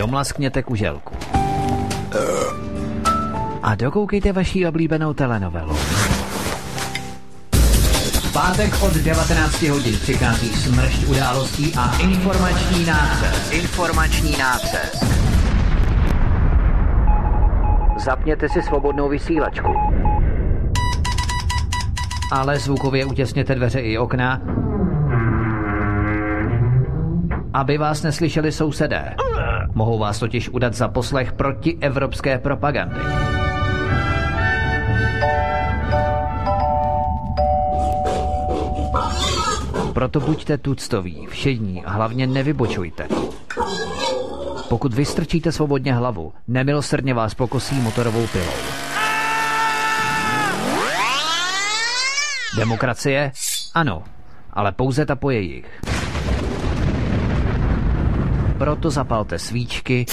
domlaskněte kuželku. A dokoukejte vaši oblíbenou telenovelu. V pátek od 19 hodin přichází smršť událostí a informační nácest. Zapněte si svobodnou vysílačku. Ale zvukově utěsněte dveře i okna, aby vás neslyšeli sousedé. Mohou vás totiž udat za poslech proti evropské propagandy. Proto buďte tuctoví, všední a hlavně nevybočujte. Pokud vystrčíte svobodně hlavu, nemilosrdně vás pokosí motorovou pilou. Demokracie? Ano, ale pouze ta po jejich. Proto zapalte svíčky,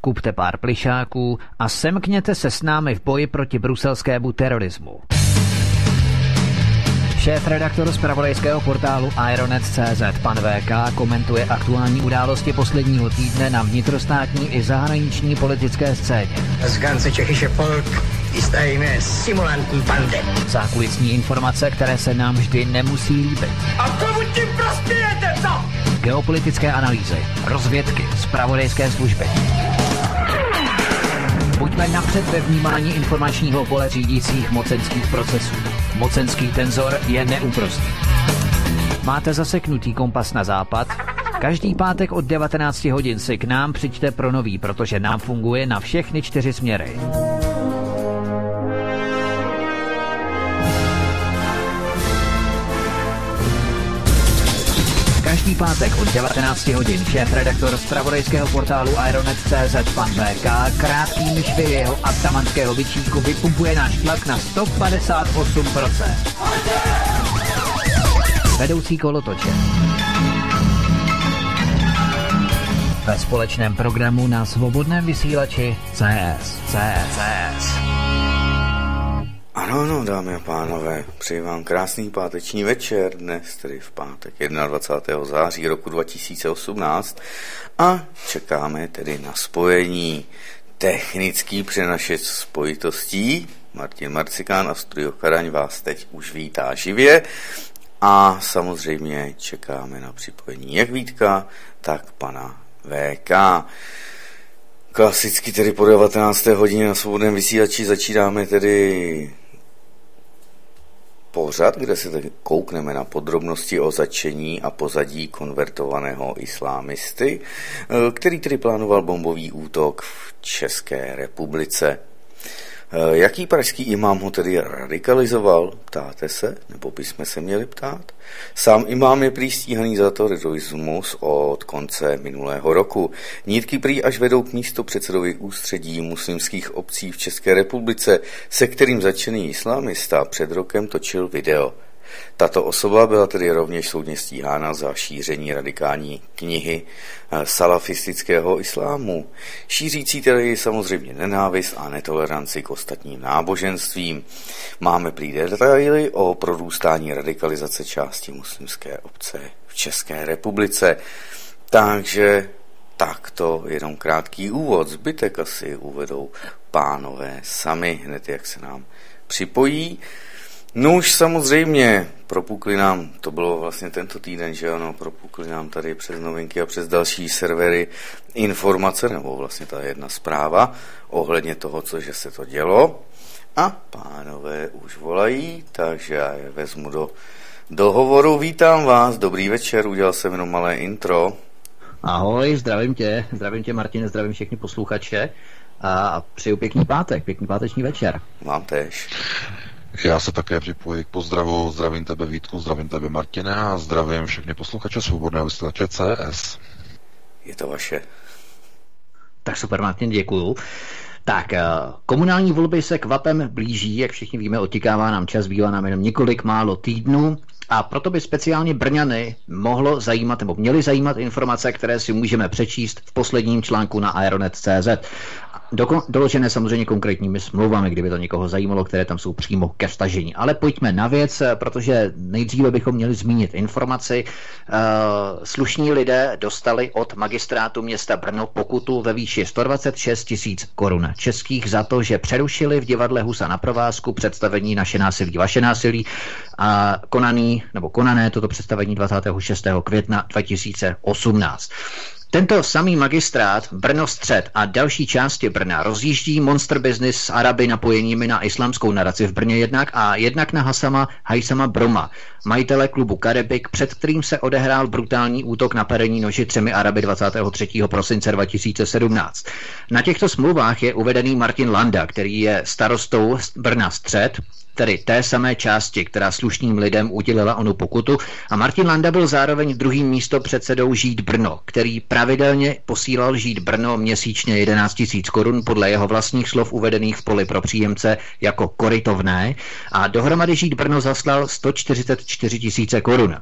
kupte pár plišáků a semkněte se s námi v boji proti bruselskému terorismu. Šéfredaktor zpravodajského portálu Aeronet.cz pan VK komentuje aktuální události posledního týdne na vnitrostátní i zahraniční politické scéně. Z ganze Čechische Volk jistajíme simulantní pandem. Zákulisní informace, které se nám vždy nemusí líbit. A komu tím prospějete, co? Geopolitické analýzy, rozvědky, zpravodajské služby. Buďme napřed ve vnímání informačního pole řídících mocenských procesů. Mocenský tenzor je neúprostný. Máte zaseknutý kompas na západ? Každý pátek od 19 hodin si k nám přijďte pro nový, protože nám funguje na všechny 4 směry. Každý pátek od 19 hodin šéfredaktor zpravodajského portálu Ironet.cz pan VK krátkými švy jeho atamanského bičíku vypumpuje náš tlak na 158%. Vedoucí kolotoče. Ve společném programu na svobodném vysílači CSCS. Ano, dámy a pánové, přeji vám krásný páteční večer, dnes tedy v pátek 21. září roku 2018 a čekáme tedy na spojení. Technický přenašeč spojitostí Martin Marcikán a Studio Karaň vás teď už vítá živě a samozřejmě čekáme na připojení jak Vítka, tak pana VK. Klasicky tedy po 19. hodině na svobodném vysílači začínáme tedy pořad, kde se koukneme na podrobnosti o zatčení a pozadí konvertovaného islámisty, který tedy plánoval bombový útok v České republice. Jaký pražský imám ho tedy radikalizoval? Ptáte se? Nebo bychom se měli ptát? Sám imám je prý stíhaný za terorismus od konce minulého roku. Nitky prý až vedou k místopředsedovi ústředí muslimských obcí v České republice, se kterým začený islamista před rokem točil video. Tato osoba byla tedy rovněž soudně stíhána za šíření radikální knihy salafistického islámu, šířící tedy samozřejmě nenávist a netoleranci k ostatním náboženstvím. Máme prý detaily o prorůstání radikalizace části muslimské obce v České republice. Takže takto jenom krátký úvod, zbytek asi uvedou pánové sami, hned jak se nám připojí. No už samozřejmě, propukli nám, to bylo vlastně tento týden, že ano, propukli nám tady přes novinky a přes další servery informace, nebo vlastně ta jedna zpráva ohledně toho, cože se to dělo. A pánové už volají, takže já je vezmu do hovoru. Vítám vás, dobrý večer, udělal jsem jenom malé intro. Ahoj, zdravím tě Martine, zdravím všechny posluchače a přeju pěkný pátek, pěkný páteční večer. Vám též. Já se také připojuji k pozdravu, zdravím tebe Vítku, zdravím tebe Martine a zdravím všechny posluchače svobodného vysílače CS. Je to vaše. Tak super Martin, děkuju. Tak, komunální volby se kvapem blíží, jak všichni víme, otikává nám čas, bývá nám jenom několik málo týdnů A proto by speciálně Brňany mohlo zajímat, nebo měly zajímat informace, které si můžeme přečíst v posledním článku na Aeronet.cz. Doložené samozřejmě konkrétními smlouvami, kdyby to někoho zajímalo, které tam jsou přímo ke stažení. Ale pojďme na věc, protože nejdříve bychom měli zmínit informaci. Slušní lidé dostali od Magistrátu města Brno pokutu ve výši 126 tisíc korun českých za to, že přerušili v divadle Husa na provázku představení Naše násilí, vaše násilí a konané toto představení 26. května 2018. Tento samý magistrát Brno Střed a další části Brna rozjíždí monster business s Araby napojenými na islámskou naraci v Brně jednak a jednak na Hajsama Broma, majitele klubu Karibik, před kterým se odehrál brutální útok na perení noži 3 Araby 23. prosince 2017. Na těchto smlouvách je uvedený Martin Landa, který je starostou Brna Střed, tedy té samé části, která slušným lidem udělila onu pokutu, a Martin Landa byl zároveň druhým místopředsedou Žít Brno, který pravidelně posílal Žít Brno měsíčně 11 000 korun podle jeho vlastních slov uvedených v poli pro příjemce jako korytovné, a dohromady Žít Brno zaslal 144 000 korun.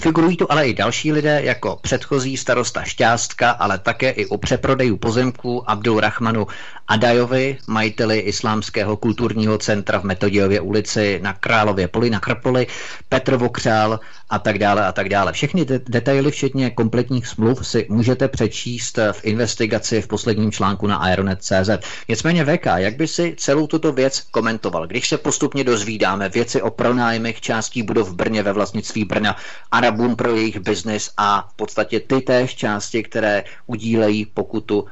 Figurují tu ale i další lidé, jako předchozí starosta Šťástka, ale také i u přeprodejů pozemků Abdul Rahmanu Adajovi, majiteli Islámského kulturního centra v Metodijově ulici, na Králově Poli, na Krpoli, Petr Vokřál a tak dále a tak dále. Všechny detaily, včetně kompletních smluv, si můžete přečíst v investigaci v posledním článku na Aeronet.cz. Nicméně VK, jak by si celou tuto věc komentoval, když se postupně dozvídáme věci o pronájmech částí budov v Brně ve vlastnictví Brna, Arabům pro jejich biznis a v podstatě ty též části, které udílejí pokutu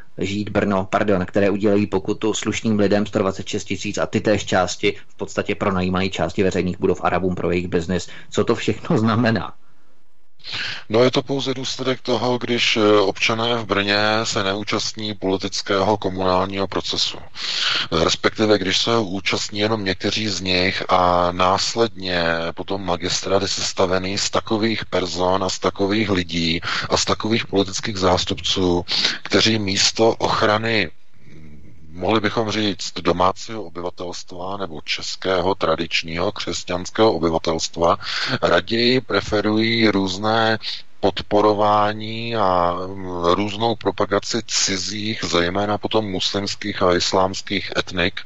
které udělají pokutu slušným lidem 126 tisíc a ty též části v podstatě pronajímají části veřejných budov Arabům pro jejich biznis. Co to všechno znamená? No, je to pouze důsledek toho, když občané v Brně se neúčastní politického komunálního procesu. Respektive, když se účastní jenom někteří z nich a následně potom magistrát je sestavený z takových person a z takových lidí a z takových politických zástupců, kteří místo ochrany, mohli bychom říct, domácího obyvatelstva nebo českého tradičního křesťanského obyvatelstva raději preferují různé podporování a různou propagaci cizích, zejména potom muslimských a islámských etnik,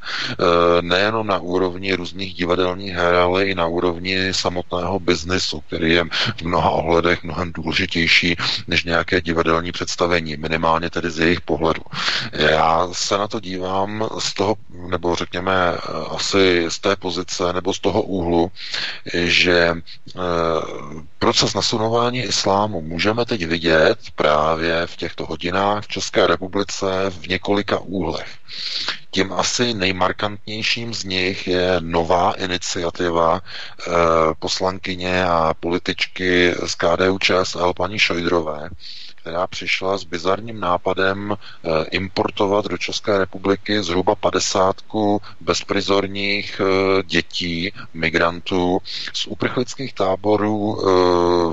nejenom na úrovni různých divadelních her, ale i na úrovni samotného biznesu, který je v mnoha ohledech mnohem důležitější než nějaké divadelní představení, minimálně tedy z jejich pohledu. Já se na to dívám z toho, nebo řekněme asi z té pozice, nebo z toho úhlu, že proces nasunování islámu můžeme teď vidět právě v těchto hodinách v České republice v několika úhlech. Tím asi nejmarkantnějším z nich je nová iniciativa poslankyně a političky z KDU ČSL paní Šojdrové, která přišla s bizarním nápadem importovat do České republiky zhruba 50 bezprizorních dětí, migrantů z uprchlických táborů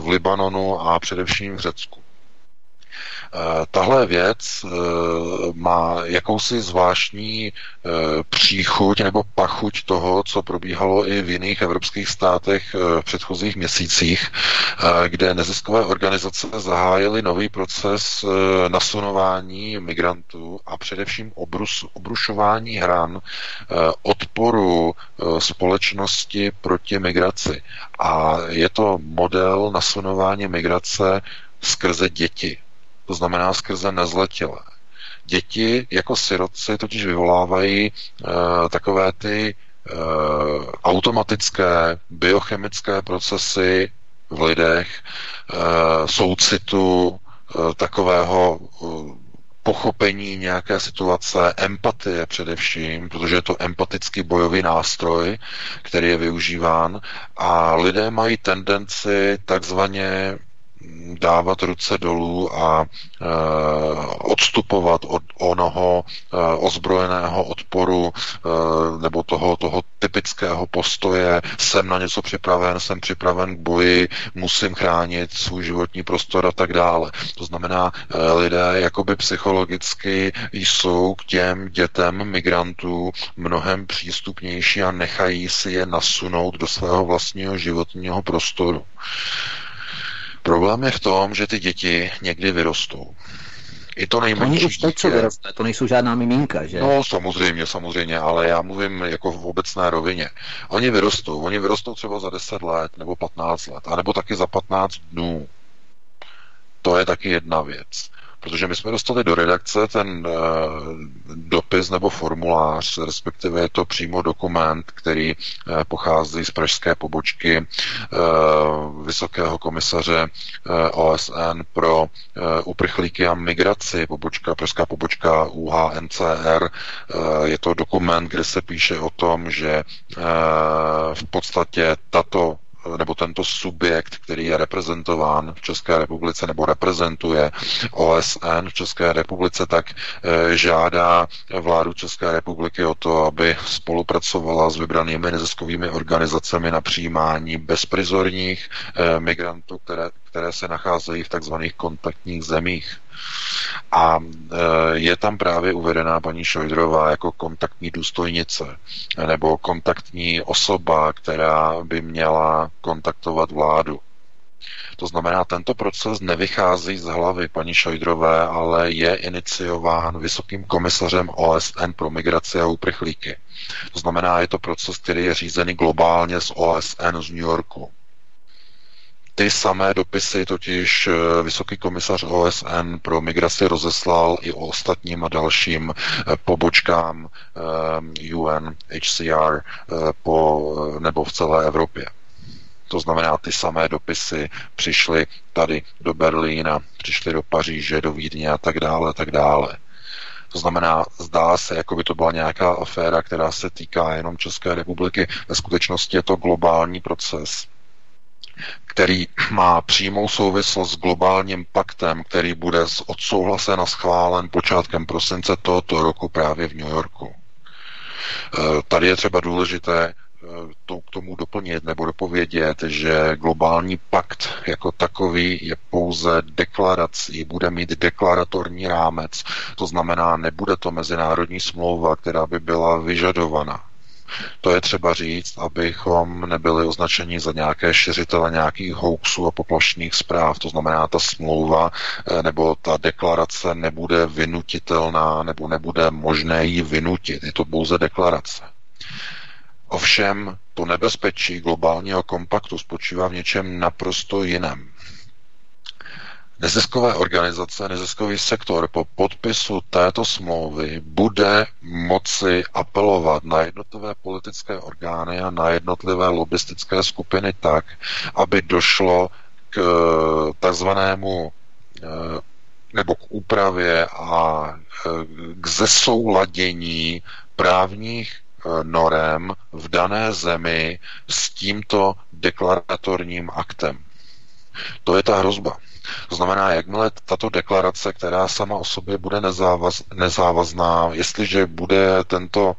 v Libanonu a především v Řecku. Tahle věc má jakousi zvláštní příchuť nebo pachuť toho, co probíhalo i v jiných evropských státech v předchozích měsících, kde neziskové organizace zahájily nový proces nasunování migrantů a především obrušování hran odporu společnosti proti migraci. A je to model nasunování migrace skrze děti. To znamená skrze nezletilé. Děti jako sirotci totiž vyvolávají takové ty automatické biochemické procesy v lidech, soucitu, takového pochopení nějaké situace, empatie především, protože je to empatický bojový nástroj, který je využíván, a lidé mají tendenci takzvaně dávat ruce dolů a odstupovat od onoho ozbrojeného odporu nebo toho typického postoje jsem na něco připraven, jsem připraven k boji, musím chránit svůj životní prostor a tak dále. To znamená, lidé jakoby psychologicky jsou k těm dětem migrantů mnohem přístupnější a nechají si je nasunout do svého vlastního životního prostoru. Problém je v tom, že ty děti někdy vyrostou. I to nejmenší už teď se vyroste, to nejsou žádná miminka, že? No, samozřejmě, ale já mluvím jako v obecné rovině. Oni vyrostou třeba za 10 let, nebo 15 let, anebo taky za 15 dnů. To je taky jedna věc. Protože my jsme dostali do redakce ten dopis nebo formulář, respektive je to přímo dokument, který pochází z pražské pobočky Vysokého komisaře OSN pro uprchlíky a migraci, pražská pobočka UHNCR. Je to dokument, kde se píše o tom, že v podstatě tento subjekt, který je reprezentován v České republice nebo reprezentuje OSN v České republice, tak žádá vládu České republiky o to, aby spolupracovala s vybranými neziskovými organizacemi na přijímání bezprizorních migrantů, které se nacházejí v takzvaných kontaktních zemích. A je tam právě uvedená paní Šojdrová jako kontaktní důstojnice nebo kontaktní osoba, která by měla kontaktovat vládu. To znamená, tento proces nevychází z hlavy paní Šojdrové, ale je iniciován Vysokým komisařem OSN pro migraci a uprchlíky. To znamená, je to proces, který je řízený globálně z OSN z New Yorku. Ty samé dopisy totiž Vysoký komisař OSN pro migraci rozeslal i ostatním a dalším pobočkám UNHCR nebo v celé Evropě. To znamená, ty samé dopisy přišly tady do Berlína, přišly do Paříže, do Vídně a tak dále, tak dále. To znamená, zdá se, jako by to byla nějaká aféra, která se týká jenom České republiky. Ve skutečnosti je to globální proces, který má přímou souvislost s globálním paktem, který bude odsouhlasen a schválen počátkem prosince tohoto roku právě v New Yorku. Tady je třeba důležité k tomu doplnit nebo dopovědět, že globální pakt jako takový je pouze deklarací, bude mít deklaratorní rámec, to znamená, nebude to mezinárodní smlouva, která by byla vyžadovaná. To je třeba říct, abychom nebyli označeni za nějaké šiřitele nějakých hoaxů a poplašných zpráv. To znamená, ta smlouva nebo ta deklarace nebude vynutitelná nebo nebude možné ji vynutit. Je to pouze deklarace. Ovšem, to nebezpečí globálního kompaktu spočívá v něčem naprosto jiném. Neziskové organizace, neziskový sektor po podpisu této smlouvy bude moci apelovat na jednotlivé politické orgány a na jednotlivé lobbistické skupiny tak, aby došlo k takzvanému nebo k úpravě a k zesouladění právních norem v dané zemi s tímto deklaratorním aktem. To je ta hrozba. To znamená, jakmile tato deklarace, která sama o sobě bude nezávazná, jestliže bude tento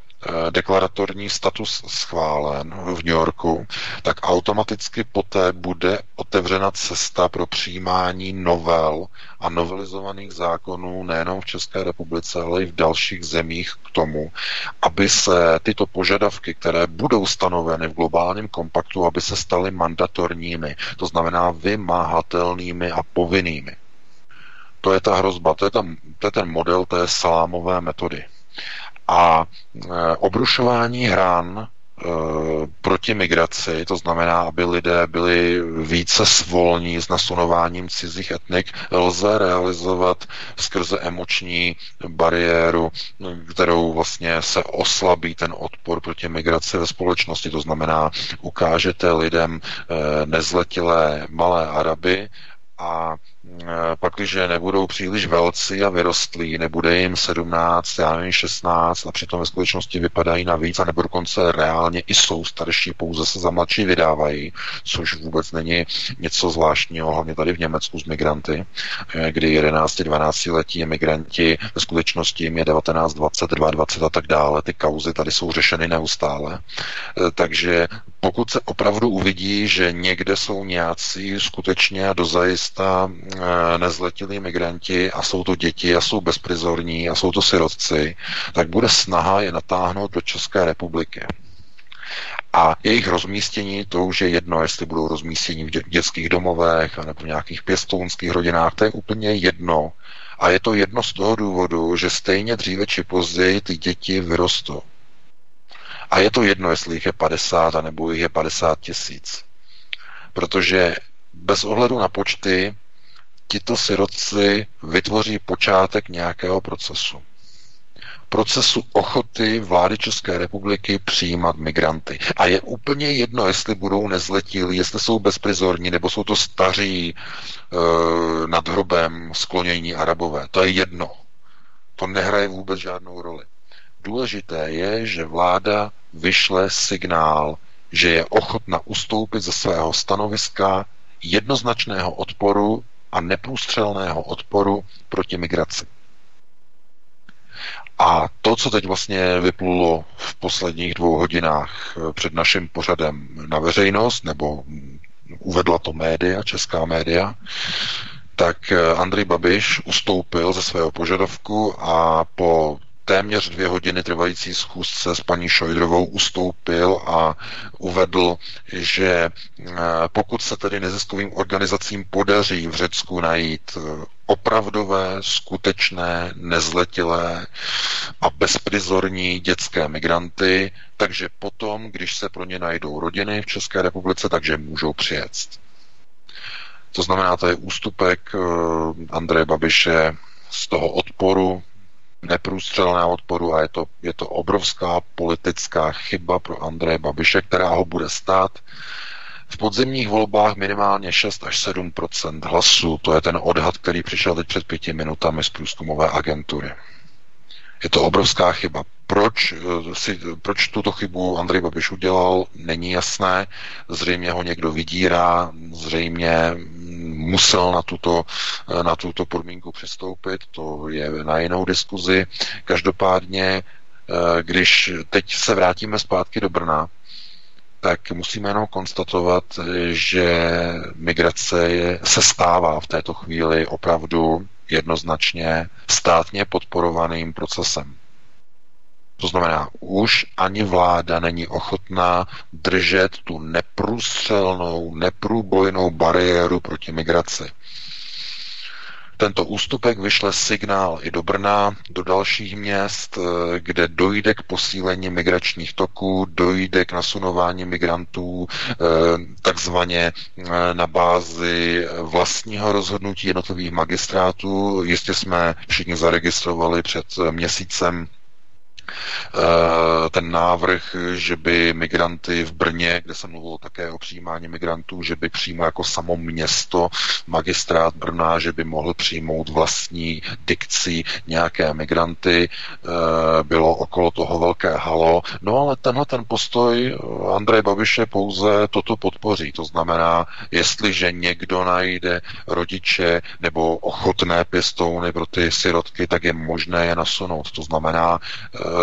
deklaratorní status schválen v New Yorku, tak automaticky poté bude otevřena cesta pro přijímání novel a novelizovaných zákonů nejenom v České republice, ale i v dalších zemích k tomu, aby se tyto požadavky, které budou stanoveny v globálním kompaktu, aby se staly mandatorními, to znamená vymáhatelnými a povinnými. To je ta hrozba, to je ten model té salámové metody. A obrušování hran proti migraci, to znamená, aby lidé byli více svolní s nasunováním cizích etnik, lze realizovat skrze emoční bariéru, kterou vlastně se oslabí ten odpor proti migraci ve společnosti. To znamená, ukážete lidem nezletilé malé Araby a pakliže nebudou příliš velcí a vyrostlí, nebude jim 17, já nevím 16 a přitom ve skutečnosti vypadají navíc a nebo dokonce reálně i jsou starší, pouze se za mladší vydávají, což vůbec není něco zvláštního, hlavně tady v Německu s migranty, kdy 11-12 letí migranti, ve skutečnosti jim je 19, 20, 22 a tak dále, ty kauzy tady jsou řešeny neustále, takže pokud se opravdu uvidí, že někde jsou nějací skutečně dozajista nezletilí migranti a jsou to děti a jsou bezprizorní a jsou to sirotci, tak bude snaha je natáhnout do České republiky. A jejich rozmístění, to už je jedno, jestli budou rozmístění v dětských domovech nebo v nějakých pěstounských rodinách, to je úplně jedno. A je to jedno z toho důvodu, že stejně dříve či později ty děti vyrostou. A je to jedno, jestli jich je 50 anebo jich je 50 000. Protože bez ohledu na počty tito sirotci vytvoří počátek nějakého procesu. Procesu ochoty vlády České republiky přijímat migranty. A je úplně jedno, jestli budou nezletilí, jestli jsou bezprizorní, nebo jsou to staří nad hrobem sklonění Arabové. To je jedno. To nehraje vůbec žádnou roli. Důležité je, že vláda vyšle signál, že je ochotna ustoupit ze svého stanoviska jednoznačného odporu a neprůstřelného odporu proti migraci. A to, co teď vlastně vyplulo v posledních 2 hodinách před naším pořadem na veřejnost, nebo uvedla to média, česká média, tak Andrej Babiš ustoupil ze svého požadavku a po téměř 2 hodiny trvající schůzce s paní Šojdrovou ustoupil a uvedl, že pokud se tedy neziskovým organizacím podaří v Řecku najít opravdové, skutečné, nezletilé a bezprizorní dětské migranty, takže potom, když se pro ně najdou rodiny v České republice, takže můžou přijet. To znamená, to je ústupek Andreje Babiše z toho odporu, neprůstřelného odporu, a je to obrovská politická chyba pro Andreje Babiše, která ho bude stát v podzimních volbách minimálně 6 až 7% hlasů. To je ten odhad, který přišel teď před 5 minutami z průzkumové agentury. Je to obrovská chyba. Proč tuto chybu Andrej Babiš udělal, není jasné. Zřejmě ho někdo vydírá, zřejmě musel na tuto podmínku přistoupit, to je na jinou diskuzi. Každopádně, když teď se vrátíme zpátky do Brna, tak musíme jenom konstatovat, že migrace se stává v této chvíli opravdu jednoznačně státně podporovaným procesem. To znamená, už ani vláda není ochotná držet tu neprůstřelnou, neprůbojnou bariéru proti migraci. Tento ústupek vyšle signál i do Brna, do dalších měst, kde dojde k posílení migračních toků, dojde k nasunování migrantů takzvaně na bázi vlastního rozhodnutí jednotlivých magistrátů. Jistě jsme všichni zaregistrovali před měsícem ten návrh, že by migranty v Brně, kde se mluvilo také o přijímání migrantů, že by přímo jako samo město, magistrát Brna, že by mohl přijmout vlastní dikci nějaké migranty, bylo okolo toho velké halo. No ale ten postoj Andreje Babiše pouze toto podpoří. To znamená, jestliže někdo najde rodiče nebo ochotné pěstouny pro ty sirotky, tak je možné je nasunout. To znamená,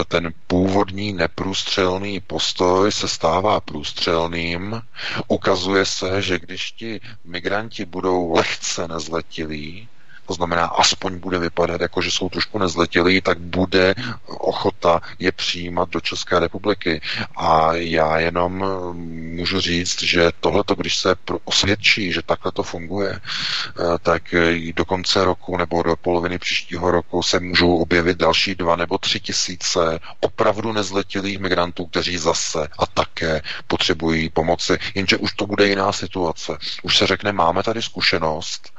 ten původní neprůstřelný postoj se stává průstřelným. Ukazuje se, že když ti migranti budou lehce nezletilí, to znamená, aspoň bude vypadat jako, že jsou trošku nezletilí, tak bude ochota je přijímat do České republiky. A já jenom můžu říct, že tohleto, když se osvědčí, že takhle to funguje, tak do konce roku nebo do poloviny příštího roku se můžou objevit další 2 nebo 3 tisíce opravdu nezletilých migrantů, kteří zase a také potřebují pomoci. Jenže už to bude jiná situace. Už se řekne, máme tady zkušenost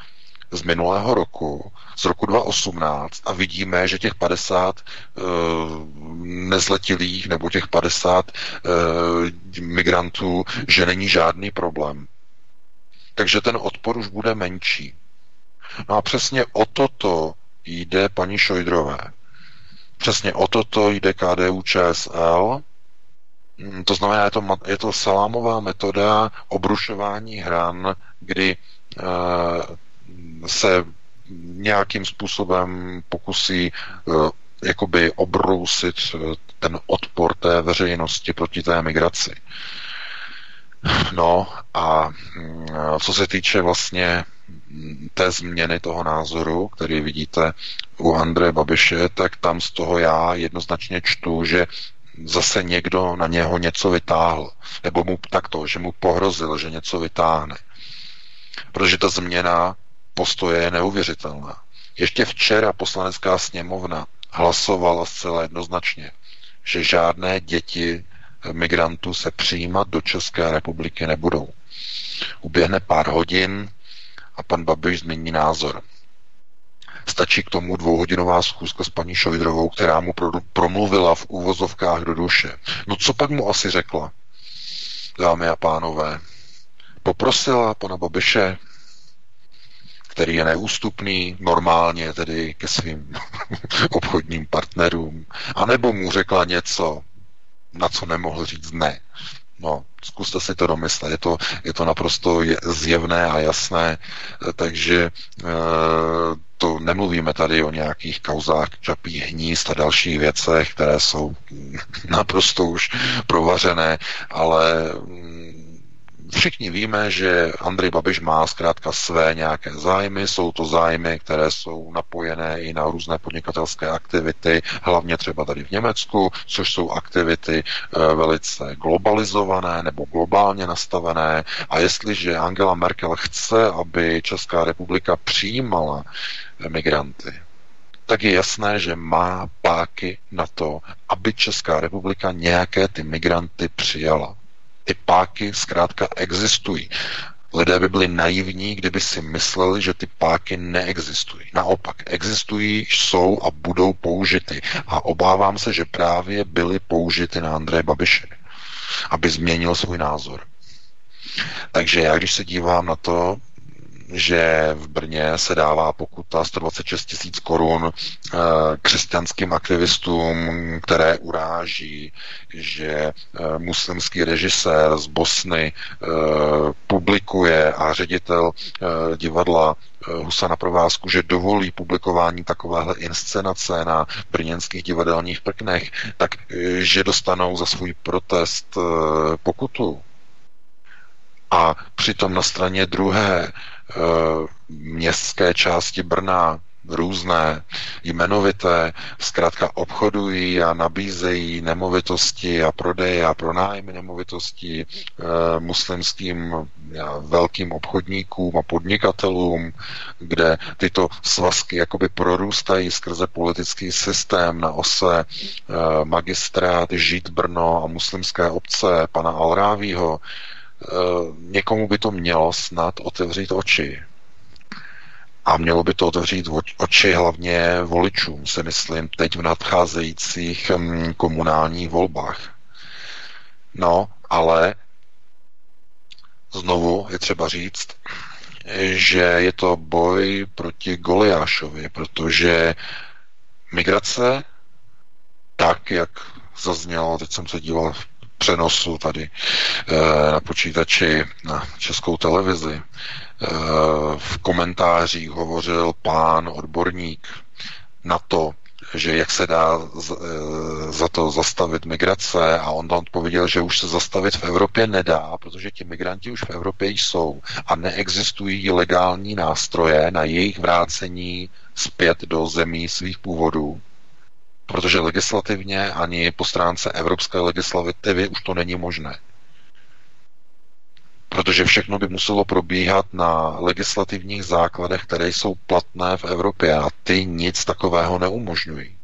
z minulého roku, z roku 2018, a vidíme, že těch 50 nezletilých nebo těch 50 migrantů, že není žádný problém. Takže ten odpor už bude menší. No a přesně o toto jde paní Šojdrové. Přesně o toto jde KDU ČSL. To znamená, je to salámová metoda obrušování hran, kdy se nějakým způsobem pokusí jakoby obrousit ten odpor té veřejnosti proti té migraci. No a co se týče vlastně té změny toho názoru, který vidíte u Andreje Babiše, tak tam z toho já jednoznačně čtu, že zase někdo na něho něco vytáhl. Nebo mu takto, že mu pohrozil, že něco vytáhne. Protože ta změna postoje je neuvěřitelná. Ještě včera Poslanecká sněmovna hlasovala zcela jednoznačně, že žádné děti migrantů se přijímat do České republiky nebudou. Uběhne pár hodin a pan Babiš změní názor. Stačí k tomu dvouhodinová schůzka s paní Šojdrovou, která mu promluvila v úvozovkách do duše. No co pak mu asi řekla? Dámy a pánové, poprosila pana Babiše, který je neústupný normálně tedy ke svým obchodním partnerům, anebo mu řekla něco, na co nemohl říct ne. No, zkuste si to domyslet, je to naprosto zjevné a jasné, takže to nemluvíme tady o nějakých kauzách čapích hnízd a dalších věcech, které jsou naprosto už provařené, ale všichni víme, že Andrej Babiš má zkrátka své nějaké zájmy, jsou to zájmy, které jsou napojené i na různé podnikatelské aktivity, hlavně třeba tady v Německu, což jsou aktivity velice globalizované nebo globálně nastavené, a jestliže Angela Merkel chce, aby Česká republika přijímala migranty, tak je jasné, že má páky na to, aby Česká republika nějaké ty migranty přijala. Ty páky zkrátka existují. Lidé by byli naivní, kdyby si mysleli, že ty páky neexistují. Naopak, existují, jsou a budou použity. A obávám se, že právě byly použity na Andreje Babiše, aby změnil svůj názor. Takže já, když se dívám na to, že v Brně se dává pokuta 126 000 korun křesťanským aktivistům, které uráží, že muslimský režisér z Bosny publikuje a ředitel divadla Husa na provázku, že dovolí publikování takovéhle inscenace na brněnských divadelních prknech, tak že dostanou za svůj protest pokutu. A přitom na straně druhé městské části Brna, různé jmenovité, zkrátka obchodují a nabízejí nemovitosti a prodeje a pronájmy nemovitostí muslimským velkým obchodníkům a podnikatelům, kde tyto svazky jakoby prorůstají skrze politický systém na ose Magistrát, Žít Brno a muslimské obce pana Alrávího. Někomu by to mělo snad otevřít oči. A mělo by to otevřít oči hlavně voličům, se myslím, teď v nadcházejících komunálních volbách. No, ale znovu je třeba říct, že je to boj proti Goliášovi, protože migrace, tak jak zaznělo, teď jsem se díval přenosu tady na počítači, na Českou televizi. V komentářích hovořil pán odborník na to, že jak se dá za to zastavit migrace, a on tam odpověděl, že už se zastavit v Evropě nedá, protože ti migranti už v Evropě jsou a neexistují legální nástroje na jejich vrácení zpět do zemí svých původů. Protože legislativně ani po stránce evropské legislativy už to není možné. Protože všechno by muselo probíhat na legislativních základech, které jsou platné v Evropě, a ty nic takového neumožňují.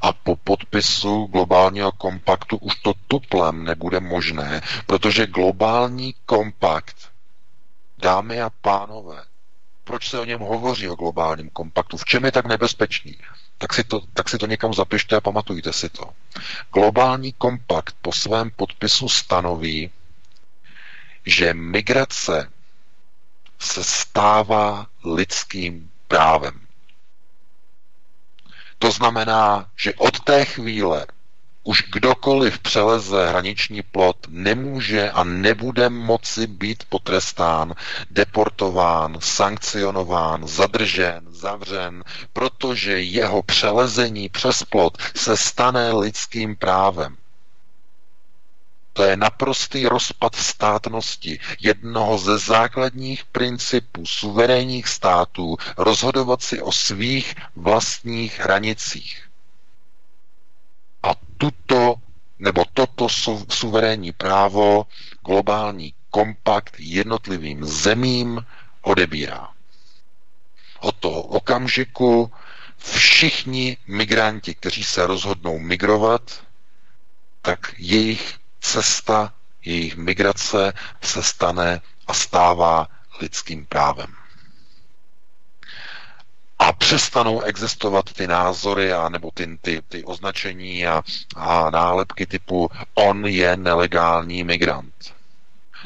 A po podpisu globálního kompaktu už to tuplem nebude možné, protože globální kompakt, dámy a pánové, proč se o něm hovoří, o globálním kompaktu? V čem je tak nebezpečný? Tak si to někam zapište a pamatujte si to. Globální kompakt po svém podpisu stanoví, že migrace se stává lidským právem. To znamená, že od té chvíle už kdokoliv přeleze hraniční plot, nemůže a nebude moci být potrestán, deportován, sankcionován, zadržen, zavřen, protože jeho přelezení přes plot se stane lidským právem. To je naprostý rozpad státnosti, jednoho ze základních principů suverénních států rozhodovat si o svých vlastních hranicích. A toto suverénní právo globální kompakt jednotlivým zemím odebírá. Od toho okamžiku všichni migranti, kteří se rozhodnou migrovat, tak jejich cesta, jejich migrace se stane a stává lidským právem. A přestanou existovat ty názory a nebo ty označení a nálepky typu on je nelegální migrant.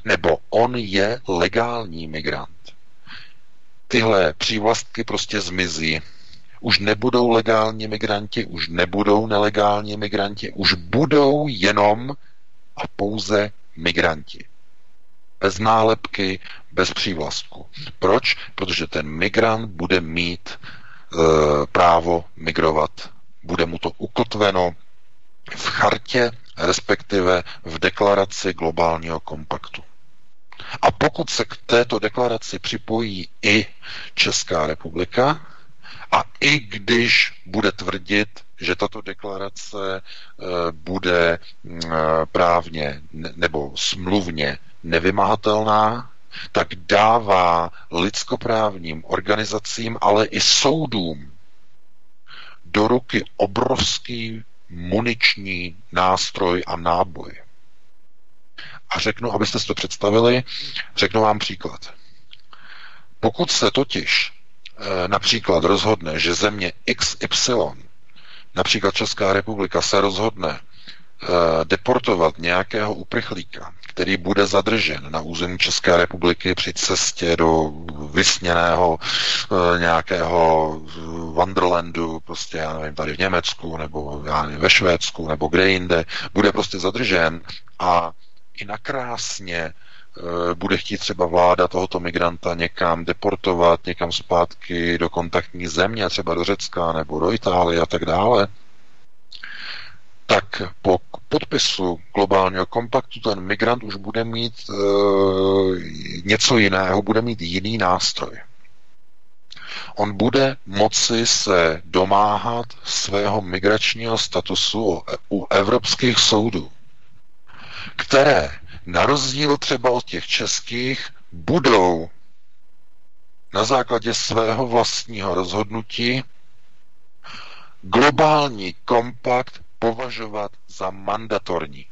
Nebo on je legální migrant. Tyhle přívlastky prostě zmizí. Už nebudou legální migranti, už nebudou nelegální migranti, už budou jenom a pouze migranti. Bez nálepky, bez přívlastku. Proč? Protože ten migrant bude mít právo migrovat. Bude mu to ukotveno v chartě, respektive v deklaraci globálního kompaktu. A pokud se k této deklaraci připojí i Česká republika, a i když bude tvrdit, že tato deklarace bude právně nebo smluvně nevymahatelná, tak dává lidskoprávním organizacím, ale i soudům do ruky obrovský muniční nástroj a náboj. A řeknu, abyste si to představili, řeknu vám příklad. Pokud se totiž například rozhodne, že země XY, například Česká republika, se rozhodne deportovat nějakého uprchlíka, který bude zadržen na území České republiky při cestě do vysněného nějakého wonderlandu, prostě já nevím, tady v Německu, nebo já nevím, ve Švédsku, nebo kde jinde, bude prostě zadržen a i nakrásně bude chtít třeba vláda tohoto migranta někam deportovat, někam zpátky do kontaktní země, třeba do Řecka nebo do Itálie a tak dále, tak po podpisu globálního kompaktu ten migrant už bude mít něco jiného, bude mít jiný nástroj. On bude moci se domáhat svého migračního statusu u evropských soudů, které na rozdíl třeba od těch českých budou na základě svého vlastního rozhodnutí globální kompakt považovat za mandatorní.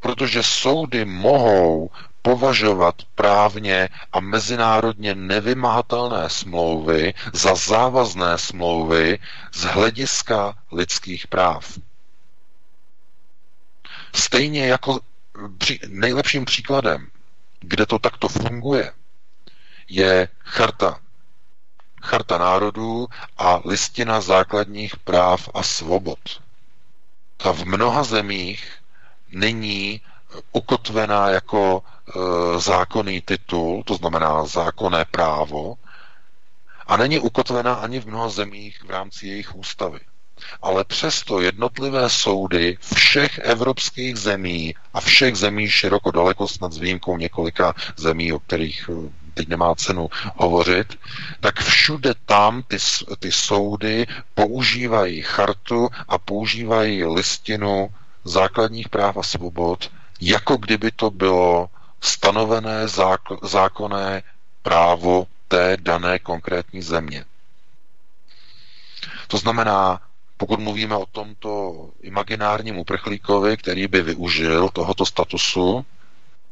Protože soudy mohou považovat právně a mezinárodně nevymahatelné smlouvy za závazné smlouvy z hlediska lidských práv. Stejně jako nejlepším příkladem, kde to takto funguje, je Charta národů a listina základních práv a svobod. Ta v mnoha zemích není ukotvená jako zákonný titul, to znamená zákonné právo, a není ukotvená ani v mnoha zemích v rámci jejich ústavy. Ale přesto jednotlivé soudy všech evropských zemí a všech zemí široko daleko, snad s výjimkou několika zemí, o kterých teď nemá cenu hovořit, tak všude tam ty soudy používají chartu a používají listinu základních práv a svobod, jako kdyby to bylo stanovené zákonné právo té dané konkrétní země. To znamená, pokud mluvíme o tomto imaginárním uprchlíkovi, který by využil tohoto statusu,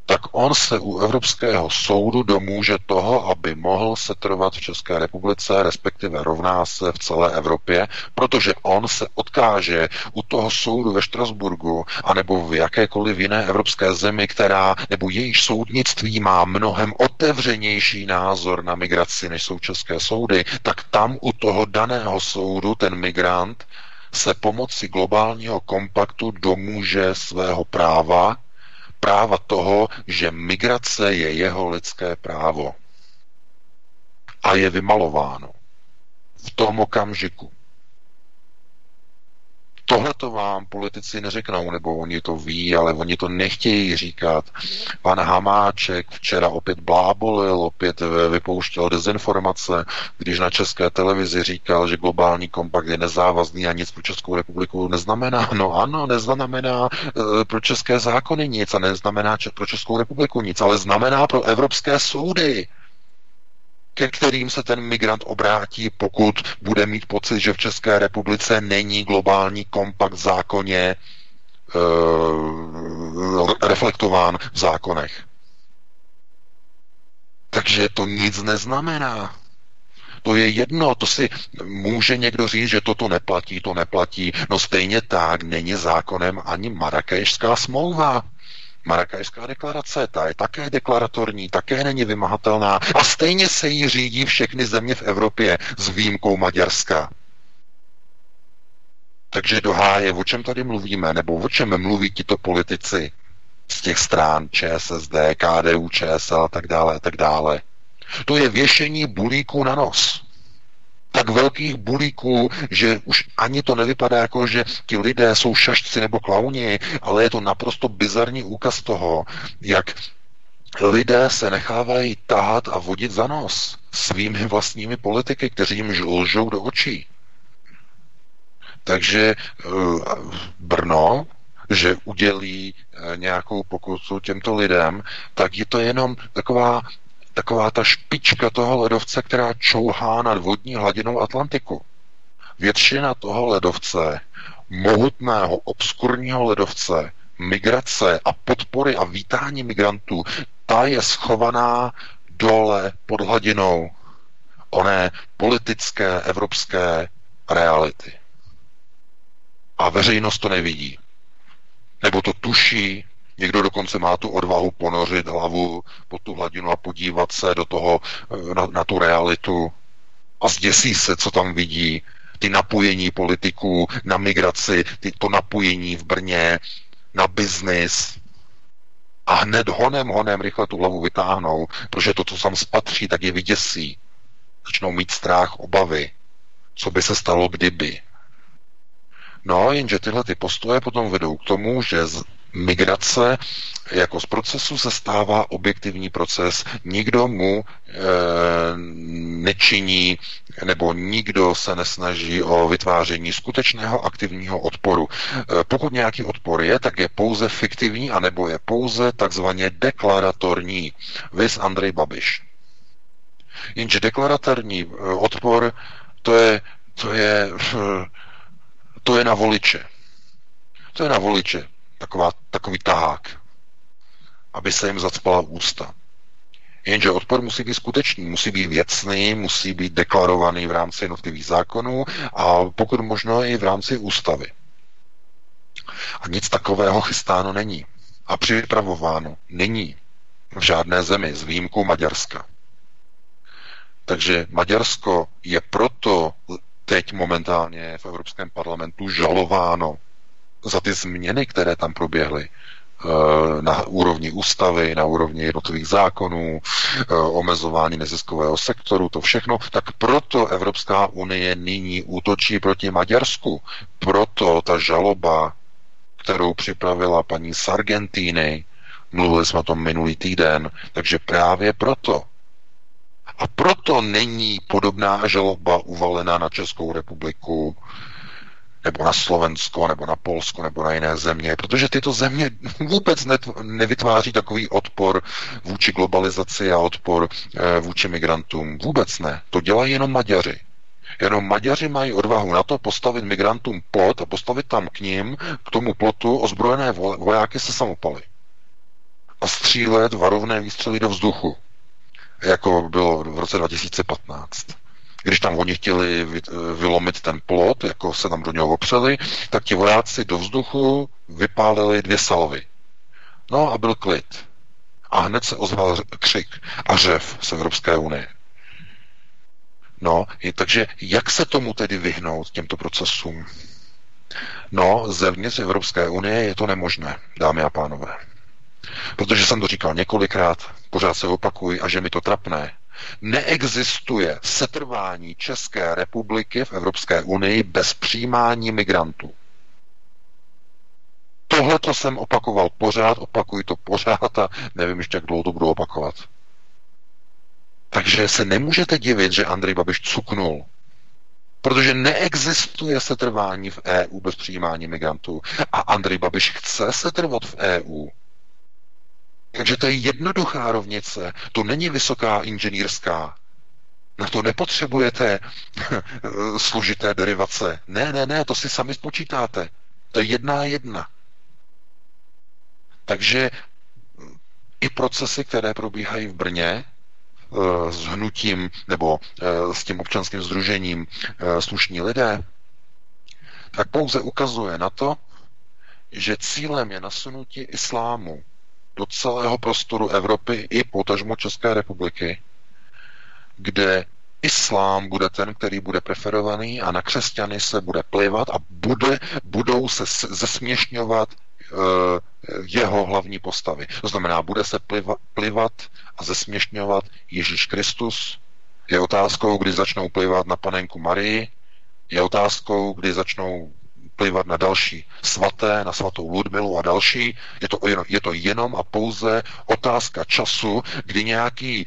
tak on se u Evropského soudu domůže toho, aby mohl setrvat v České republice, respektive rovná se v celé Evropě, protože on se odkáže u toho soudu ve Štrasburku anebo v jakékoliv jiné evropské zemi, která nebo jejíž soudnictví má mnohem otevřenější názor na migraci, než jsou české soudy, tak tam u toho daného soudu ten migrant se pomocí globálního kompaktu domůže svého práva toho, že migrace je jeho lidské právo. A je vymalováno. V tom okamžiku. Tohle to vám politici neřeknou, nebo oni to ví, ale oni to nechtějí říkat. Pan Hamáček včera opět blábolil, opět vypouštěl dezinformace, když na České televizi říkal, že globální kompakt je nezávazný a nic pro Českou republiku neznamená. No ano, neznamená pro české zákony nic a neznamená pro Českou republiku nic, ale znamená pro evropské soudy, ke kterým se ten migrant obrátí, pokud bude mít pocit, že v České republice není globální kompakt zákonně reflektován v zákonech. Takže to nic neznamená. To je jedno, to si může někdo říct, že toto neplatí, to neplatí. No stejně tak není zákonem ani Marakešská smlouva. Marakešská deklarace, ta je také deklaratorní, také není vymahatelná a stejně se jí řídí všechny země v Evropě s výjimkou Maďarska. Takže do háje, o čem tady mluvíme, nebo o čem mluví tito politici z těch stran ČSSD, KDU, ČSL a tak dále, tak dále. To je věšení bulíků na nos. Tak velkých bulíků, že už ani to nevypadá jako, že ti lidé jsou šašci nebo klauni, ale je to naprosto bizarní úkaz toho, jak lidé se nechávají tahat a vodit za nos svými vlastními politiky, kteří jim lžou do očí. Takže Brno, že udělí nějakou pokutu těmto lidem, tak je to jenom taková ta špička toho ledovce, která čouhá nad vodní hladinou Atlantiku. Většina toho ledovce, mohutného, obskurního ledovce, migrace a podpory a vítání migrantů, ta je schovaná dole pod hladinou oné politické evropské reality. A veřejnost to nevidí. Nebo to tuší. Někdo dokonce má tu odvahu ponořit hlavu pod tu hladinu a podívat se do toho, na tu realitu a zděsí se, co tam vidí. Ty napojení politiků na migraci, to napojení v Brně, na biznis. A hned honem rychle tu hlavu vytáhnou, protože to, co tam spatří, tak je vyděsí. Začnou mít strach, obavy. Co by se stalo, kdyby. No, jenže tyhle ty postoje potom vedou k tomu, že migrace jako z procesu se stává objektivní proces. Nikdo mu nečiní nebo nikdo se nesnaží o vytváření skutečného aktivního odporu. Pokud nějaký odpor je, tak je pouze fiktivní anebo je pouze takzvaně deklaratorní. Viz Andrej Babiš. Jenže deklaratorní odpor to je na voliče. To je na voliče. Takový tahák, aby se jim zacpala ústa. Jenže odpor musí být skutečný, musí být věcný, musí být deklarovaný v rámci jednotlivých zákonů a pokud možno i v rámci ústavy. A nic takového chystáno není. A připravováno není v žádné zemi, s výjimkou Maďarska. Takže Maďarsko je proto teď momentálně v Evropském parlamentu žalováno za ty změny, které tam proběhly na úrovni ústavy, na úrovni jednotlivých zákonů, omezování neziskového sektoru, to všechno, tak proto Evropská unie nyní útočí proti Maďarsku. Proto ta žaloba, kterou připravila paní z Argentiny, mluvili jsme o tom minulý týden, takže právě proto. A proto není podobná žaloba uvalena na Českou republiku nebo na Slovensko, nebo na Polsko, nebo na jiné země, protože tyto země vůbec nevytváří takový odpor vůči globalizaci a odpor vůči migrantům. Vůbec ne. To dělají jenom Maďaři. Jenom Maďaři mají odvahu na to postavit migrantům plot a postavit tam k tomu plotu ozbrojené vojáky se samopaly. A a střílet varovné výstřely do vzduchu, jako bylo v roce 2015. Když tam oni chtěli vylomit ten plot, jako se tam do něho opřeli, tak ti vojáci do vzduchu vypálili 2 salvy. No a byl klid. A hned se ozval křik a řev z Evropské unie. No, takže jak se tomu tedy vyhnout, těmto procesům? No, zevnitř Evropské unie je to nemožné, dámy a pánové. Protože jsem to říkal několikrát, pořád se opakuji, a že mi to trapné. Neexistuje setrvání České republiky v Evropské unii bez přijímání migrantů. Tohle to jsem opakoval pořád, opakuji to pořád a nevím ještě, jak dlouho to budu opakovat. Takže se nemůžete divit, že Andrej Babiš cuknul. Protože neexistuje setrvání v EU bez přijímání migrantů. A Andrej Babiš chce setrvat v EU. Takže to je jednoduchá rovnice. To není vysoká inženýrská. Na to nepotřebujete složité derivace. Ne, to si sami spočítáte. To je 1:1. Takže i procesy, které probíhají v Brně s hnutím nebo s tím občanským sdružením Slušní lidé, tak pouze ukazuje na to, že cílem je nasunutí islámu do celého prostoru Evropy i potažmo České republiky, kde islám bude ten, který bude preferovaný a na křesťany se bude plivat a budou se zesměšňovat jeho hlavní postavy. To znamená, bude se plivat a zesměšňovat Ježíš Kristus. Je otázkou, kdy začnou plivat na panenku Marii. Je otázkou, kdy začnou plivat na další svaté, na svatou Ludmilu a další. Je to jenom a pouze otázka času, kdy nějaký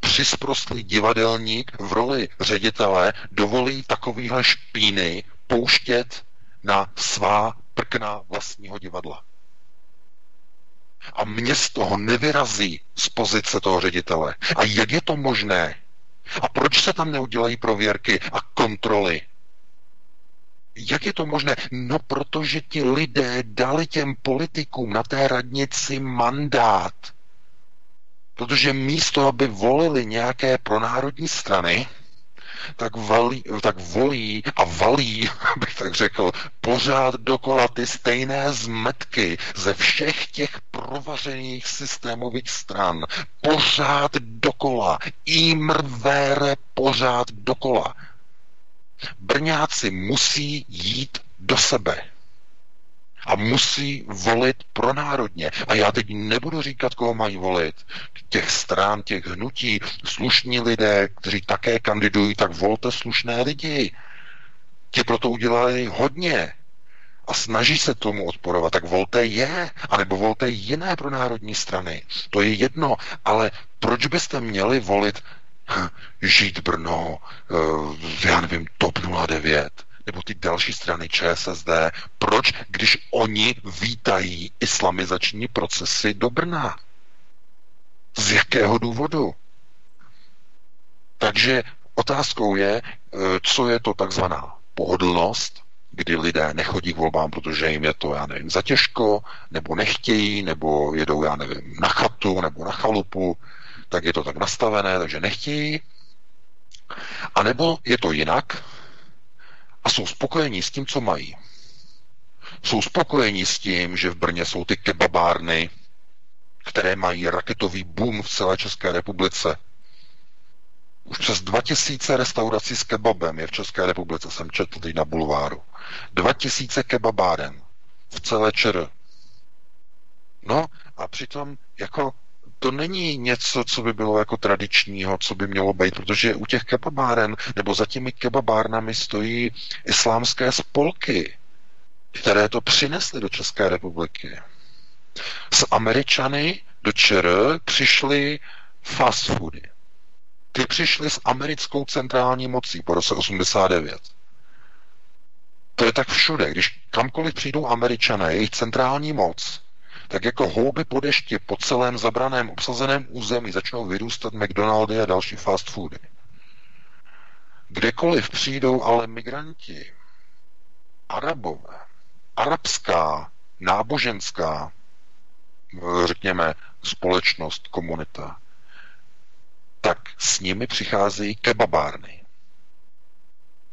přisprostlý divadelník v roli ředitele dovolí takovýhle špíny pouštět na svá prkna vlastního divadla. A město ho nevyrazí z pozice toho ředitele. A jak je to možné? A proč se tam neudělají prověrky a kontroly? Jak je to možné? No, protože ti lidé dali těm politikům na té radnici mandát. Protože místo, aby volili nějaké pronárodní strany, tak volí a valí, abych tak řekl, pořád dokola ty stejné zmetky ze všech těch provařených systémových stran. Pořád dokola. Imrvére pořád dokola. Brňáci musí jít do sebe a musí volit pronárodně. A já teď nebudu říkat, koho mají volit. Těch stran, těch hnutí, slušní lidé, kteří také kandidují, tak volte slušné lidi. Ti proto udělali hodně a snaží se tomu odporovat. Tak volte je, anebo volte jiné pronárodní strany. To je jedno, ale proč byste měli volit Žít Brno, já nevím, TOP 09, nebo ty další strany ČSSD. Proč, když oni vítají islamizační procesy do Brna? Z jakého důvodu? Takže otázkou je, co je to takzvaná pohodlnost, kdy lidé nechodí k volbám, protože jim je to, já nevím, za těžko, nebo nechtějí, nebo jedou, já nevím, na chatu, nebo na chalupu, tak je to tak nastavené, takže nechtějí. A nebo je to jinak a jsou spokojení s tím, co mají. Jsou spokojení s tím, že v Brně jsou ty kebabárny, které mají raketový boom v celé České republice. Už přes 2000 restaurací s kebabem je v České republice, jsem četl teď na bulváru. 2000 kebabáren v celé ČR. No a přitom jako to není něco, co by bylo jako tradičního, co by mělo být, protože u těch kebabáren, nebo za těmi kebabárnami stojí islámské spolky, které to přinesly do České republiky. Z Američany do ČR přišly fast foody. Ty přišly s americkou centrální mocí po roce 89. To je tak všude. Když kamkoliv přijdou Američané, jejich centrální moc, tak jako houby po dešti po celém zabraném, obsazeném území začnou vyrůstat McDonaldy a další fast foody. Kdekoliv přijdou ale migranti, Arabové, arabská, náboženská, řekněme, společnost, komunita, tak s nimi přicházejí kebabárny.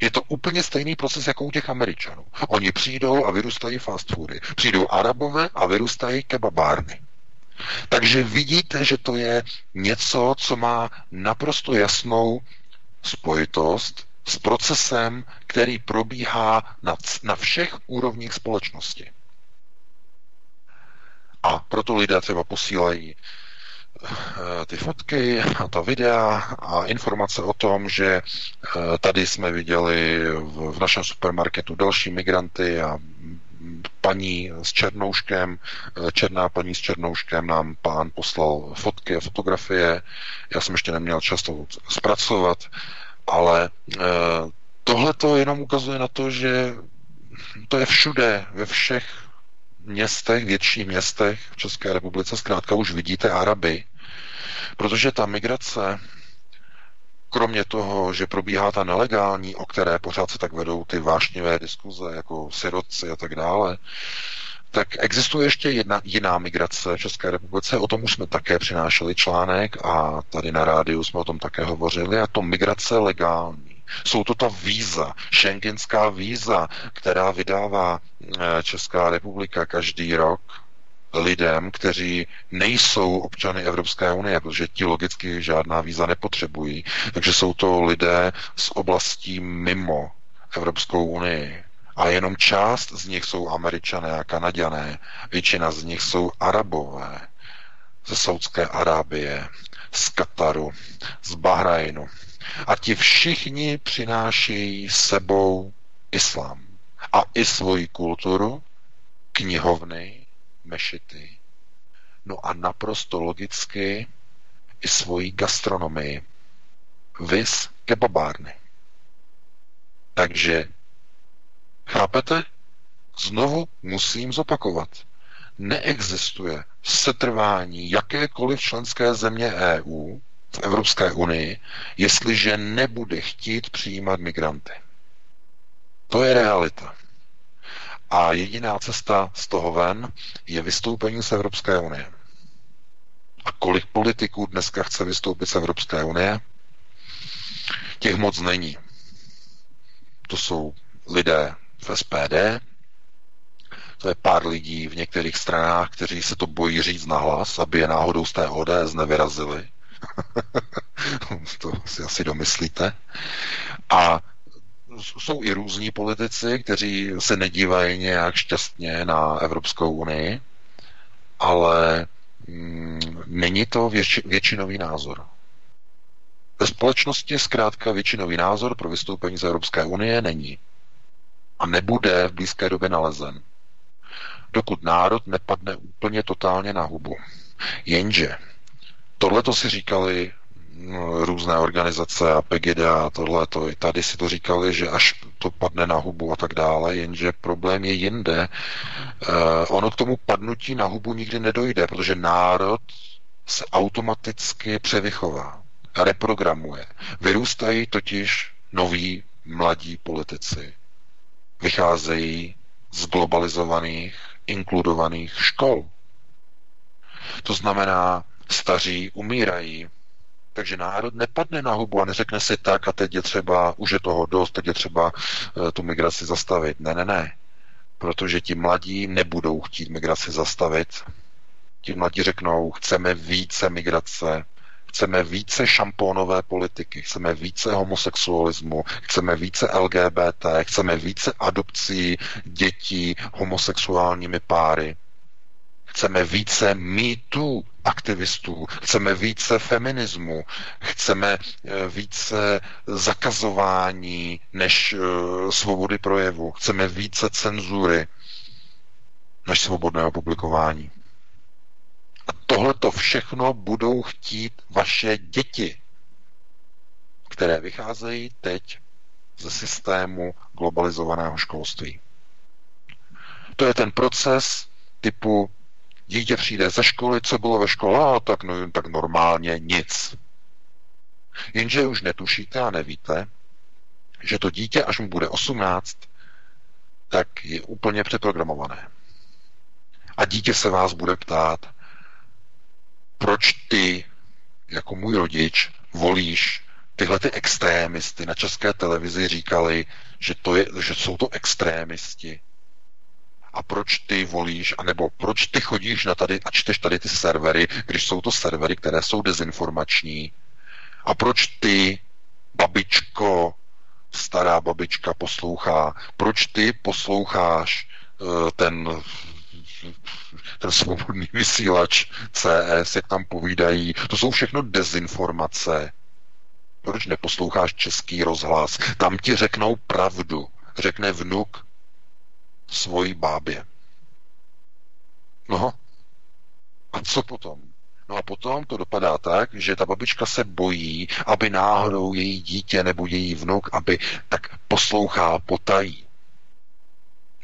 Je to úplně stejný proces, jako u těch Američanů. Oni přijdou a vyrůstají fast foody. Přijdou Arabové a vyrůstají kebabárny. Takže vidíte, že to je něco, co má naprosto jasnou spojitost s procesem, který probíhá na všech úrovních společnosti. A proto lidé třeba posílají ty fotky a ta videa a informace o tom, že tady jsme viděli v našem supermarketu další migranty a paní s černouškem, černá paní s černouškem, nám pán poslal fotky a fotografie. Já jsem ještě neměl čas to zpracovat, ale tohle to jenom ukazuje na to, že to je všude, ve všech městech, větších městech v České republice, zkrátka už vidíte Araby, protože ta migrace, kromě toho, že probíhá ta nelegální, o které pořád se tak vedou ty vášnivé diskuze, jako sirotci a tak dále, tak existuje ještě jiná migrace v České republice, o tom už jsme také přinášeli článek a tady na rádiu jsme o tom také hovořili, a to migrace legální. Jsou to ta víza, šengenská víza, která vydává Česká republika každý rok lidem, kteří nejsou občany Evropské unie, protože ti logicky žádná víza nepotřebují. Takže jsou to lidé z oblastí mimo Evropskou unii. A jenom část z nich jsou Američané a Kanaďané, většina z nich jsou Arabové ze Saudské Arábie, z Kataru, z Bahrajnu. A ti všichni přinášejí sebou islám a i svoji kulturu, knihovny, mešity, no a naprosto logicky i svoji gastronomii, viz kebabárny. Takže, chápete? Znovu musím zopakovat. Neexistuje setrvání jakékoliv členské země EU v Evropské unii, jestliže nebude chtít přijímat migranty. To je realita. A jediná cesta z toho ven je vystoupení z Evropské unie. A kolik politiků dneska chce vystoupit z Evropské unie? Těch moc není. To jsou lidé v SPD, to je pár lidí v některých stranách, kteří se to bojí říct nahlas, aby je náhodou z té ODS nevyrazili. To si asi domyslíte. A jsou i různí politici, kteří se nedívají nějak šťastně na Evropskou unii, ale není to většinový názor. Ve společnosti zkrátka většinový názor pro vystoupení z Evropské unie není. A nebude v blízké době nalezen. Dokud národ nepadne úplně totálně na hubu. Jenže tohleto si říkali různé organizace a Pegida a tohleto. I tady si to říkali, že až to padne na hubu a tak dále, jenže problém je jinde. Ono k tomu padnutí na hubu nikdy nedojde, protože národ se automaticky převychová, reprogramuje. Vyrůstají totiž noví mladí politici. Vycházejí z globalizovaných, inkludovaných škol. To znamená, staří umírají. Takže národ nepadne na hubu a neřekne si tak a teď je třeba, už je toho dost, teď je třeba tu migraci zastavit. Ne. Protože ti mladí nebudou chtít migraci zastavit. Ti mladí řeknou, chceme více migrace, chceme více šampónové politiky, chceme více homosexualismu, chceme více LGBT, chceme více adopcí dětí homosexuálními páry. Chceme více mýtů aktivistů, chceme více feminismu, chceme více zakazování než svobody projevu, chceme více cenzury než svobodného publikování. A tohle to všechno budou chtít vaše děti, které vycházejí teď ze systému globalizovaného školství. To je ten proces typu dítě přijde ze školy, co bylo ve škole, a tak, no, tak normálně nic. Jenže už netušíte a nevíte, že to dítě, až mu bude 18, tak je úplně přeprogramované. A dítě se vás bude ptát, proč ty, jako můj rodič, volíš tyhle ty extrémisty. Na České televizi říkali, že jsou to extrémisti. A proč ty volíš, anebo proč ty chodíš na tady a čteš tady ty servery, když jsou to servery, které jsou dezinformační. A proč ty, babičko, stará babička poslouchá, proč ty posloucháš ten Svobodný vysílač CS, jak tam povídají, to jsou všechno dezinformace. Proč neposloucháš Český rozhlas? Tam ti řeknou pravdu, řekne vnuk svojí bábě. No a co potom? No a potom to dopadá tak, že ta babička se bojí, aby náhodou její dítě nebo její vnuk, aby tak poslouchá potají.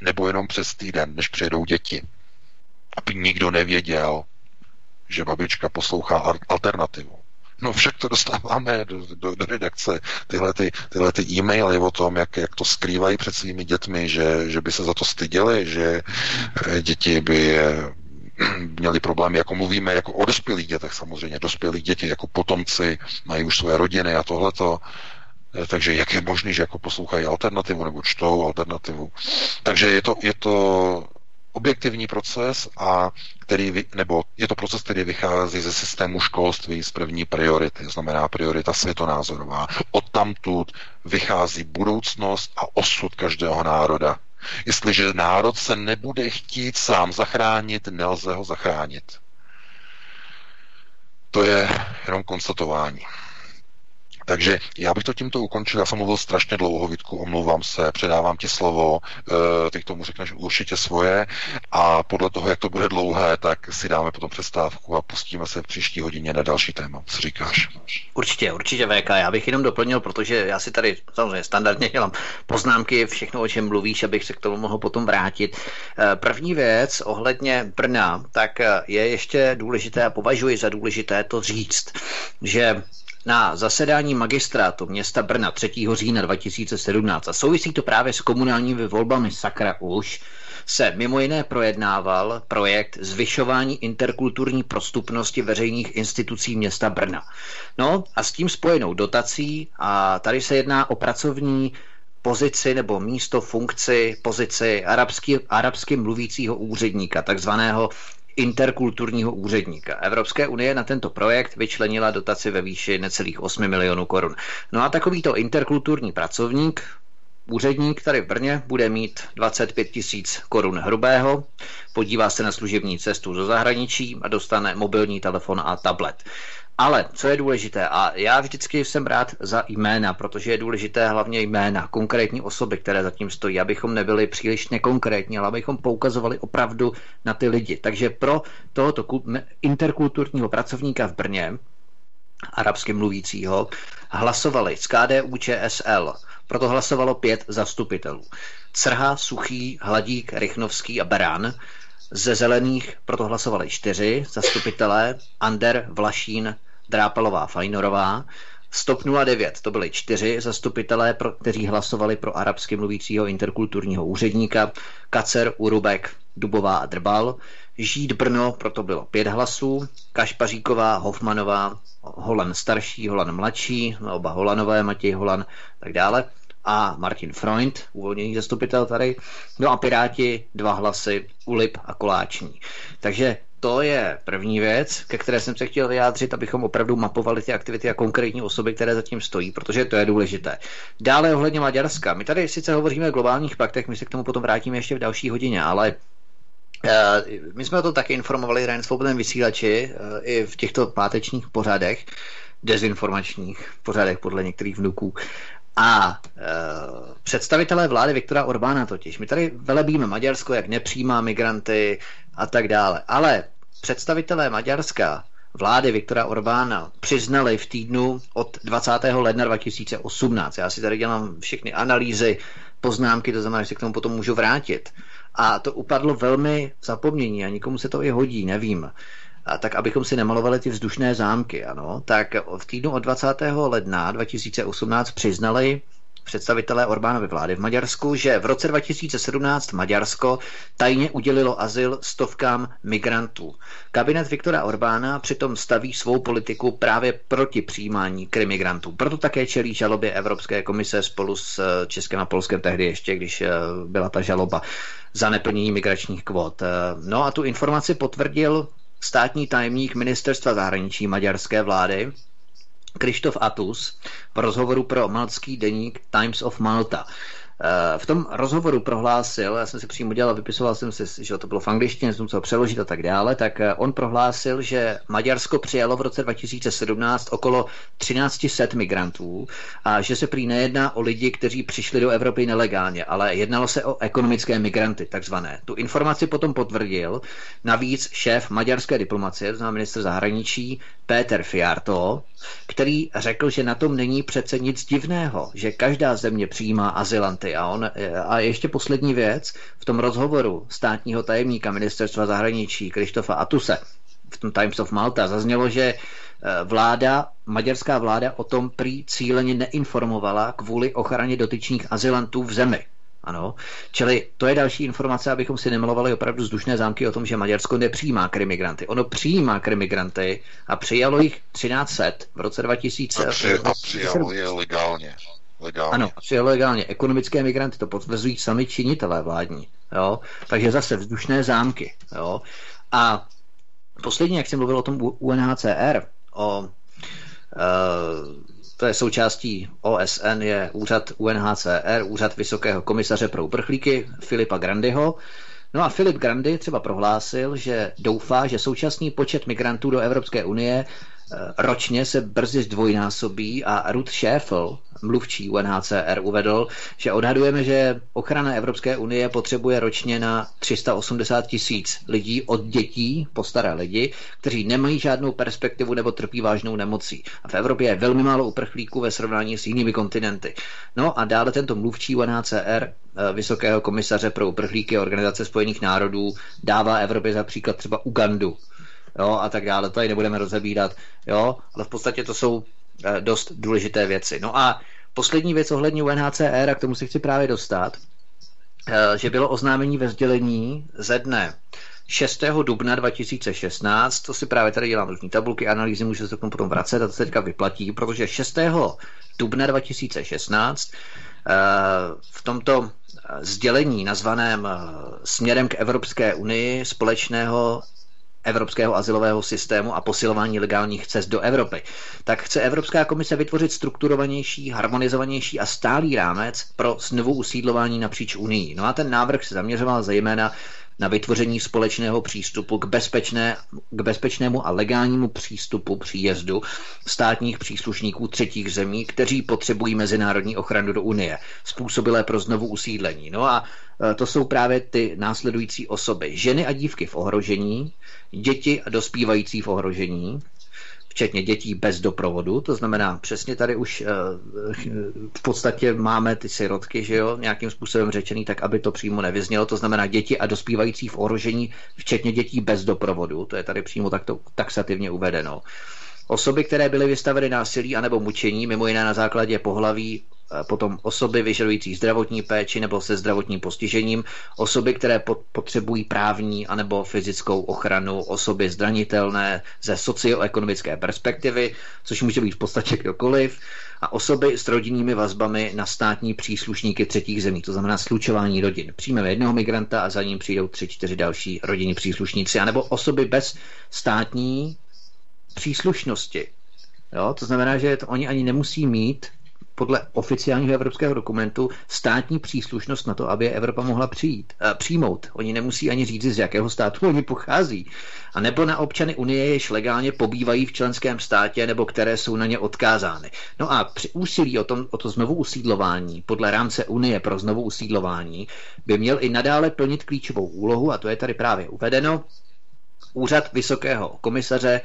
Nebo jenom přes týden, než přijedou děti. Aby nikdo nevěděl, že babička poslouchá alternativu. No však to dostáváme do redakce. Tyhle ty e-maily o tom, jak to skrývají před svými dětmi, že by se za to styděli, že děti by měli problémy, jako mluvíme, jako o dospělých dětech samozřejmě, dospělí děti, jako potomci, mají už svoje rodiny a tohleto. Takže jak je možný, že jako poslouchají alternativu nebo čtou alternativu. Takže je to objektivní proces, je to proces, který vychází ze systému školství z první priority, znamená priorita světonázorová. Odtamtud vychází budoucnost a osud každého národa. Jestliže národ se nebude chtít sám zachránit, nelze ho zachránit. To je jenom konstatování. Takže já bych to tímto ukončil, já jsem mluvil strašně dlouho, Vítku, omlouvám se, předávám ti slovo, ty k tomu řekneš určitě svoje a podle toho, jak to bude dlouhé, tak si dáme potom přestávku a pustíme se v příští hodině na další téma, co říkáš? Určitě VK, já bych jenom doplnil, protože já si tady samozřejmě standardně dělám poznámky, všechno, o čem mluvíš, abych se k tomu mohl potom vrátit. První věc ohledně Brna, tak je ještě důležité a považuji za důležité to říct, že na zasedání magistrátu města Brna 3. října 2017, a souvisí to právě s komunálními volbami, sakra už, se mimo jiné projednával projekt zvyšování interkulturní prostupnosti veřejných institucí města Brna. No a s tím spojenou dotací, a tady se jedná o pracovní pozici nebo místo funkci, pozici arabsky mluvícího úředníka, takzvaného interkulturního úředníka. Evropské unie na tento projekt vyčlenila dotaci ve výši necelých 8 milionů korun. No a takovýto interkulturní pracovník, úředník tady v Brně, bude mít 25 tisíc korun hrubého, podívá se na služební cestu do zahraničí a dostane mobilní telefon a tablet. Ale co je důležité, a já vždycky jsem rád za jména, protože je důležité hlavně jména, konkrétní osoby, které zatím stojí, abychom nebyli příliš nekonkrétní, ale abychom poukazovali opravdu na ty lidi. Takže pro tohoto interkulturního pracovníka v Brně, arabsky mluvícího, hlasovali z KDU ČSL. Proto hlasovalo 5 zastupitelů. Crha, Suchý, Hladík, Rychnovský a Beran. Ze Zelených proto hlasovali 4 zastupitelé, Ander, Vlašín, Drápalová, Fajnorová. Z TOP 09 to byly 4 zastupitelé, kteří hlasovali pro arabsky mluvícího interkulturního úředníka, Kacer, Urubek, Dubová a Drbal. Žít Brno proto bylo 5 hlasů, Kašpaříková, Hofmanová, Holan starší, Holan mladší, oba Holanové, Matěj Holan, tak dále. A Martin Freund, uvolněný zastupitel tady, no a Piráti 2 hlasy, Ulip a Koláční. Takže to je první věc, ke které jsem se chtěl vyjádřit, abychom opravdu mapovali ty aktivity a konkrétní osoby, které zatím stojí, protože to je důležité. Dále ohledně Maďarska. My tady sice hovoříme o globálních paktech, my se k tomu potom vrátíme ještě v další hodině, ale my jsme o tom taky informovali na Svobodném vysílači i v těchto pátečních pořadech, dezinformačních pořadech podle některých vnuků. A představitelé vlády Viktora Orbána totiž. My tady velebíme Maďarsko, jak nepřijímá migranty a tak dále. Ale představitelé Maďarska vlády Viktora Orbána přiznali v týdnu od 20. ledna 2018. Já si tady dělám všechny analýzy, poznámky, to znamená, že se k tomu potom můžu vrátit. A to upadlo velmi v zapomnění a nikomu se to i hodí, nevím. A tak abychom si nemalovali ty vzdušné zámky, ano, tak v týdnu od 20. ledna 2018 přiznali představitelé Orbánovy vlády v Maďarsku, že v roce 2017 Maďarsko tajně udělilo azyl stovkám migrantů. Kabinet Viktora Orbána přitom staví svou politiku právě proti přijímání migrantů. Proto také čelí žalobě Evropské komise spolu s Českem a Polskem tehdy ještě, když byla ta žaloba za neplnění migračních kvót. No a tu informaci potvrdil státní tajemník ministerstva zahraničí maďarské vlády Krištof Atus v rozhovoru pro maltský deník Times of Malta. V tom rozhovoru prohlásil, já jsem si přímo dělal, vypisoval jsem si, že to bylo v angličtině, jsem musel přeložit a tak dále, tak on prohlásil, že Maďarsko přijalo v roce 2017 okolo 1300 migrantů a že se prý nejedná o lidi, kteří přišli do Evropy nelegálně, ale jednalo se o ekonomické migranty, takzvané. Tu informaci potom potvrdil navíc šéf maďarské diplomacie, to znamená ministr zahraničí Péter Fiarto, který řekl, že na tom není přece nic divného, že každá země přijímá azylanty. A ještě poslední věc, v tom rozhovoru státního tajemníka ministerstva zahraničí Krištofa Atuse v tom Times of Malta zaznělo, že maďarská vláda o tom prý cíleně neinformovala kvůli ochraně dotyčných azylantů v zemi. Ano, čili to je další informace, abychom si nemalovali opravdu vzdušné zámky o tom, že Maďarsko nepřijímá migranty. Ono přijímá migranty a přijalo jich 1300 v roce 2000. A přijalo je legálně. Legálně. Ano, legálně. Ekonomické migranty to potvrzují sami činitelé vládní. Jo? Takže zase vzdušné zámky. Jo? A poslední, jak jsem mluvil o tom UNHCR, to je součástí OSN, je úřad UNHCR, úřad Vysokého komisaře pro uprchlíky Filipa Grandiho. No a Filip Grandi třeba prohlásil, že doufá, že současný počet migrantů do Evropské unie ročně se brzy zdvojnásobí a Ruth Schäffel, mluvčí UNHCR, uvedl, že odhadujeme, že ochrana Evropské unie potřebuje ročně na 380 000 lidí od dětí po staré lidi, kteří nemají žádnou perspektivu nebo trpí vážnou nemocí. A v Evropě je velmi málo uprchlíků ve srovnání s jinými kontinenty. No a dále tento mluvčí UNHCR, Vysokého komisaře pro uprchlíky Organizace spojených národů, dává Evropě za příklad třeba Ugandu. Jo, a tak dále, to tady nebudeme rozebírat, jo, ale v podstatě to jsou dost důležité věci. No a poslední věc ohledně UNHCR, a k tomu se chci právě dostat, že bylo oznámení ve sdělení ze dne 6. dubna 2016, to si právě tady dělám různý tabulky, analýzy, můžete se k tomu potom vracet a to se teďka vyplatí, protože 6. dubna 2016 v tomto sdělení nazvaném Směrem k Evropské unii společného evropského azylového systému a posilování legálních cest do Evropy, tak chce Evropská komise vytvořit strukturovanější, harmonizovanější a stálý rámec pro znovu usídlování napříč unii. No a ten návrh se zaměřoval zejména na vytvoření společného přístupu k bezpečnému a legálnímu přístupu příjezdu státních příslušníků třetích zemí, kteří potřebují mezinárodní ochranu do Unie, způsobilé pro znovu usídlení. No a to jsou právě ty následující osoby. Ženy a dívky v ohrožení, děti a dospívající v ohrožení, včetně dětí bez doprovodu, to znamená, přesně tady už v podstatě máme ty sirotky, že jo, nějakým způsobem řečený, tak aby to přímo nevyznělo, to znamená děti a dospívající v ohrožení, včetně dětí bez doprovodu, to je tady přímo takto taxativně uvedeno. Osoby, které byly vystaveny násilí anebo mučení, mimo jiné na základě pohlaví, potom osoby vyžadující zdravotní péči nebo se zdravotním postižením, osoby, které potřebují právní anebo fyzickou ochranu, osoby zranitelné ze socioekonomické perspektivy, což může být v podstatě kdokoliv, a osoby s rodinnými vazbami na státní příslušníky třetích zemí, to znamená slučování rodin. Přijmeme jednoho migranta a za ním přijdou 3-4 další rodinní příslušníci, anebo osoby bez státní příslušnosti. Jo? To znamená, že oni ani nemusí mít podle oficiálního evropského dokumentu státní příslušnost na to, aby je Evropa mohla přijmout. Oni nemusí ani říct, z jakého státu oni pochází. A nebo na občany Unie, jež legálně pobývají v členském státě nebo které jsou na ně odkázány. No a při úsilí o to znovu usídlování podle rámce Unie pro znovu usídlování by měl i nadále plnit klíčovou úlohu, a to je tady právě uvedeno, úřad Vysokého komisaře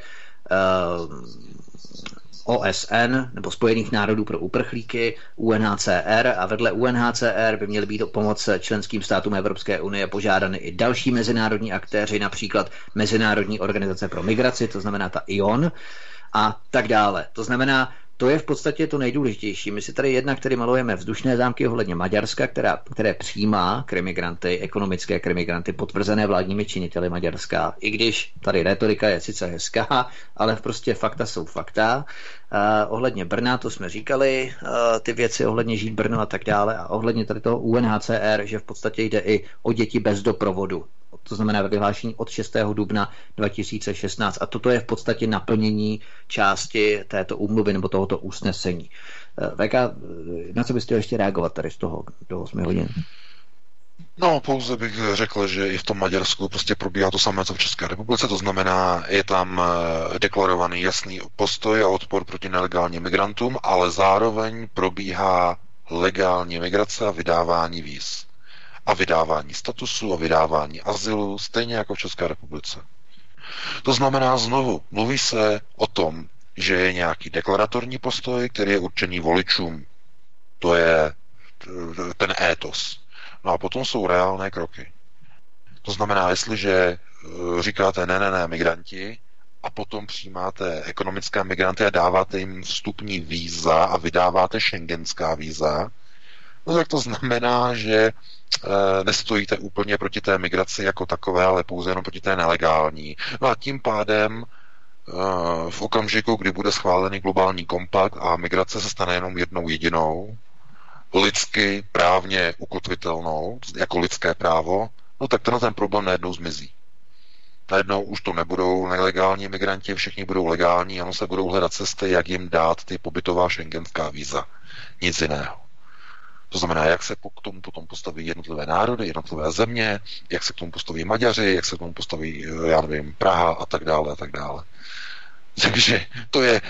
OSN nebo Spojených národů pro uprchlíky, UNHCR, a vedle UNHCR by měly být o pomoc členským státům Evropské unie požádány i další mezinárodní aktéři, například Mezinárodní organizace pro migraci, to znamená ta IOM, a tak dále. To znamená, to je v podstatě to nejdůležitější. My si tady jednak tedy malujeme vzdušné zámky ohledně Maďarska, které přijímá krimigranty, ekonomické krimigranty potvrzené vládními činiteli Maďarska. I když tady retorika je sice hezká, ale prostě fakta jsou fakta. Ohledně Brna, to jsme říkali, ty věci ohledně Žít Brno a tak dále, a ohledně tady toho UNHCR, že v podstatě jde i o děti bez doprovodu. To znamená vyhlášení od 6. dubna 2016. A toto je v podstatě naplnění části této úmluvy nebo tohoto usnesení. VK, na co byste ještě reagovat tady z toho do 8 hodin? No, pouze bych řekl, že i v tom Maďarsku prostě probíhá to samé, co v České republice, to znamená, je tam deklarovaný jasný postoj a odpor proti nelegálním migrantům, ale zároveň probíhá legální migrace a vydávání víz. A vydávání statusu, a vydávání azylu, stejně jako v České republice. To znamená znovu, mluví se o tom, že je nějaký deklaratorní postoj, který je určený voličům. To je ten étos. No a potom jsou reálné kroky. To znamená, jestliže říkáte ne, migranti, a potom přijímáte ekonomické migranty a dáváte jim vstupní víza a vydáváte šengenská víza, no tak to znamená, že nestojíte úplně proti té migraci jako takové, ale pouze jenom proti té nelegální. No a tím pádem v okamžiku, kdy bude schválený globální kompakt a migrace se stane jenom jednou jedinou, lidsky právně ukotvitelnou, jako lidské právo, no tak ten problém najednou zmizí. Najednou už to nebudou nelegální migranti, všichni budou legální, ano, se budou hledat cesty, jak jim dát ty pobytová šengenská víza. Nic jiného. To znamená, jak se k tomu potom postaví jednotlivé národy, jednotlivé země, jak se k tomu postaví Maďaři, jak se k tomu postaví, já nevím, Praha a tak dále, a tak dále. Takže to je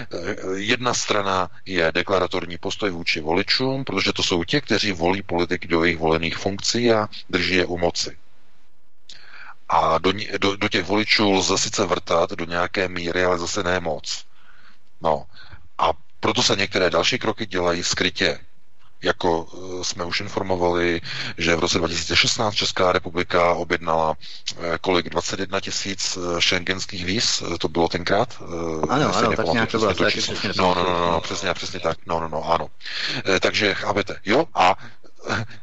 jedna strana, je deklaratorní postoj vůči voličům, protože to jsou ti, kteří volí politiky do jejich volených funkcí a drží je u moci. A do těch voličů lze sice vrtat do nějaké míry, ale zase ne moc. No. A proto se některé další kroky dělají skrytě. Jako jsme už informovali, že v roce 2016 Česká republika objednala kolik 21 000 šengenských víz, to bylo tenkrát? Ano, tak nějak to bylo. Přesně tak, ano. Takže chápete, jo?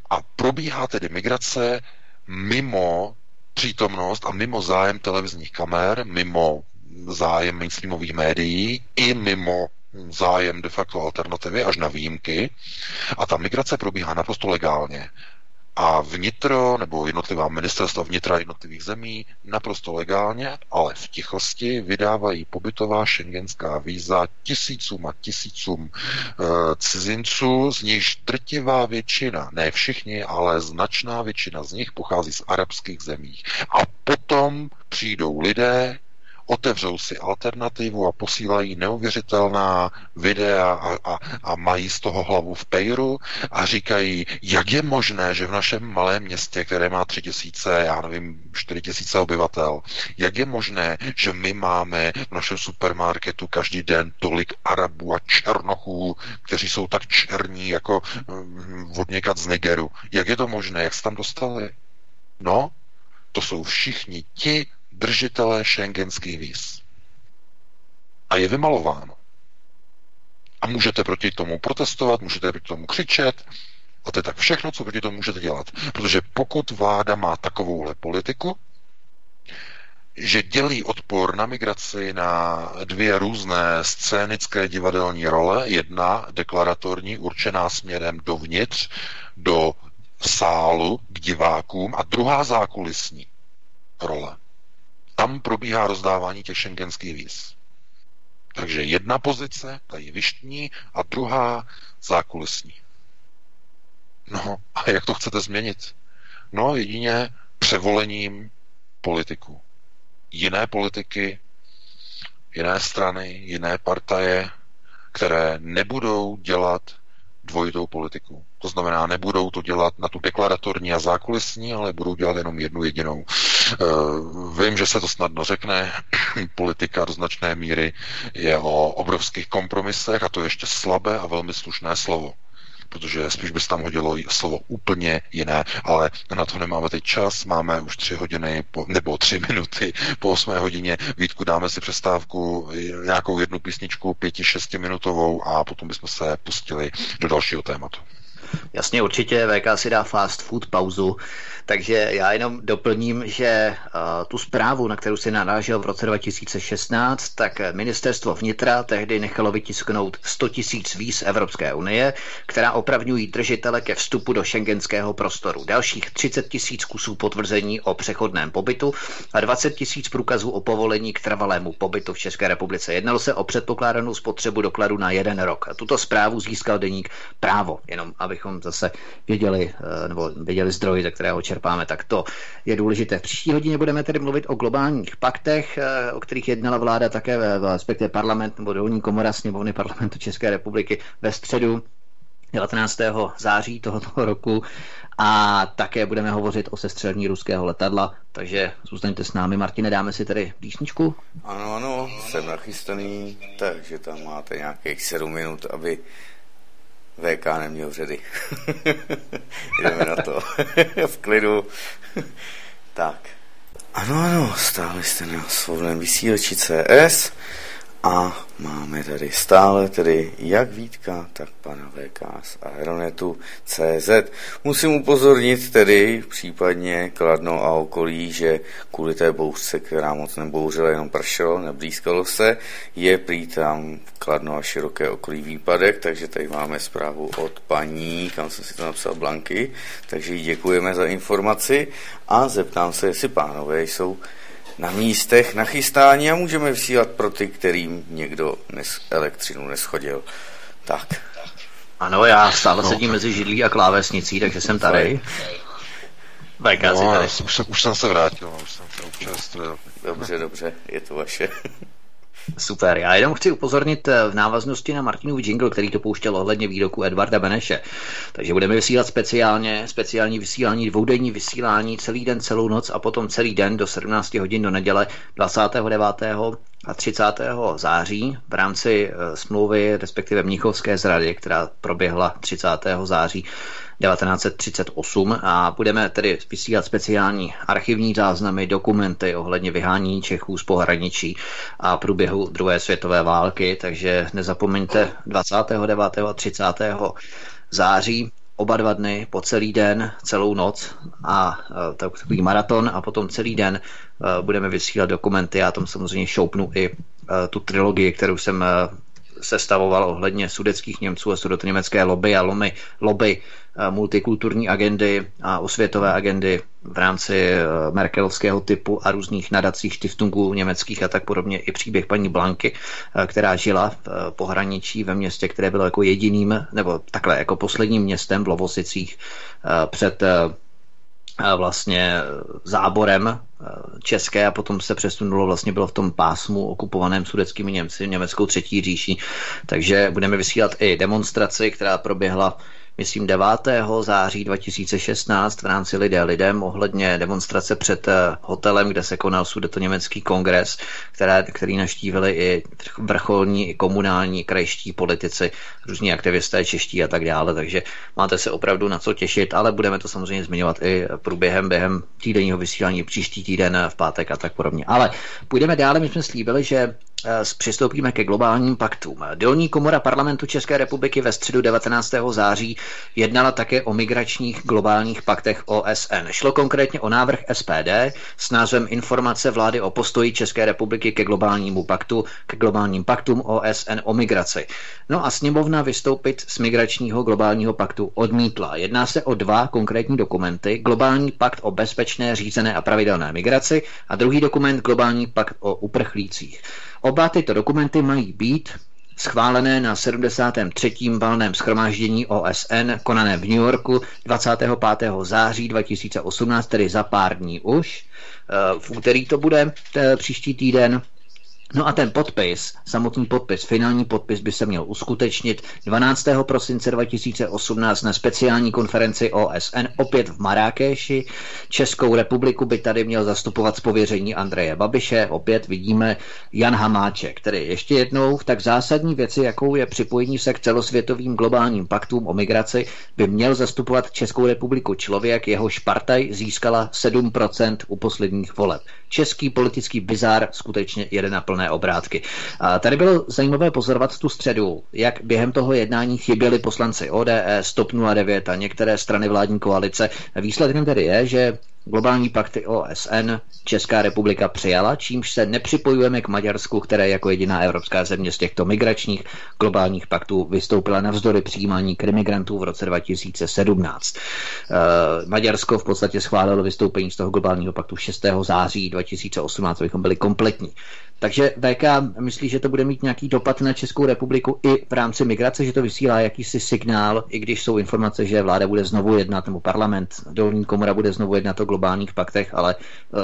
A probíhá tedy migrace mimo přítomnost a mimo zájem televizních kamer, mimo zájem mainstreamových médií i mimo zájem de facto alternativy až na výjimky a ta migrace probíhá naprosto legálně a vnitro nebo jednotlivá ministerstva vnitra jednotlivých zemí naprosto legálně, ale v tichosti vydávají pobytová šengenská víza tisícům a tisícům cizinců, z nichž drtivá většina, ne všichni, ale značná většina z nich pochází z arabských zemí a potom přijdou lidé, otevřou si alternativu a posílají neuvěřitelná videa a mají z toho hlavu v pejru a říkají, jak je možné, že v našem malém městě, které má 3000, 4000 obyvatel, jak je možné, že my máme v našem supermarketu každý den tolik Arabů a Černochů, kteří jsou tak černí, jako odněkat z Nigeru. Jak je to možné? Jak se tam dostali? No, to jsou všichni ti držitelé šengenských víz. A je vymalováno. A můžete proti tomu protestovat, můžete proti tomu křičet, a to je tak všechno, co proti tomu můžete dělat. Protože pokud vláda má takovouhle politiku, že dělí odpor na migraci na dvě různé scénické divadelní role, jedna deklaratorní, určená směrem dovnitř, do sálu k divákům, a druhá zákulisní role. Tam probíhá rozdávání těch šengenských víz. Takže jedna pozice, ta je vyštní, a druhá zákulisní. No, a jak to chcete změnit? No, jedině převolením politiků. Jiné politiky, jiné strany, jiné partaje, které nebudou dělat dvojitou politiku. To znamená, nebudou to dělat na tu deklaratorní a zákulisní, ale budou dělat jenom jednu jedinou. Vím, že se to snadno řekne, politika do značné míry je o obrovských kompromisech a to je ještě slabé a velmi slušné slovo. protože spíš by se tam hodilo slovo úplně jiné, ale na to nemáme teď čas, máme už 3 minuty po 8 hodině. Vítku, dáme si přestávku, nějakou jednu písničku 5-6 minutovou a potom bychom se pustili do dalšího tématu. Jasně, určitě, VK si dá fast food pauzu, takže já jenom doplním, že tu zprávu, na kterou si narážel v roce 2016, tak ministerstvo vnitra tehdy nechalo vytisknout 100 000 víz Evropské unie, která opravňují držitele ke vstupu do šengenského prostoru. Dalších 30 000 kusů potvrzení o přechodném pobytu a 20 000 průkazů o povolení k trvalému pobytu v České republice. Jednalo se o předpokládanou spotřebu dokladu na 1 rok. Tuto zprávu získal deník Právo, jenom abychom zase věděli zdroji, ze kterého čerpáme, tak to je důležité. V příští hodině budeme tedy mluvit o globálních paktech, o kterých jednala vláda také respektive parlament nebo dolní komora sněmovny parlamentu České republiky ve středu 19. září tohoto roku a také budeme hovořit o sestřelení ruského letadla, takže zůstaňte s námi. Martine, dáme si tedy písničku? Ano, jsem nachystaný, takže tam máte nějakých 7 minut, aby VK neměl řady. Jdeme na to. V klidu. Tak. Ano, stáli jste na Svobodném vysílači CS a máme tady stále tedy jak Vítka, tak pana VK z Aeronetu.cz. Musím upozornit tedy případně Kladno a okolí, že kvůli té bouřce, která moc nebouřila, jenom pršelo, neblízkalo se, je prý tam Kladno a široké okolí výpadek, takže tady máme zprávu od paní, kam jsem si to napsal, Blanky, takže jí děkujeme za informaci a zeptám se, jestli pánové jsou na místech nachystání a můžeme vysílat pro ty, kterým někdo elektřinu neschodil. Tak. Ano, já stále sedím mezi židlí a klávesnicí, takže jsem tady. VK, tady. Už jsem se vrátil, už jsem se občerstvil. Dobře, je to vaše. Super, já jenom chci upozornit v návaznosti na Martinův jingle, který to pouštěl ohledně výroku Edvarda Beneše. Takže budeme vysílat speciální vysílání, dvoudenní vysílání, celý den, celou noc a potom celý den do 17 hodin do neděle 29. a 30. září v rámci smlouvy, respektive Mnichovské zrady, která proběhla 30. září 1938 a budeme tedy vysílat speciální archivní záznamy, dokumenty ohledně vyhánění Čechů z pohraničí a průběhu druhé světové války, takže nezapomeňte 29. a 30. září, oba 2 dny, po celý den, celou noc a takový maraton a potom celý den budeme vysílat dokumenty. Já tam samozřejmě šoupnu i tu trilogii, kterou jsem sestavoval ohledně sudetských Němců a sudetoněmecké lobby a lobby multikulturní agendy a osvětové agendy v rámci merkelovského typu a různých nadacích stiftungů německých a tak podobně, i příběh paní Blanky, která žila v pohraničí ve městě, které bylo jako jediným, nebo takhle jako posledním městem v Lovosicích před vlastně záborem české a potom se přesunulo, vlastně bylo v tom pásmu okupovaném sudetskými Němci, německou třetí říší. Takže budeme vysílat i demonstraci, která proběhla, myslím, 9. září 2016 v rámci lidem ohledně demonstrace před hotelem, kde se konal sudetoněmecký kongres, který navštívili i vrcholní, i komunální, krajští politici, různí aktivisté čeští a tak dále, takže máte se opravdu na co těšit, ale budeme to samozřejmě zmiňovat i během týdenního vysílání příští týden v pátek a tak podobně. Ale půjdeme dále, my jsme slíbili, že přistoupíme ke globálním paktům. Dolní komora parlamentu České republiky ve středu 19. září jednala také o migračních globálních paktech OSN. Šlo konkrétně o návrh SPD s názvem Informace vlády o postoji České republiky ke globálním paktům OSN o migraci. No a sněmovna vystoupit z migračního globálního paktu odmítla. Jedná se o 2 konkrétní dokumenty. Globální pakt o bezpečné, řízené a pravidelné migraci a druhý dokument Globální pakt o uprchlících. Oba tyto dokumenty mají být schválené na 73. valném shromáždění OSN konaném v New Yorku 25. září 2018, tedy za pár dní už. V úterý to bude příští týden No a ten podpis, samotný podpis, finální podpis by se měl uskutečnit 12. prosince 2018 na speciální konferenci OSN, opět v Marákeši. Českou republiku by tady měl zastupovat z pověření Andreje Babiše, opět vidíme Jan Hamáček, který ještě jednou v tak zásadní věci, jakou je připojení se k celosvětovým globálním paktům o migraci, by měl zastupovat Českou republiku člověk, jehož partaj získala 7% u posledních voleb. Český politický bizár skutečně jede na plné obrátky. A tady bylo zajímavé pozorovat tu středu, jak během toho jednání chyběli poslanci ODS, TOP 09 a některé strany vládní koalice. Výsledkem tedy je, že globální pakty OSN Česká republika přijala, čímž se nepřipojujeme k Maďarsku, které jako jediná evropská země z těchto migračních globálních paktů vystoupila navzdory přijímání k migrantů v roce 2017. Maďarsko v podstatě schválilo vystoupení z toho globálního paktu 6. září 2018, abychom byli kompletní. Takže VK myslí, že to bude mít nějaký dopad na Českou republiku i v rámci migrace, že to vysílá jakýsi signál, i když jsou informace, že vláda bude znovu jednat, nebo parlament, dolní komora bude znovu jednat o globálních paktech, ale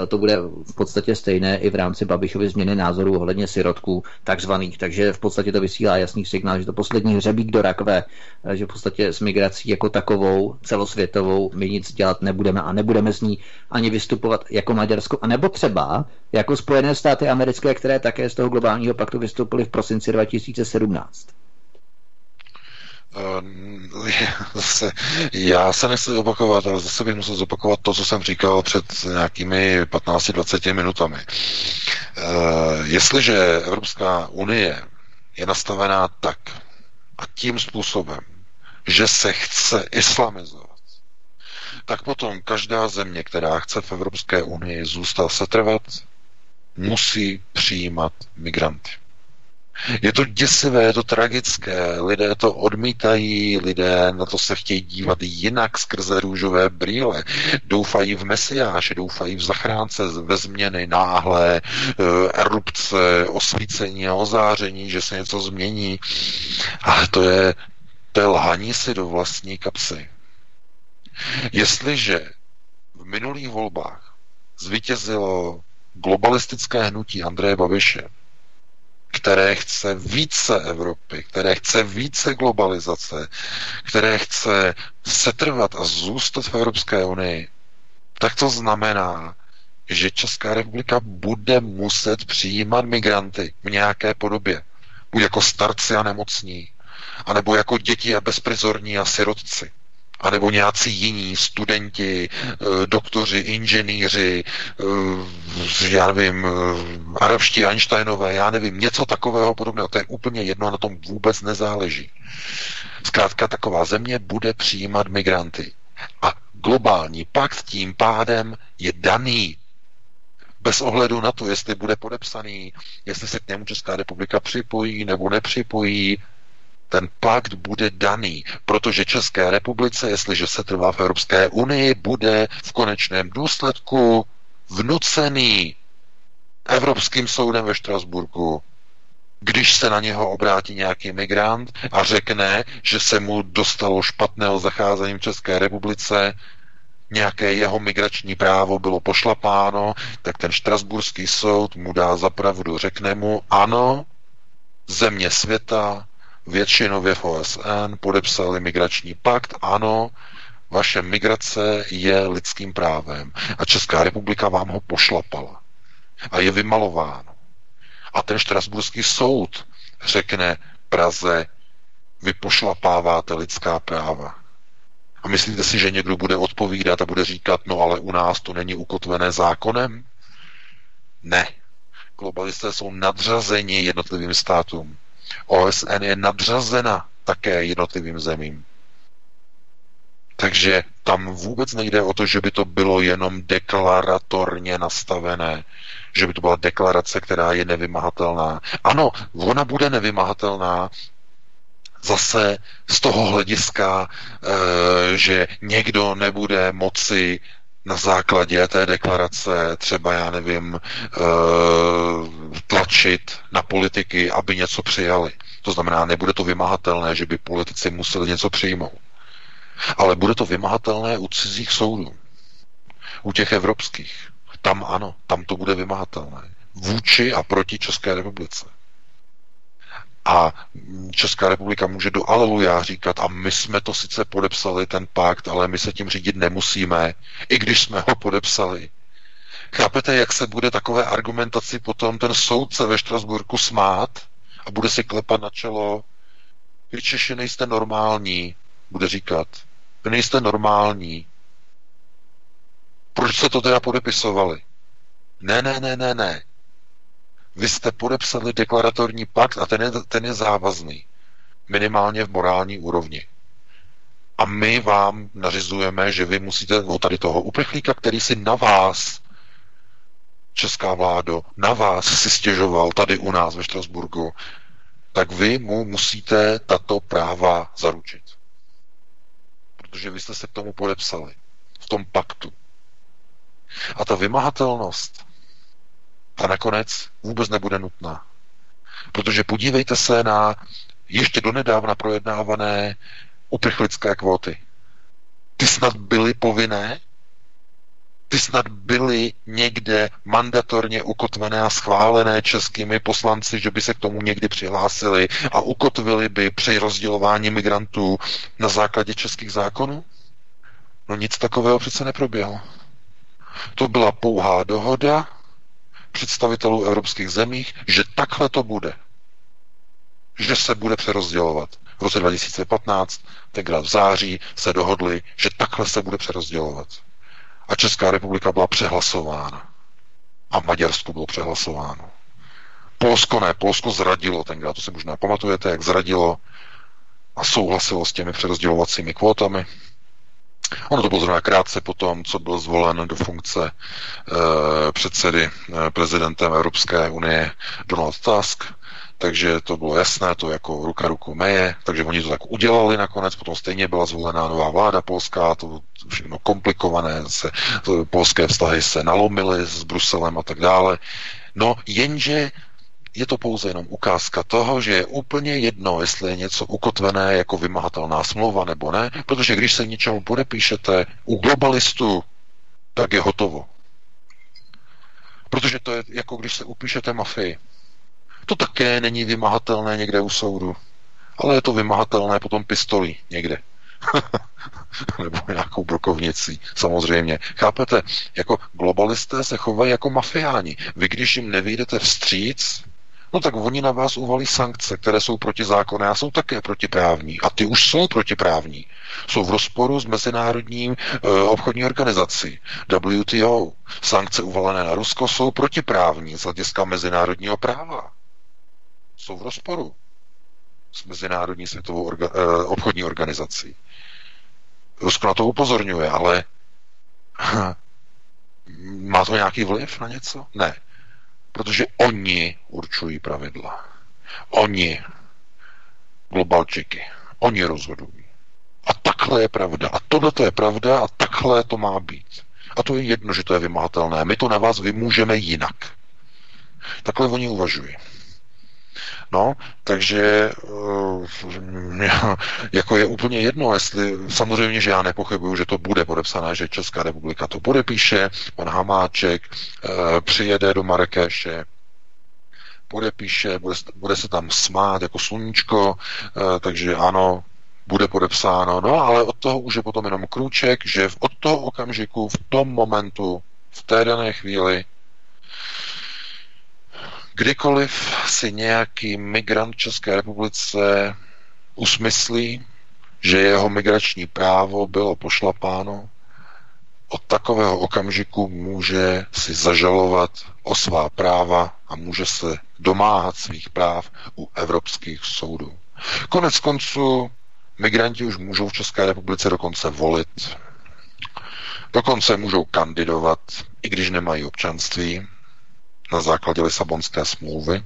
to bude v podstatě stejné i v rámci Babišovy změny názorů ohledně sirotků takzvaných. Takže v podstatě to vysílá jasný signál, že to poslední hřebík do rakve, že v podstatě s migrací jako takovou celosvětovou my nic dělat nebudeme a nebudeme z ní ani vystupovat jako Maďarsko, anebo třeba jako Spojené státy americké, které také z toho globálního paktu vystoupily v prosinci 2017. Já se nechci opakovat, ale zase bych musel zopakovat to, co jsem říkal před nějakými 15-20 minutami. Jestliže Evropská unie je nastavená tak a tím způsobem, že se chce islamizovat, tak potom každá země, která chce v Evropské unii zůstat setrvat, musí přijímat migranty. Je to děsivé, je to tragické, lidé to odmítají, lidé na to se chtějí dívat jinak skrze růžové brýle, doufají v mesiáše, doufají v zachránce, ve změny náhlé, erupce, osvícení a ozáření, že se něco změní. Ale to je lhaní si do vlastní kapsy. Jestliže v minulých volbách zvítězilo globalistické hnutí Andreje Babiše, které chce více Evropy, které chce více globalizace, které chce setrvat a zůstat v Evropské unii, tak to znamená, že Česká republika bude muset přijímat migranty v nějaké podobě. Buď jako starci a nemocní, anebo jako děti a bezprizorní a sirotci, anebo nějací jiní studenti, doktoři, inženýři, já nevím, arabští Einsteinové, já nevím, něco takového podobného. To je úplně jedno, na tom vůbec nezáleží. Zkrátka taková země bude přijímat migranty. A globální pakt tím pádem je daný bez ohledu na to, jestli bude podepsaný, jestli se k němu Česká republika připojí nebo nepřipojí. Ten pakt bude daný, protože České republice, jestliže se trvá v Evropské unii, bude v konečném důsledku vnucený Evropským soudem ve Štrasburku, když se na něho obrátí nějaký migrant a řekne, že se mu dostalo špatného zacházení v České republice, nějaké jeho migrační právo bylo pošlapáno, tak ten štrasburský soud mu dá za pravdu, řekne mu ano, země světa, většinově v OSN podepsali migrační pakt, ano, vaše migrace je lidským právem a Česká republika vám ho pošlapala a je vymalováno. A ten štrasburský soud řekne Praze, vy pošlapáváte lidská práva. A myslíte si, že někdo bude odpovídat a bude říkat, no ale u nás to není ukotvené zákonem? Ne. Globalisté jsou nadřazeni jednotlivým státům. OSN je nadřazena také jednotlivým zemím. Takže tam vůbec nejde o to, že by to bylo jenom deklaratorně nastavené, že by to byla deklarace, která je nevymahatelná. Ano, ona bude nevymahatelná zase z toho hlediska, že někdo nebude moci na základě té deklarace třeba, já nevím, tlačit na politiky, aby něco přijali. To znamená, nebude to vymahatelné, že by politici museli něco přijmout. Ale bude to vymahatelné u cizích soudů. U těch evropských. Tam ano, tam to bude vymahatelné. vůči a proti České republice. A Česká republika může do aleluja říkat, a my jsme to sice podepsali, ten pakt, ale my se tím řídit nemusíme, i když jsme ho podepsali. Chápete, jak se bude takové argumentaci potom ten soudce ve Štrasburku smát a bude si klepat na čelo? Vy Češi nejste normální, bude říkat. Vy nejste normální. Proč se to teda podepisovali? Ne. Vy jste podepsali deklaratorní pakt a ten je závazný. Minimálně v morální úrovni. A my vám nařizujeme, že vy musíte tady toho uprchlíka, který si na vás, česká vládo, na vás si stěžoval tady u nás ve Štrasburku, tak vy mu musíte tato práva zaručit. Protože vy jste se k tomu podepsali. V tom paktu. A ta vymahatelnost a nakonec vůbec nebude nutná. Protože podívejte se na ještě donedávna projednávané uprchlické kvóty. Ty snad byly povinné? Ty snad byly někde mandatorně ukotvené a schválené českými poslanci, že by se k tomu někdy přihlásili a ukotvili by při rozdělování migrantů na základě českých zákonů? No nic takového přece neproběhlo. To byla pouhá dohoda představitelů evropských zemích, že takhle to bude. Že se bude přerozdělovat. V roce 2015, tenkrát v září, se dohodli, že takhle se bude přerozdělovat. A Česká republika byla přehlasována. A Maďarsko bylo přehlasováno. Polsko ne, Polsko zradilo tenkrát, to si možná pamatujete, jak zradilo a souhlasilo s těmi přerozdělovacími kvótami. Ono to bylo zrovna krátce potom, co byl zvolen do funkce předsedy prezidentem Evropské unie Donald Tusk, takže to bylo jasné, to jako ruka ruku meje, takže oni to tak udělali nakonec, potom stejně byla zvolená nová vláda polská, to bylo všechno komplikované, polské vztahy se nalomily s Bruselem a tak dále. No jenže je to pouze jenom ukázka toho, že je úplně jedno, jestli je něco ukotvené jako vymahatelná smlouva nebo ne, protože když se něčemu podepíšete u globalistů, tak je hotovo. Protože to je jako když se upíšete mafii. To také není vymahatelné někde u soudu, ale je to vymahatelné potom pistolí někde. Nebo nějakou brokovnicí, samozřejmě. Chápete, jako globalisté se chovají jako mafiáni. Vy když jim nevyjdete vstříc, no tak oni na vás uvalí sankce, které jsou protizákonné a jsou také protiprávní. A ty už jsou protiprávní. Jsou v rozporu s mezinárodním obchodní organizací WTO. Sankce uvalené na Rusko jsou protiprávní z hlediska mezinárodního práva. Jsou v rozporu s mezinárodní světovou obchodní organizací. Rusko na to upozorňuje, ale má to nějaký vliv na něco? Ne. Protože oni určují pravidla. Oni, globalčiky, oni rozhodují. A takhle je pravda. A tohle to je pravda a takhle to má být. A to je jedno, že to je vymahatelné. My to na vás vymůžeme jinak. Takhle oni uvažují. No, takže jako je úplně jedno, jestli, samozřejmě, že já nepochybuju, že to bude podepsané, že Česká republika to podepíše, pan Hamáček přijede do Marrakeše, podepíše, bude se tam smát jako sluníčko, takže ano, bude podepsáno, no ale od toho už je potom jenom krůček, že od toho okamžiku, v tom momentu, v té dané chvíli, kdykoliv si nějaký migrant v České republice usmyslí, že jeho migrační právo bylo pošlapáno, od takového okamžiku může si zažalovat o svá práva a může se domáhat svých práv u evropských soudů. Konec konců migranti už můžou v České republice dokonce volit, dokonce můžou kandidovat, i když nemají občanství, na základě Lisabonské smlouvy.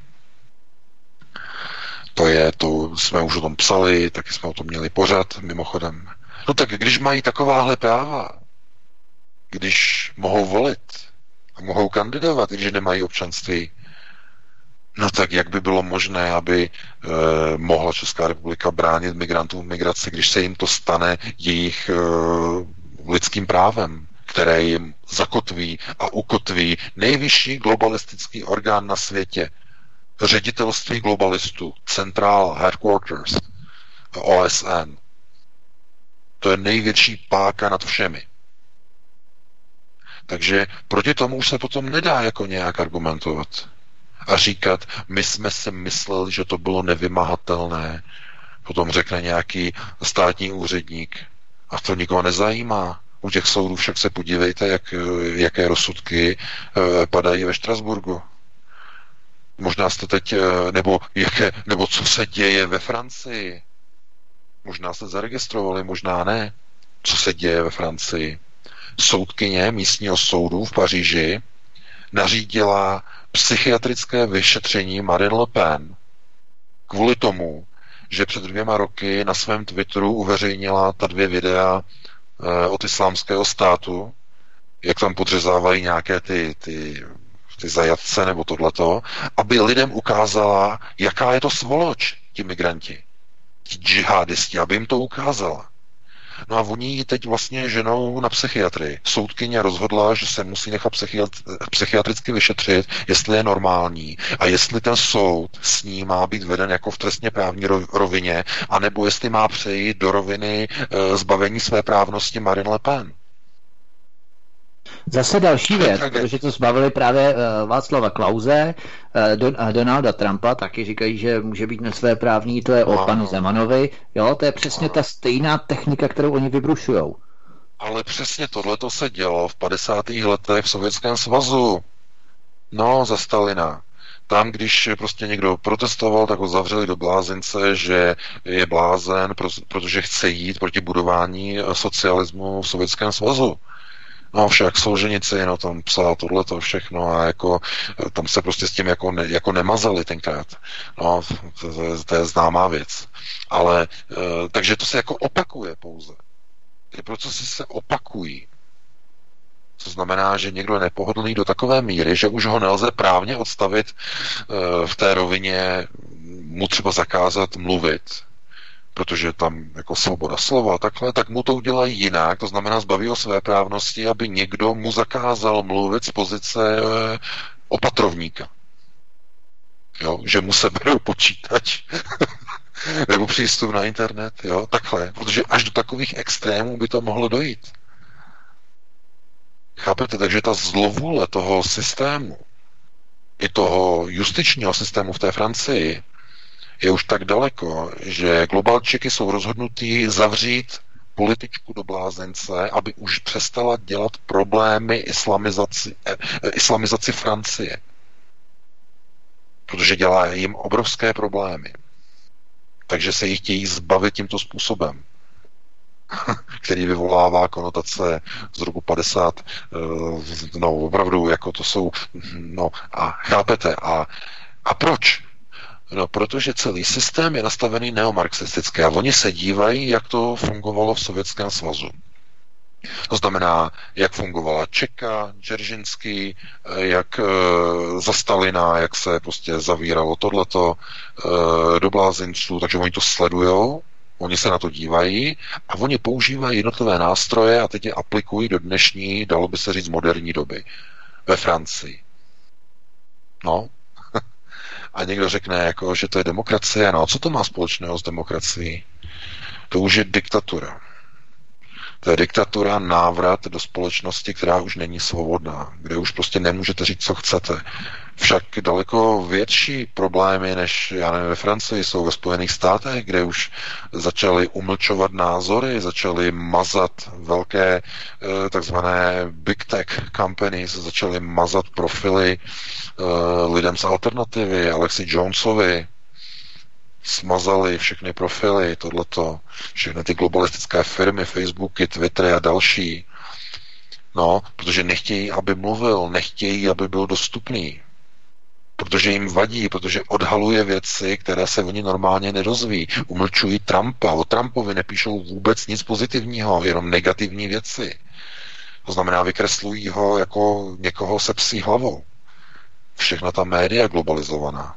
To jsme už o tom psali, taky jsme o tom měli pořad, mimochodem. No tak když mají takováhle práva, když mohou volit a mohou kandidovat, i když nemají občanství, no tak jak by bylo možné, aby mohla Česká republika bránit migrantům v migraci, když se jim to stane jejich lidským právem, které jim zakotví a ukotví nejvyšší globalistický orgán na světě, ředitelství globalistů, Central Headquarters OSN. To je největší páka nad všemi. Takže proti tomu už se potom nedá jako nějak argumentovat a říkat, my jsme si mysleli, že to bylo nevymahatelné, potom řekne nějaký státní úředník a to nikoho nezajímá. U těch soudů však se podívejte, jaké rozsudky padají ve Štrasburku. Možná jste teď, nebo co se děje ve Francii. Možná jste zaregistrovali, možná ne. Co se děje ve Francii? Soudkyně místního soudu v Paříži nařídila psychiatrické vyšetření Marine Le Pen kvůli tomu, že před 2 roky na svém Twitteru uveřejnila ta 2 videa od Islámského státu, jak tam podřezávají nějaké ty zajatce nebo tohleto, aby lidem ukázala, jaká je to svoloč, ti migranti, ti džihadisti, aby jim to ukázala. No a oni ji teď vlastně ženou na psychiatrii. Soudkyně rozhodla, že se musí nechat psychiatricky vyšetřit, jestli je normální a jestli ten soud s ní má být veden jako v trestně právní rovině, anebo jestli má přejít do roviny zbavení své právnosti Marine Le Pen. Zase další věc, protože to zbavili právě Václava Klause, Donalda Trumpa, taky říkají, že může být nesvéprávný, to je o panu Zemanovi. Jo, to je přesně ta stejná technika, kterou oni vybrušujou. Ale přesně tohleto se dělo v 50. letech v Sovětském svazu. No, za Stalina. Tam, když prostě někdo protestoval, tak ho zavřeli do blázince, že je blázen, protože chce jít proti budování socialismu v Sovětském svazu. No však Solženici, no tam psal tohleto všechno a jako tam se prostě s tím jako nemazali tenkrát. No to je známá věc. Ale takže to se jako opakuje pouze. Ty procesy se opakují. To znamená, že někdo je nepohodlný do takové míry, že už ho nelze právně odstavit v té rovině, mu třeba zakázat mluvit, protože tam jako svoboda slova takhle, tak mu to udělají jinak, to znamená zbaví ho své právnosti, aby někdo mu zakázal mluvit z pozice opatrovníka. Jo, že mu seberou počítač nebo přístup na internet, jo, takhle, protože až do takových extrémů by to mohlo dojít. Chápete? Takže ta zlovůle toho systému i toho justičního systému v té Francii je už tak daleko, že globalčiky jsou rozhodnutí zavřít političku do blázence, aby už přestala dělat problémy islamizaci Francie. Protože dělá jim obrovské problémy. Takže se jich chtějí zbavit tímto způsobem, který vyvolává konotace z roku 50. No, opravdu, jako to jsou... No, a chápete? A proč? No, protože celý systém je nastavený neomarxisticky a oni se dívají, jak to fungovalo v Sovětském svazu. To znamená, jak fungovala Čeka, Dzeržinský, jak za Stalina, jak se prostě zavíralo tohleto do blázinců, takže oni to sledujou, oni se na to dívají a oni používají jednotlivé nástroje a teď je aplikují do dnešní, dalo by se říct, moderní doby ve Francii. No, a někdo řekne, jako, že to je demokracie. No a co to má společného s demokracií? To už je diktatura. To je diktatura, návrat do společnosti, která už není svobodná, kde už prostě nemůžete říct, co chcete. Však daleko větší problémy, než já nevím, ve Francii, jsou ve Spojených státech, kde už začali umlčovat názory, začali mazat velké takzvané big tech companies, začali mazat profily lidem z alternativy, Alexi Jonesovi, smazali všechny profily, tohleto, všechny ty globalistické firmy, Facebooky, Twittery a další. No, protože nechtějí, aby mluvil, nechtějí, aby byl dostupný. Protože jim vadí, protože odhaluje věci, které se oni normálně nedozví. Umlčují Trumpa, o Trumpovi nepíšou vůbec nic pozitivního, jenom negativní věci. To znamená, vykreslují ho jako někoho se psí hlavou. Všechna ta média globalizovaná.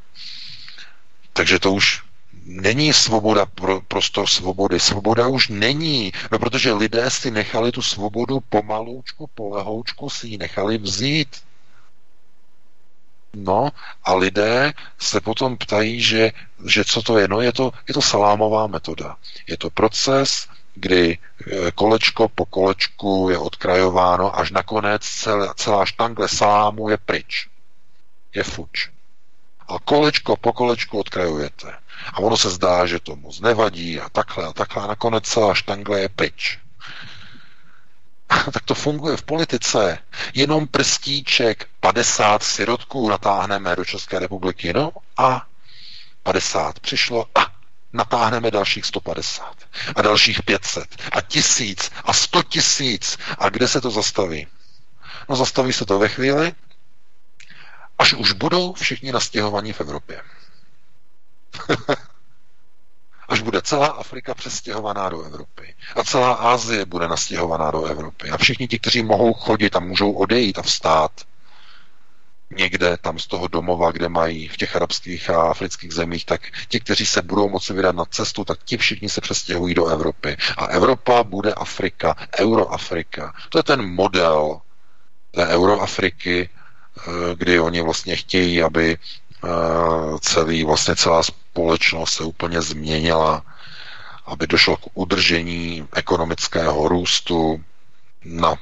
Takže to už není svoboda, prostor svobody. Svoboda už není, no protože lidé si nechali tu svobodu pomaloučku, polehoučku si ji nechali vzít. No a lidé se potom ptají, že co to je. No je to salámová metoda. Je to proces, kdy kolečko po kolečku je odkrajováno, až nakonec celá štangle salámu je pryč. Je fuč. A kolečko po kolečku odkrajujete. A ono se zdá, že to moc nevadí a takhle, nakonec celá štangle je pryč. Tak to funguje v politice. Jenom prstíček, 50 sirotků natáhneme do České republiky, no a 50 přišlo a natáhneme dalších 150 a dalších 500 a 1000 a 100 000. A kde se to zastaví? No zastaví se to ve chvíli, až už budou všichni nastěhovaní v Evropě. Až bude celá Afrika přestěhovaná do Evropy. A celá Asie bude nastěhovaná do Evropy. A všichni ti, kteří mohou chodit a můžou odejít a vstát někde tam z toho domova, kde mají v těch arabských a afrických zemích, tak ti, kteří se budou moci vydat na cestu, tak ti všichni se přestěhují do Evropy. A Evropa bude Afrika, Euroafrika. To je ten model té Euroafriky, kdy oni vlastně chtějí, aby celá společnost se úplně změnila, aby došlo k udržení ekonomického růstu na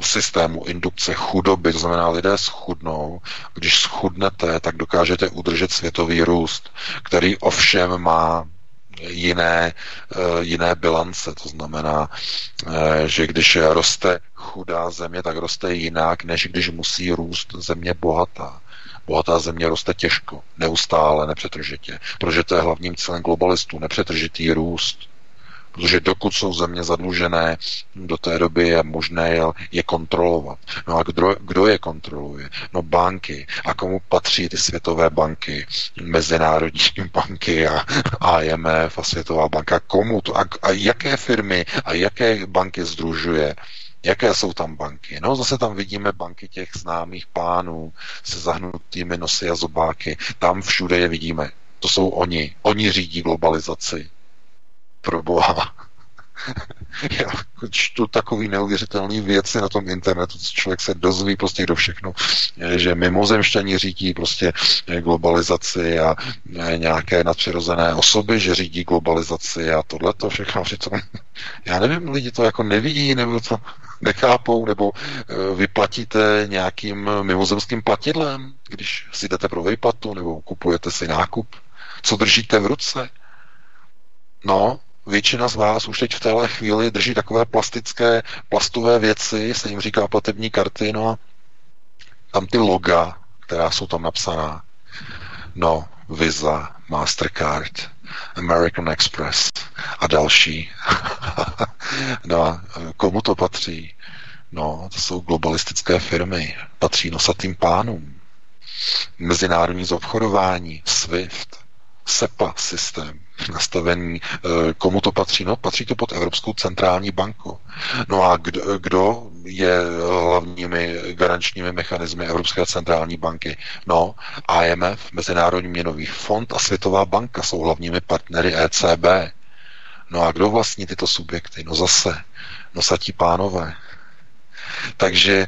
systému indukce chudoby, to znamená lidé schudnou. Když schudnete, tak dokážete udržet světový růst, který ovšem má jiné bilance. To znamená, že když roste chudá země, tak roste jinak, než když musí růst země bohatá. Bohatá země roste těžko, neustále, nepřetržitě, protože to je hlavním cílem globalistů, nepřetržitý růst. Protože dokud jsou země zadlužené, do té doby je možné je kontrolovat. No a kdo je kontroluje? No banky. A komu patří ty světové banky, mezinárodní banky a IMF a Světová banka? Komu to? A jaké firmy a jaké banky sdružuje? Jaké jsou tam banky? No zase tam vidíme banky těch známých pánů se zahnutými nosy a zobáky. Tam všude je vidíme. To jsou oni. Oni řídí globalizaci. Pro boha. Já čtu takový neuvěřitelný věci na tom internetu, co člověk se dozví prostě kdo všechno, že mimozemšťani řídí prostě globalizaci a nějaké nadpřirozené osoby, že řídí globalizaci a tohleto všechno. Přitom, já nevím, lidi to jako nevidí, nebo to nechápou, nebo vyplatíte nějakým mimozemským platidlem, když si jdete pro výplatu, nebo kupujete si nákup. Co držíte v ruce? No, většina z vás už teď v téhle chvíli drží takové plastové věci, se jim říká platební karty, no a tam ty loga, která jsou tam napsaná, no, Visa, Mastercard, American Express a další. No a komu to patří? No, to jsou globalistické firmy, patří nosatým pánům. Mezinárodní zobchodování, SWIFT, SEPA systém, nastavení, komu to patří? No, patří to pod Evropskou centrální banku. No a kdo je hlavními garančními mechanismy Evropské centrální banky? No, IMF, Mezinárodní měnový fond a Světová banka jsou hlavními partnery ECB. No a kdo vlastní tyto subjekty? No zase, nosatí pánové. Takže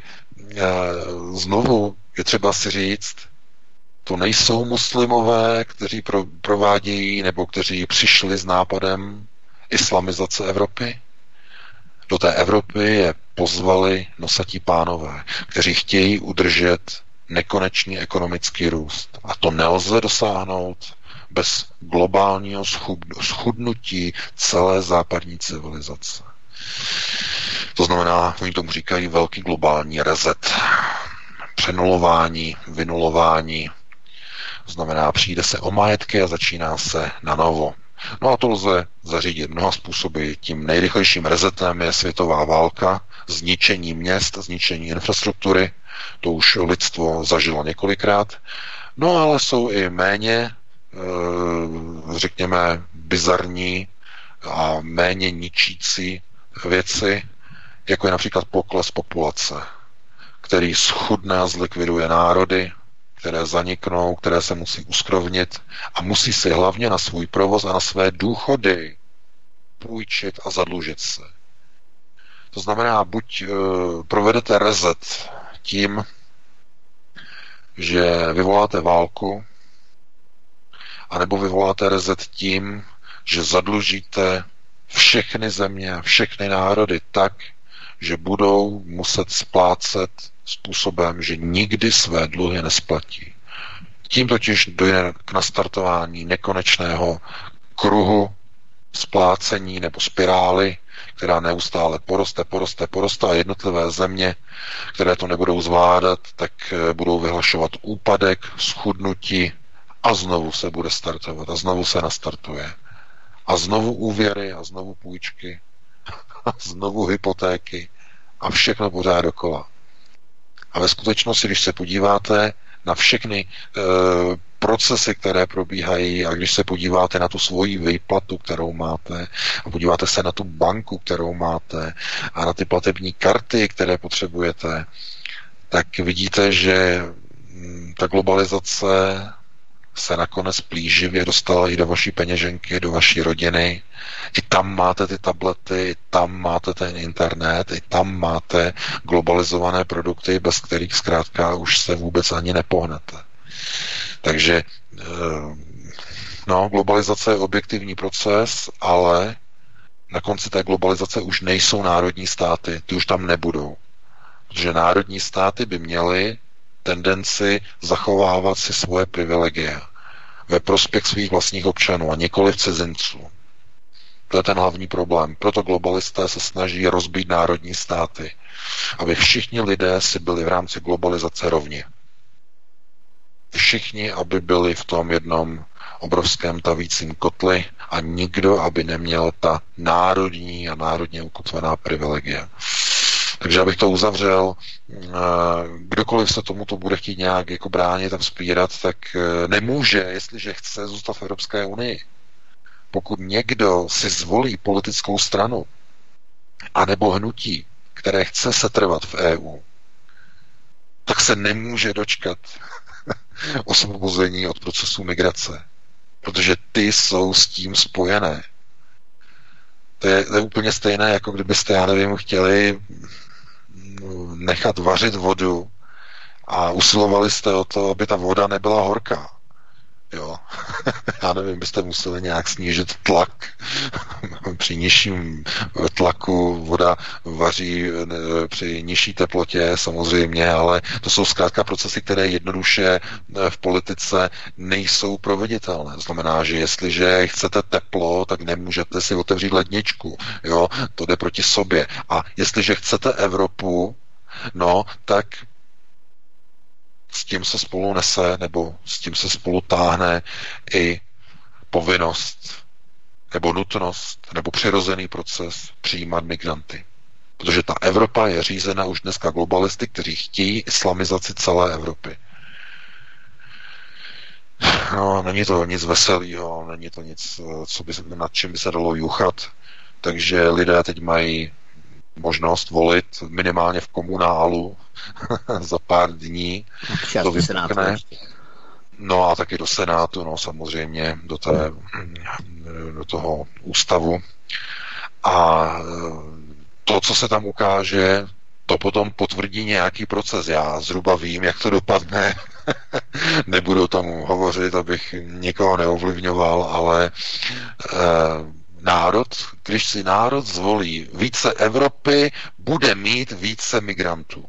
znovu je třeba si říct, to nejsou muslimové, kteří provádějí nebo kteří přišli s nápadem islamizace Evropy. Do té Evropy je pozvali nosatí pánové, kteří chtějí udržet nekonečný ekonomický růst. A to nelze dosáhnout bez globálního schudnutí celé západní civilizace. To znamená, oni tomu říkají velký globální reset. Přenulování, vynulování, znamená, přijde se o majetky a začíná se na novo. No a to lze zařídit mnoha způsoby. Tím nejrychlejším resetem je světová válka, zničení měst, zničení infrastruktury. To už lidstvo zažilo několikrát. No ale jsou i méně, řekněme, bizarní a méně ničící věci, jako je například pokles populace, který schudne a zlikviduje národy, které zaniknou, které se musí uskrovnit a musí si hlavně na svůj provoz a na své důchody půjčit a zadlužit se. To znamená, buď provedete reset tím, že vyvoláte válku, anebo vyvoláte reset tím, že zadlužíte všechny země a všechny národy tak, že budou muset splácet způsobem, že nikdy své dluhy nesplatí. Tím totiž dojde k nastartování nekonečného kruhu splácení nebo spirály, která neustále poroste a jednotlivé země, které to nebudou zvládat, tak budou vyhlašovat úpadek, schudnutí a znovu se bude startovat a znovu se nastartuje. A znovu úvěry a znovu půjčky a znovu hypotéky a všechno pořád dokola. A ve skutečnosti, když se podíváte na všechny procesy, které probíhají, a když se podíváte na tu svoji výplatu, kterou máte, a podíváte se na tu banku, kterou máte, a na ty platební karty, které potřebujete, tak vidíte, že ta globalizace se nakonec plíživě dostala i do vaší peněženky, do vaší rodiny. I tam máte ty tablety, i tam máte ten internet, i tam máte globalizované produkty, bez kterých zkrátka už se vůbec ani nepohnete. Takže no, globalizace je objektivní proces, ale na konci té globalizace už nejsou národní státy, ty už tam nebudou. Protože národní státy by měly tendenci zachovávat si svoje privilegie ve prospěch svých vlastních občanů a nikoli v cizinců. To je ten hlavní problém. Proto globalisté se snaží rozbít národní státy, aby všichni lidé si byli v rámci globalizace rovni. Všichni, aby byli v tom jednom obrovském tavícím kotli a nikdo, aby neměl ta národní a národně ukotvená privilegia. Takže abych to uzavřel, kdokoliv se tomuto bude chtít nějak jako bránit a vzpírat, tak nemůže, jestliže chce zůstat v Evropské unii. Pokud někdo si zvolí politickou stranu anebo hnutí, které chce setrvat v EU, tak se nemůže dočkat osvobození od procesu migrace, protože ty jsou s tím spojené. To je úplně stejné, jako kdybyste, já nevím, chtěli nechat vařit vodu a usilovali jste o to, aby ta voda nebyla horká. Jo. Já nevím, byste museli nějak snížit tlak. Při nižším tlaku voda vaří při nižší teplotě samozřejmě, ale to jsou zkrátka procesy, které jednoduše v politice nejsou proveditelné. To znamená, že jestliže chcete teplo, tak nemůžete si otevřít ledničku. Jo? To jde proti sobě. A jestliže chcete Evropu, no, tak s tím se spolu nese, nebo s tím se spolu táhne i povinnost, nebo nutnost, nebo přirozený proces přijímat migranty. Protože ta Evropa je řízena už dneska globalisty, kteří chtějí islamizaci celé Evropy. No, není to nic veselého, není to nic, nad čím by se dalo juchat. Takže lidé teď mají možnost volit minimálně v komunálu za pár dní. To vypukne. No a taky do Senátu, no samozřejmě, do toho ústavu. A to, co se tam ukáže, to potom potvrdí nějaký proces. Já zhruba vím, jak to dopadne. Nebudu tam hovořit, abych někoho neovlivňoval, ale když si národ zvolí více Evropy, bude mít více migrantů.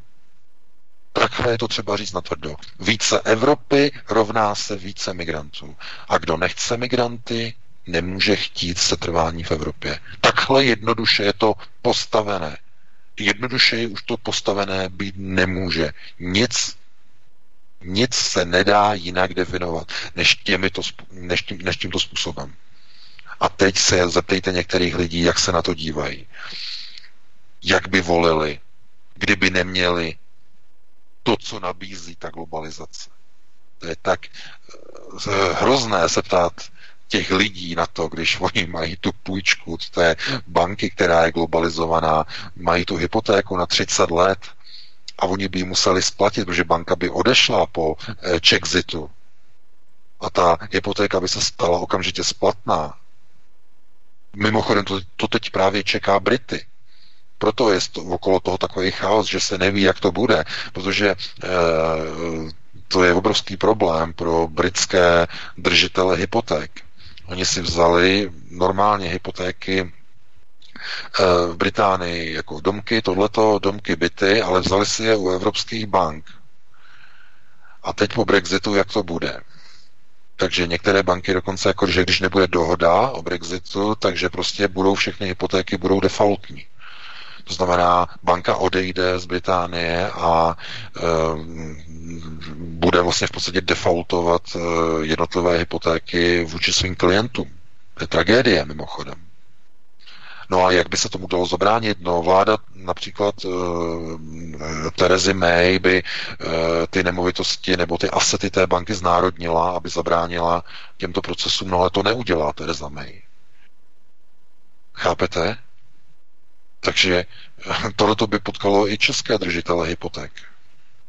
Takhle je to třeba říct natvrdo. Více Evropy rovná se více migrantů. A kdo nechce migranty, nemůže chtít setrvání v Evropě. Takhle jednoduše je to postavené. Jednoduše už to postavené být nemůže. Nic se nedá jinak definovat, než tímto způsobem. A teď se zeptejte některých lidí, jak se na to dívají. Jak by volili, kdyby neměli to, co nabízí ta globalizace. To je tak hrozné se ptát těch lidí na to, když oni mají tu půjčku od té banky, která je globalizovaná, mají tu hypotéku na 30 let a oni by ji museli splatit, protože banka by odešla po Chexitu. A ta hypotéka by se stala okamžitě splatná. Mimochodem to teď právě čeká Brity. Proto je okolo toho takový chaos, že se neví, jak to bude, protože to je obrovský problém pro britské držitele hypoték. Oni si vzali normálně hypotéky v Británii jako domky, tohleto, domky, byty, ale vzali si je u evropských bank. A teď po Brexitu, jak to bude? Takže některé banky dokonce, jako že když nebude dohoda o Brexitu, takže prostě budou všechny hypotéky budou defaultní. To znamená, banka odejde z Británie a bude vlastně v podstatě defaultovat jednotlivé hypotéky vůči svým klientům. To je tragédie mimochodem. No a jak by se tomu dalo zabránit? No, vláda například Theresa May by ty nemovitosti nebo ty asety té banky znárodnila, aby zabránila těmto procesům, no ale to neudělá Theresa May. Chápete? Takže tohleto by potkalo i české držitele hypoték,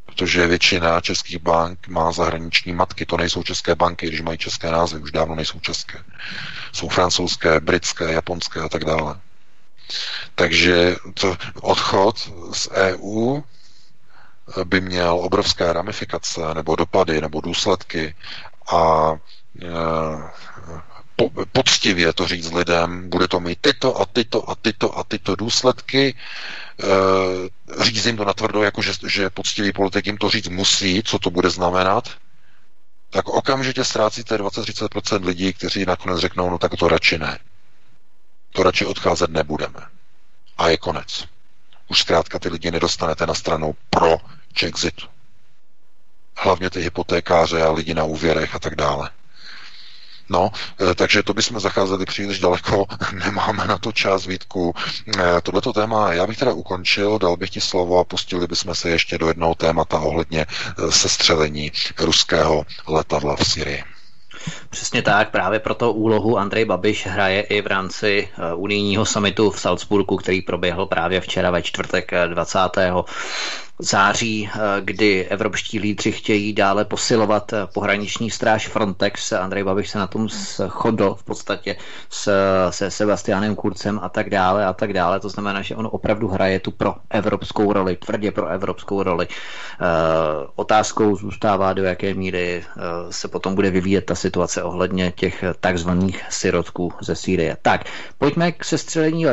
protože většina českých bank má zahraniční matky. To nejsou české banky, když mají české názvy, už dávno nejsou české. Jsou francouzské, britské, japonské a tak dále. Takže odchod z EU by měl obrovské ramifikace nebo dopady nebo důsledky a poctivě to říct lidem, bude to mít tyto důsledky, říct jim to natvrdo, jako že poctivý politik jim to říct musí, co to bude znamenat, tak okamžitě ztrácíte 20-30% lidí, kteří nakonec řeknou, no tak to radši ne. To radši odcházet nebudeme. A je konec. Už zkrátka ty lidi nedostanete na stranu pro Chexitu. Hlavně ty hypotékáře a lidi na úvěrech a tak dále. No, takže to bychom zacházeli příliš daleko, nemáme na to čas, Vítku. Tohleto téma já bych teda ukončil, dal bych ti slovo a pustili bychom se ještě do jednoho témata ohledně sestřelení ruského letadla v Syrii. Přesně tak, právě proto úlohu Andrej Babiš hraje i v rámci unijního summitu v Salzburku, který proběhl právě včera ve čtvrtek 20. září, kdy evropští lídři chtějí dále posilovat pohraniční stráž Frontex. Andrej Babiš se na tom shodl v podstatě se Sebastianem Kurcem a tak dále. To znamená, že on opravdu hraje tu proevropskou roli, tvrdě proevropskou roli. Otázkou zůstává, do jaké míry se potom bude vyvíjet ta situace ohledně těch takzvaných sirotků ze Sýrie. Tak, pojďme k sestřelení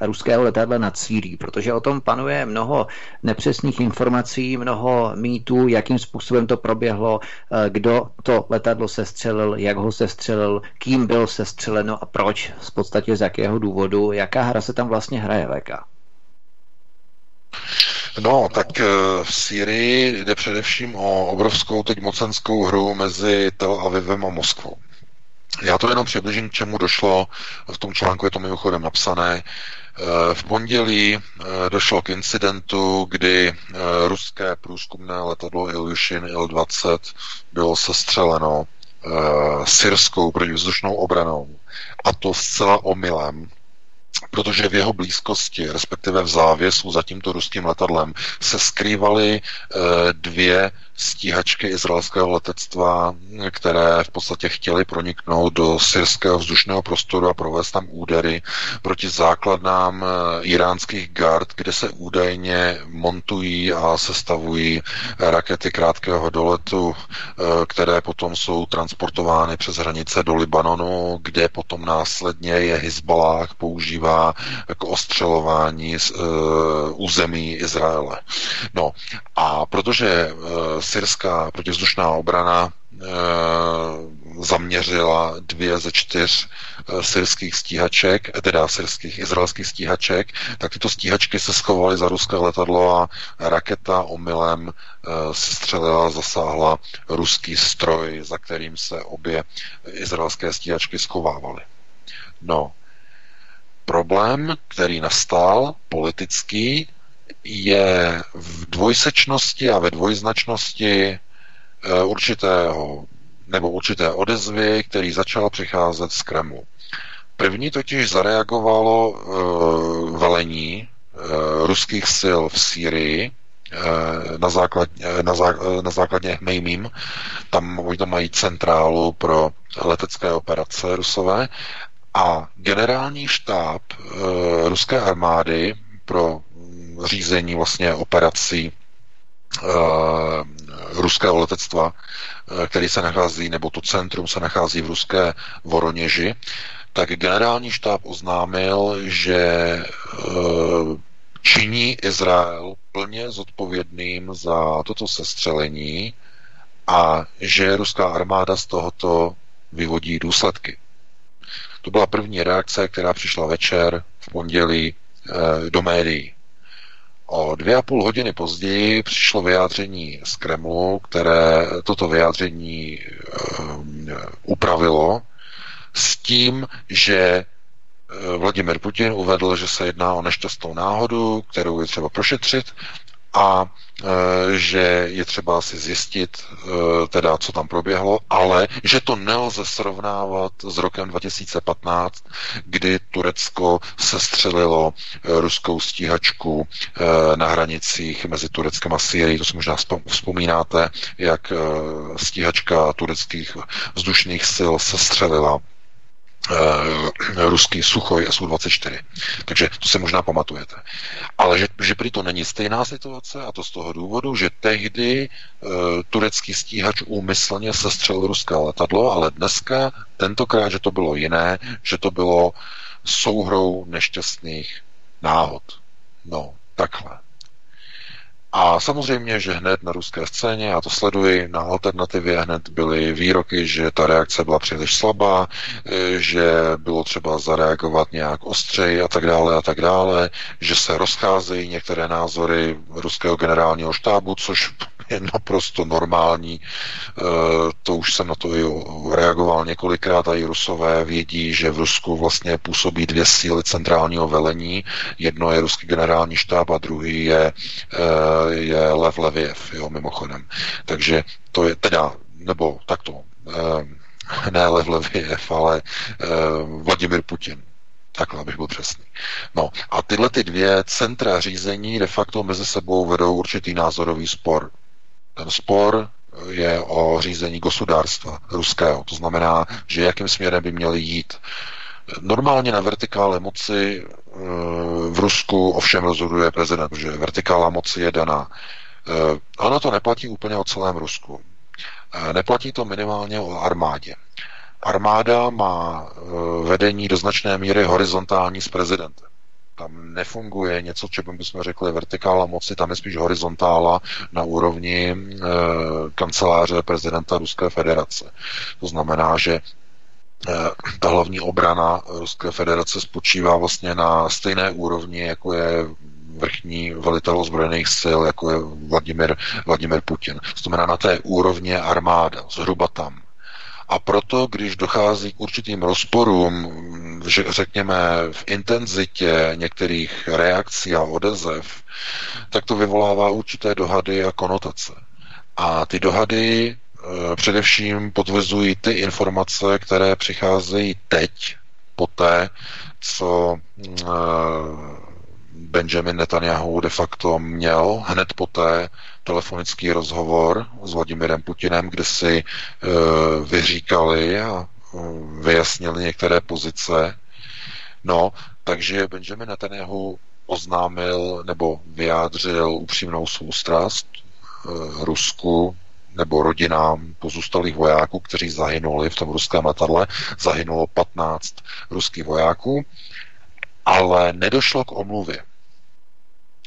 ruského letadla nad Sýrií, protože o tom panuje mnoho nepřesných informací, mnoho mýtů, jakým způsobem to proběhlo, kdo to letadlo sestřelil, jak ho sestřelil, kým bylo sestřeleno a proč, v podstatě z jakého důvodu, jaká hra se tam vlastně hraje, VK? No, tak v Sýrii jde především o obrovskou teď mocenskou hru mezi Tel Avivem a Moskvou. Já to jenom přibližím, k čemu došlo. V tom článku je to mimochodem napsané. V pondělí došlo k incidentu, kdy ruské průzkumné letadlo Ilyushin Il-20 bylo sestřeleno syrskou protivzdušnou obranou. A to zcela omylem, protože v jeho blízkosti, respektive v závěsu za tímto ruským letadlem, se skrývaly dvě stíhačky izraelského letectva, které v podstatě chtěly proniknout do syrského vzdušného prostoru a provést tam údery proti základnám iránských gard, kde se údajně montují a sestavují rakety krátkého doletu, které potom jsou transportovány přes hranice do Libanonu, kde potom následně je Hizballáh používá k ostřelování území Izraele. No a protože syrská protivzdušná obrana zaměřila 2 ze 4 izraelských stíhaček, tak tyto stíhačky se schovaly za ruské letadlo a raketa omylem střelila, zasáhla ruský stroj, za kterým se obě izraelské stíhačky schovávaly. No, problém, který nastal, politický, je v dvojsečnosti a ve dvojznačnosti určité odezvy, který začal přicházet z Kremlu. První totiž zareagovalo velení ruských sil v Sýrii, na základně Hmejmím. Tam mají centrálu pro letecké operace rusové a generální štáb ruské armády pro řízení vlastně operací ruského letectva, který se nachází, nebo to centrum se nachází v ruské Voroněži, tak generální štáb oznámil, že činí Izrael plně zodpovědným za toto sestřelení a že ruská armáda z tohoto vyvodí důsledky. To byla první reakce, která přišla večer v pondělí do médií. O 2,5 hodiny později přišlo vyjádření z Kremlu, které toto vyjádření upravilo s tím, že Vladimir Putin uvedl, že se jedná o nešťastnou náhodu, kterou je třeba prošetřit a že je třeba si zjistit, teda, co tam proběhlo, ale že to nelze srovnávat s rokem 2015, kdy Turecko sestřelilo ruskou stíhačku na hranicích mezi Tureckem a Syrií. To si možná vzpomínáte, jak stíhačka tureckých vzdušných sil sestřelila ruský Suchoj Su-24. Takže to se možná pamatujete. Ale že prý to není stejná situace, a to z toho důvodu, že tehdy turecký stíhač úmyslně sestřelil ruské letadlo, ale dneska, tentokrát, že to bylo jiné, že to bylo souhrou nešťastných náhod. No, takhle. A samozřejmě, že hned na ruské scéně, já to sleduji, na Alternativě hned byly výroky, že ta reakce byla příliš slabá, že bylo třeba zareagovat nějak ostřeji a tak dále, že se rozcházejí některé názory ruského generálního štábu, což je naprosto normální. To už jsem na to i reagoval několikrát a i Rusové vědí, že v Rusku vlastně působí dvě síly centrálního velení. Jedno je ruský generální štáb a druhý je Lev Leviev, jo, mimochodem. Takže to je teda, nebo takto, ne Lev Leviev, ale Vladimir Putin. Takhle, abych byl přesný. No a tyhle ty dvě centra řízení de facto mezi sebou vedou určitý názorový spor. Ten spor je o řízení gosudárstva ruského. To znamená, že jakým směrem by měli jít. Normálně na vertikále moci v Rusku ovšem rozhoduje prezident, protože vertikála moci je daná. Ono to neplatí úplně o celém Rusku. Neplatí to minimálně o armádě. Armáda má vedení do značné míry horizontální s prezidentem. Tam nefunguje něco, čemu bychom řekli vertikála moci, tam je spíš horizontála na úrovni kanceláře prezidenta Ruské federace. To znamená, že ta hlavní obrana Ruské federace spočívá vlastně na stejné úrovni, jako je vrchní velitel ozbrojených sil, jako je Vladimir Putin. To znamená na té úrovni armáda, zhruba tam. A proto, když dochází k určitým rozporům, řekněme v intenzitě některých reakcí a odezev, tak to vyvolává určité dohady a konotace. A ty dohady především potvrzují ty informace, které přicházejí teď, poté, co Benjamin Netanyahu de facto měl hned poté telefonický rozhovor s Vladimirem Putinem, kde si vyříkali a vyjasnili některé pozice. No, takže Benjamin Netanyahu oznámil nebo vyjádřil upřímnou soustrast Rusku nebo rodinám pozůstalých vojáků, kteří zahynuli v tom ruském letadle. Zahynulo 15 ruských vojáků, ale nedošlo k omluvě.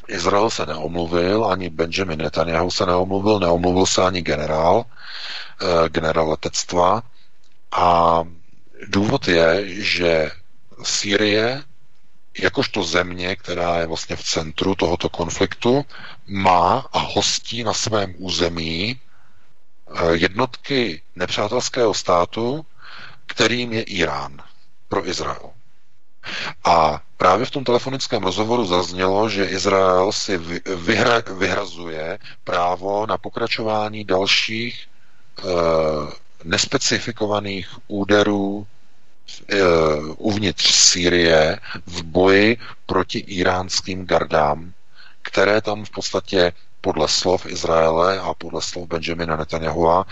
Izrael se neomluvil, ani Benjamin Netanyahu se neomluvil, neomluvil se ani generál letectva. A důvod je, že Sýrie, jakožto země, která je vlastně v centru tohoto konfliktu, má a hostí na svém území jednotky nepřátelského státu, kterým je Irán pro Izrael. A právě v tom telefonickém rozhovoru zaznělo, že Izrael si vyhrazuje právo na pokračování dalších nespecifikovaných úderů uvnitř Sýrie v boji proti iránským gardám, které tam v podstatě podle slov Izraele a podle slov Benjamina Netanyahua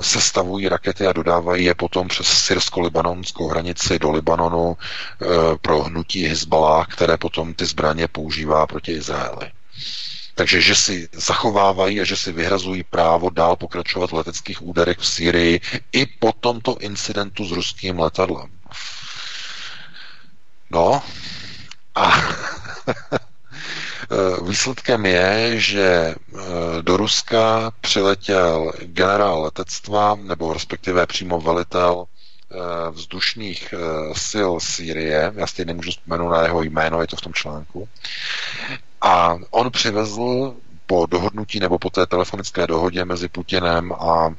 sestavují rakety a dodávají je potom přes syrsko-libanonskou hranici do Libanonu pro hnutí Hizballah, které potom ty zbraně používá proti Izraeli. Takže, že si zachovávají a že si vyhrazují právo dál pokračovat v leteckých úderech v Sýrii i po tomto incidentu s ruským letadlem. No a výsledkem je, že do Ruska přiletěl generál letectva, nebo respektive přímo velitel vzdušných sil Sýrie, já stejně nemůžu vzpomenout na jeho jméno, je to v tom článku, a on přivezl po dohodnutí nebo po té telefonické dohodě mezi Putinem a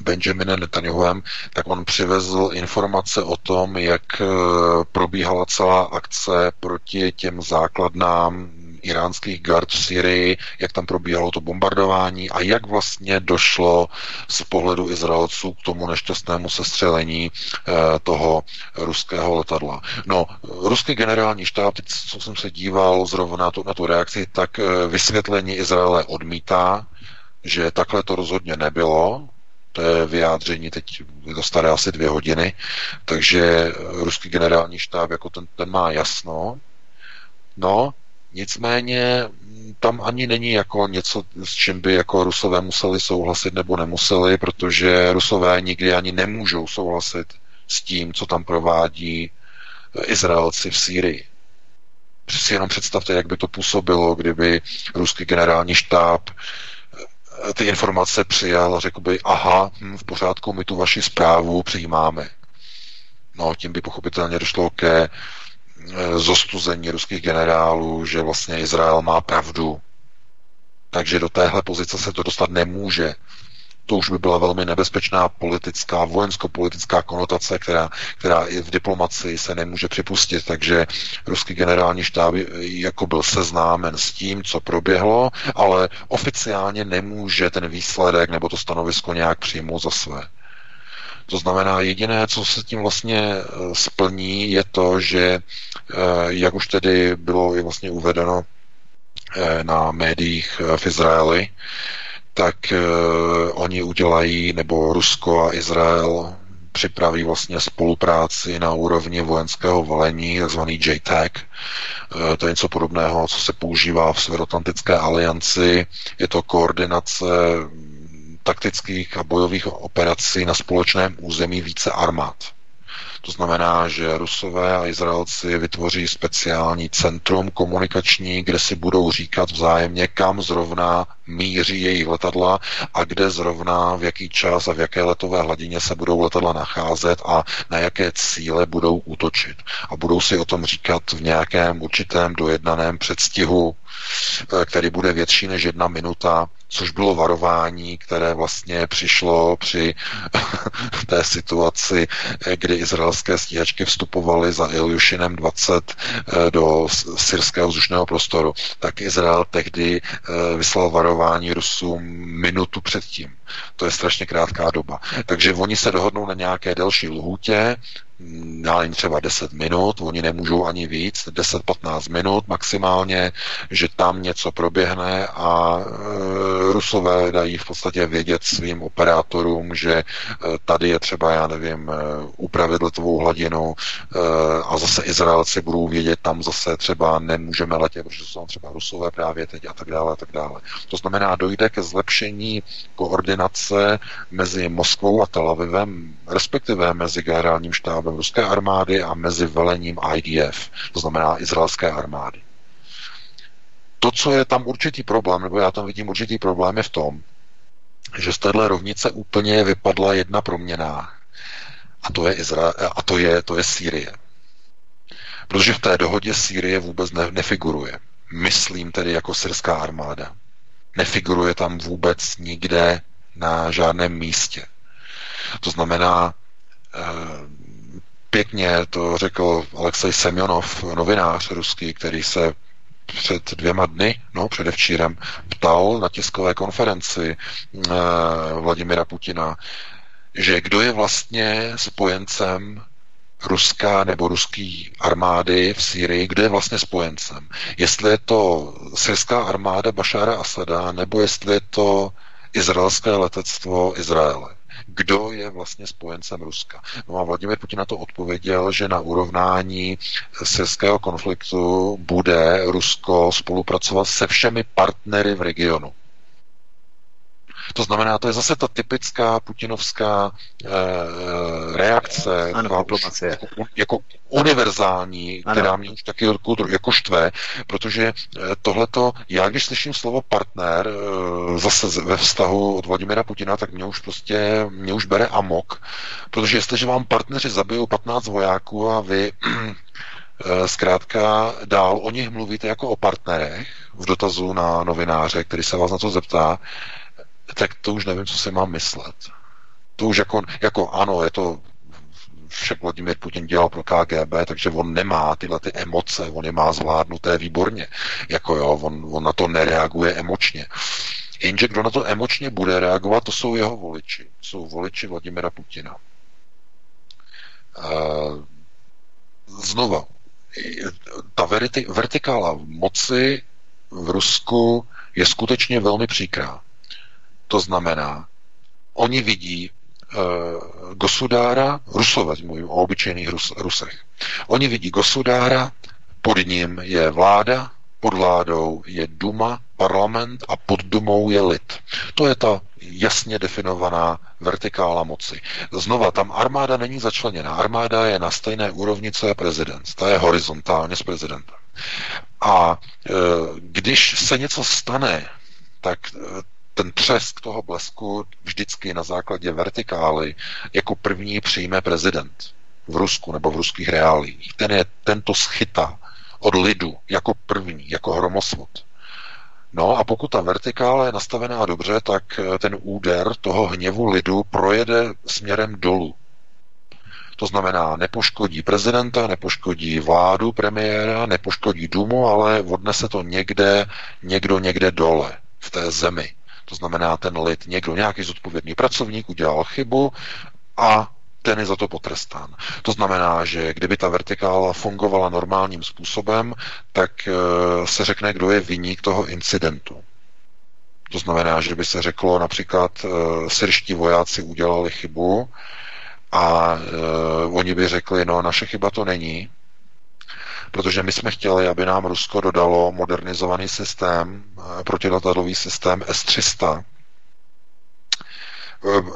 Benjaminem Netanyahuem, tak on přivezl informace o tom, jak probíhala celá akce proti těm základnám iránských gard v Syrii, jak tam probíhalo to bombardování a jak vlastně došlo z pohledu Izraelců k tomu nešťastnému sestřelení toho ruského letadla. No, ruský generální štáb, co jsem se díval zrovna na tu reakci, tak vysvětlení Izraele odmítá, že takhle to rozhodně nebylo. To je vyjádření, teď je to staré asi 2 hodiny, takže ruský generální štáb jako ten má jasno. No, nicméně tam ani není jako něco, s čím by jako Rusové museli souhlasit nebo nemuseli, protože Rusové nikdy ani nemůžou souhlasit s tím, co tam provádí Izraelci v Sýrii. Si jenom představte, jak by to působilo, kdyby ruský generální štáb ty informace přijal a řekl by, aha, v pořádku, my tu vaši zprávu přijímáme. No, tím by pochopitelně došlo ke zostuzení ruských generálů, že vlastně Izrael má pravdu. Takže do téhle pozice se to dostat nemůže. To už by byla velmi nebezpečná politická, vojensko-politická konotace, která i v diplomacii se nemůže připustit, takže ruský generální štáb jako byl seznámen s tím, co proběhlo, ale oficiálně nemůže ten výsledek nebo to stanovisko nějak přijmout za své. To znamená, jediné, co se tím vlastně splní, je to, že jak už tedy bylo vlastně uvedeno na médiích v Izraeli, tak oni udělají, nebo Rusko a Izrael připraví vlastně spolupráci na úrovni vojenského velení, takzvaný JTAC. To je něco podobného, co se používá v Severoatlantické alianci. Je to koordinace taktických a bojových operací na společném území více armád. To znamená, že Rusové a Izraelci vytvoří speciální centrum komunikační, kde si budou říkat vzájemně, kam zrovna míří jejich letadla a kde zrovna, v jaký čas a v jaké letové hladině se budou letadla nacházet a na jaké cíle budou útočit. A budou si o tom říkat v nějakém určitém dojednaném předstihu, který bude větší než 1 minuta, což bylo varování, které vlastně přišlo při té situaci, kdy izraelské stíhačky vstupovaly za Iljušinem 20 do syrského vzdušného prostoru. Tak Izrael tehdy vyslal varování Rusům minutu předtím. To je strašně krátká doba. Takže oni se dohodnou na nějaké delší lhůtě, ale třeba 10 minut, oni nemůžou ani víc, 10-15 minut maximálně, že tam něco proběhne a Rusové dají v podstatě vědět svým operátorům, že tady je třeba, já nevím, upravit letovou hladinu a zase Izraelci budou vědět, tam zase třeba nemůžeme letět, protože jsou třeba Rusové právě teď a tak dále a tak dále. To znamená, dojde ke zlepšení koordinace mezi Moskvou a Tel Avivem, respektive mezi generálním štábem ruské armády a mezi velením IDF, to znamená izraelské armády. To, co je tam určitý problém, nebo já tam vidím určitý problém, je v tom, že z téhle rovnice úplně vypadla 1 proměnná a to je Sýrie. Protože v té dohodě Sýrie vůbec nefiguruje. Myslím tedy jako syrská armáda. Nefiguruje tam vůbec nikde na žádném místě. To znamená, pěkně to řekl Alexej Semjonov, novinář ruský, který se před 2 dny, no předevčírem, ptal na tiskové konferenci Vladimira Putina, že kdo je vlastně spojencem ruská nebo ruský armády v Sýrii, kdo je vlastně spojencem. Jestli je to syrská armáda Bašára Asada, nebo jestli je to izraelské letectvo Izraele. Kdo je vlastně spojencem Ruska? No a Vladimír Putin na to odpověděl, že na urovnání syrského konfliktu bude Rusko spolupracovat se všemi partnery v regionu. To znamená, to je zase ta typická putinovská reakce, ano, jako univerzální, ano, která mě už taky jako štve, protože tohleto, já když slyším slovo partner zase ve vztahu od Vladimira Putina, tak mě už bere amok, protože jestliže vám partneři zabijou 15 vojáků a vy zkrátka dál o nich mluvíte jako o partnerech v dotazu na novináře, který se vás na to zeptá, tak to už nevím, co si mám myslet. To už jako ano, je to vše Vladimír Putin dělal pro KGB, takže on nemá tyhle ty emoce, on je má zvládnuté výborně. Jako jo, on na to nereaguje emočně. Jenže kdo na to emočně bude reagovat, to jsou jeho voliči. Jsou voliči Vladimira Putina. Znova, ta vertikála moci v Rusku je skutečně velmi příkrá. To znamená, oni vidí gosudára, Rusové, mluvím o obyčejných Rusech, oni vidí gosudára, pod ním je vláda, pod vládou je Duma, parlament a pod Dumou je lid. To je ta jasně definovaná vertikála moci. Znova, tam armáda není začleněná. Armáda je na stejné úrovni, co je prezident. Ta je horizontálně s prezidentem. A když se něco stane, tak ten třesk toho blesku vždycky na základě vertikály jako první přijme prezident v Rusku nebo v ruských reáliích. Tento schytá od lidu jako první, jako hromosvod. No a pokud ta vertikála je nastavená dobře, tak ten úder toho hněvu lidu projede směrem dolů. To znamená, nepoškodí prezidenta, nepoškodí vládu premiéra, nepoškodí Dumu, ale odnese to někde dole v té zemi. To znamená, ten lid, nějaký zodpovědný pracovník udělal chybu a ten je za to potrestán. To znamená, že kdyby ta vertikála fungovala normálním způsobem, tak se řekne, kdo je viník toho incidentu. To znamená, že by se řeklo například, syrští vojáci udělali chybu a oni by řekli, no naše chyba to není, protože my jsme chtěli, aby nám Rusko dodalo modernizovaný systém, protiletadlový systém S-300.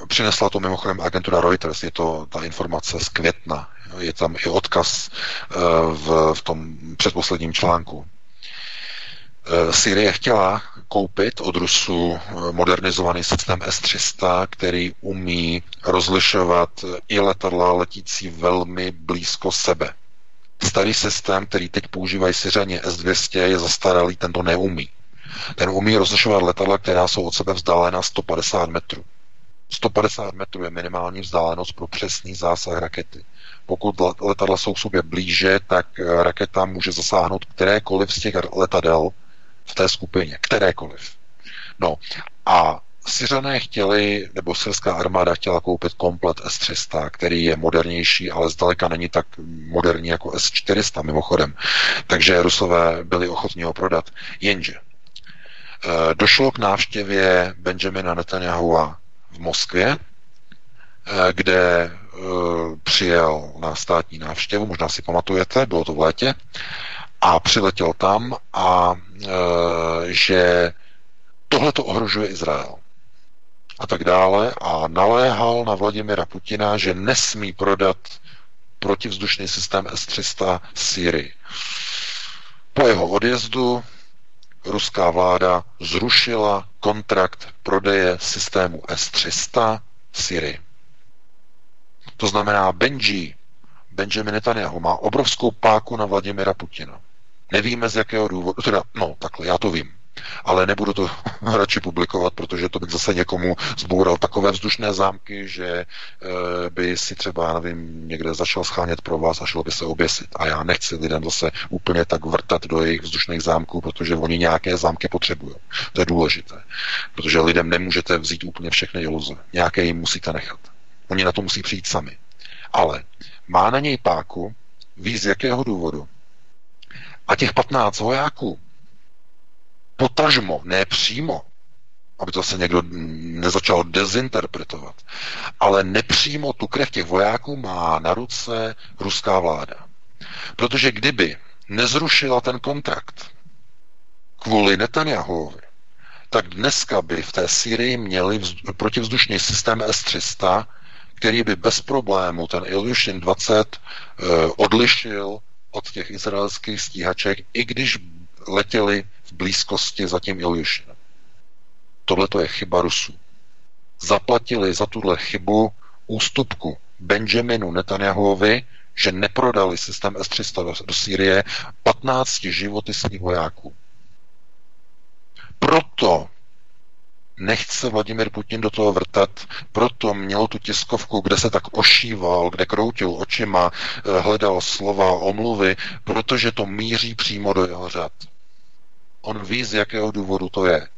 Přinesla to mimochodem agentura Reuters, je to ta informace z května, je tam i odkaz v tom předposledním článku. Syrie chtěla koupit od Rusů modernizovaný systém S-300, který umí rozlišovat i letadla letící velmi blízko sebe. Starý systém, který teď používají Syřané S-200, je zastaralý, ten to neumí. Ten umí rozlišovat letadla, která jsou od sebe vzdálená 150 metrů. 150 metrů je minimální vzdálenost pro přesný zásah rakety. Pokud letadla jsou k sobě blíže, tak raketa může zasáhnout kterékoliv z těch letadel v té skupině. Kterékoliv. No a Syřané chtěli, nebo syrská armáda chtěla koupit komplet S-300, který je modernější, ale zdaleka není tak moderní jako S-400 mimochodem. Takže Rusové byli ochotní ho prodat. Jenže došlo k návštěvě Benjamina Netanyahua v Moskvě, kde přijel na státní návštěvu, možná si pamatujete, bylo to v létě, a přiletěl tam a že tohle to ohrožuje Izrael. A tak dále a naléhal na Vladimira Putina, že nesmí prodat protivzdušný systém S-300 Sýrii. Po jeho odjezdu ruská vláda zrušila kontrakt prodeje systému S-300 Sýrii. To znamená, Benjamin Netanyahu má obrovskou páku na Vladimira Putina. Nevíme z jakého důvodu, takhle, já to vím. Ale nebudu to radši publikovat, protože to bych zase někomu zboural takové vzdušné zámky, že by si třeba, nevím, někde začal schánět pro vás a šlo by se oběsit. A já nechci lidem zase úplně tak vrtat do jejich vzdušných zámků, protože oni nějaké zámky potřebují. To je důležité, protože lidem nemůžete vzít úplně všechny iluze. Nějaké jim musíte nechat. Oni na to musí přijít sami. Ale má na něj páku, ví z jakého důvodu. A těch 15 vojáků, potažmo, ne přímo, aby to se někdo nezačal dezinterpretovat, ale nepřímo tu krev těch vojáků má na ruce ruská vláda. Protože kdyby nezrušila ten kontrakt kvůli Netanjahuovi, tak dneska by v té Sýrii měli protivzdušný systém S-300, který by bez problému ten Ilyushin 20 odlišil od těch izraelských stíhaček, i když letěli v blízkosti za tím Ilyushinem. Tohle to je chyba Rusů. Zaplatili za tuhle chybu ústupku Benjaminu Netanjahuovi, že neprodali systém S-300 do Sýrie 15 životy svých vojáků. Proto nechce Vladimír Putin do toho vrtat, proto měl tu tiskovku, kde se tak ošíval, kde kroutil očima, hledal slova, omluvy, protože to míří přímo do jeho řad. On ví, z jakého důvodu to je.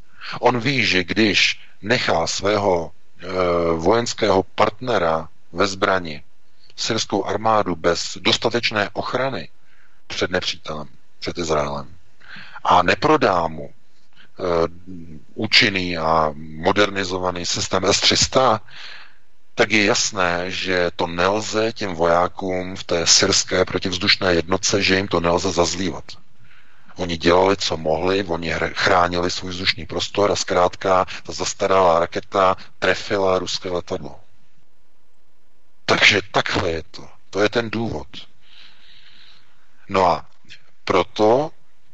On ví, že když nechá svého vojenského partnera ve zbrani syrskou armádu bez dostatečné ochrany před nepřítelem, před Izraelem, a neprodá mu účinný a modernizovaný systém S-300, tak je jasné, že to nelze těm vojákům v té syrské protivzdušné jednotce, že jim to nelze zazlívat. Oni dělali, co mohli, oni chránili svůj vzdušný prostor a zkrátka ta zastaralá raketa trefila ruské letadlo. Takže takhle je to. To je ten důvod. No a proto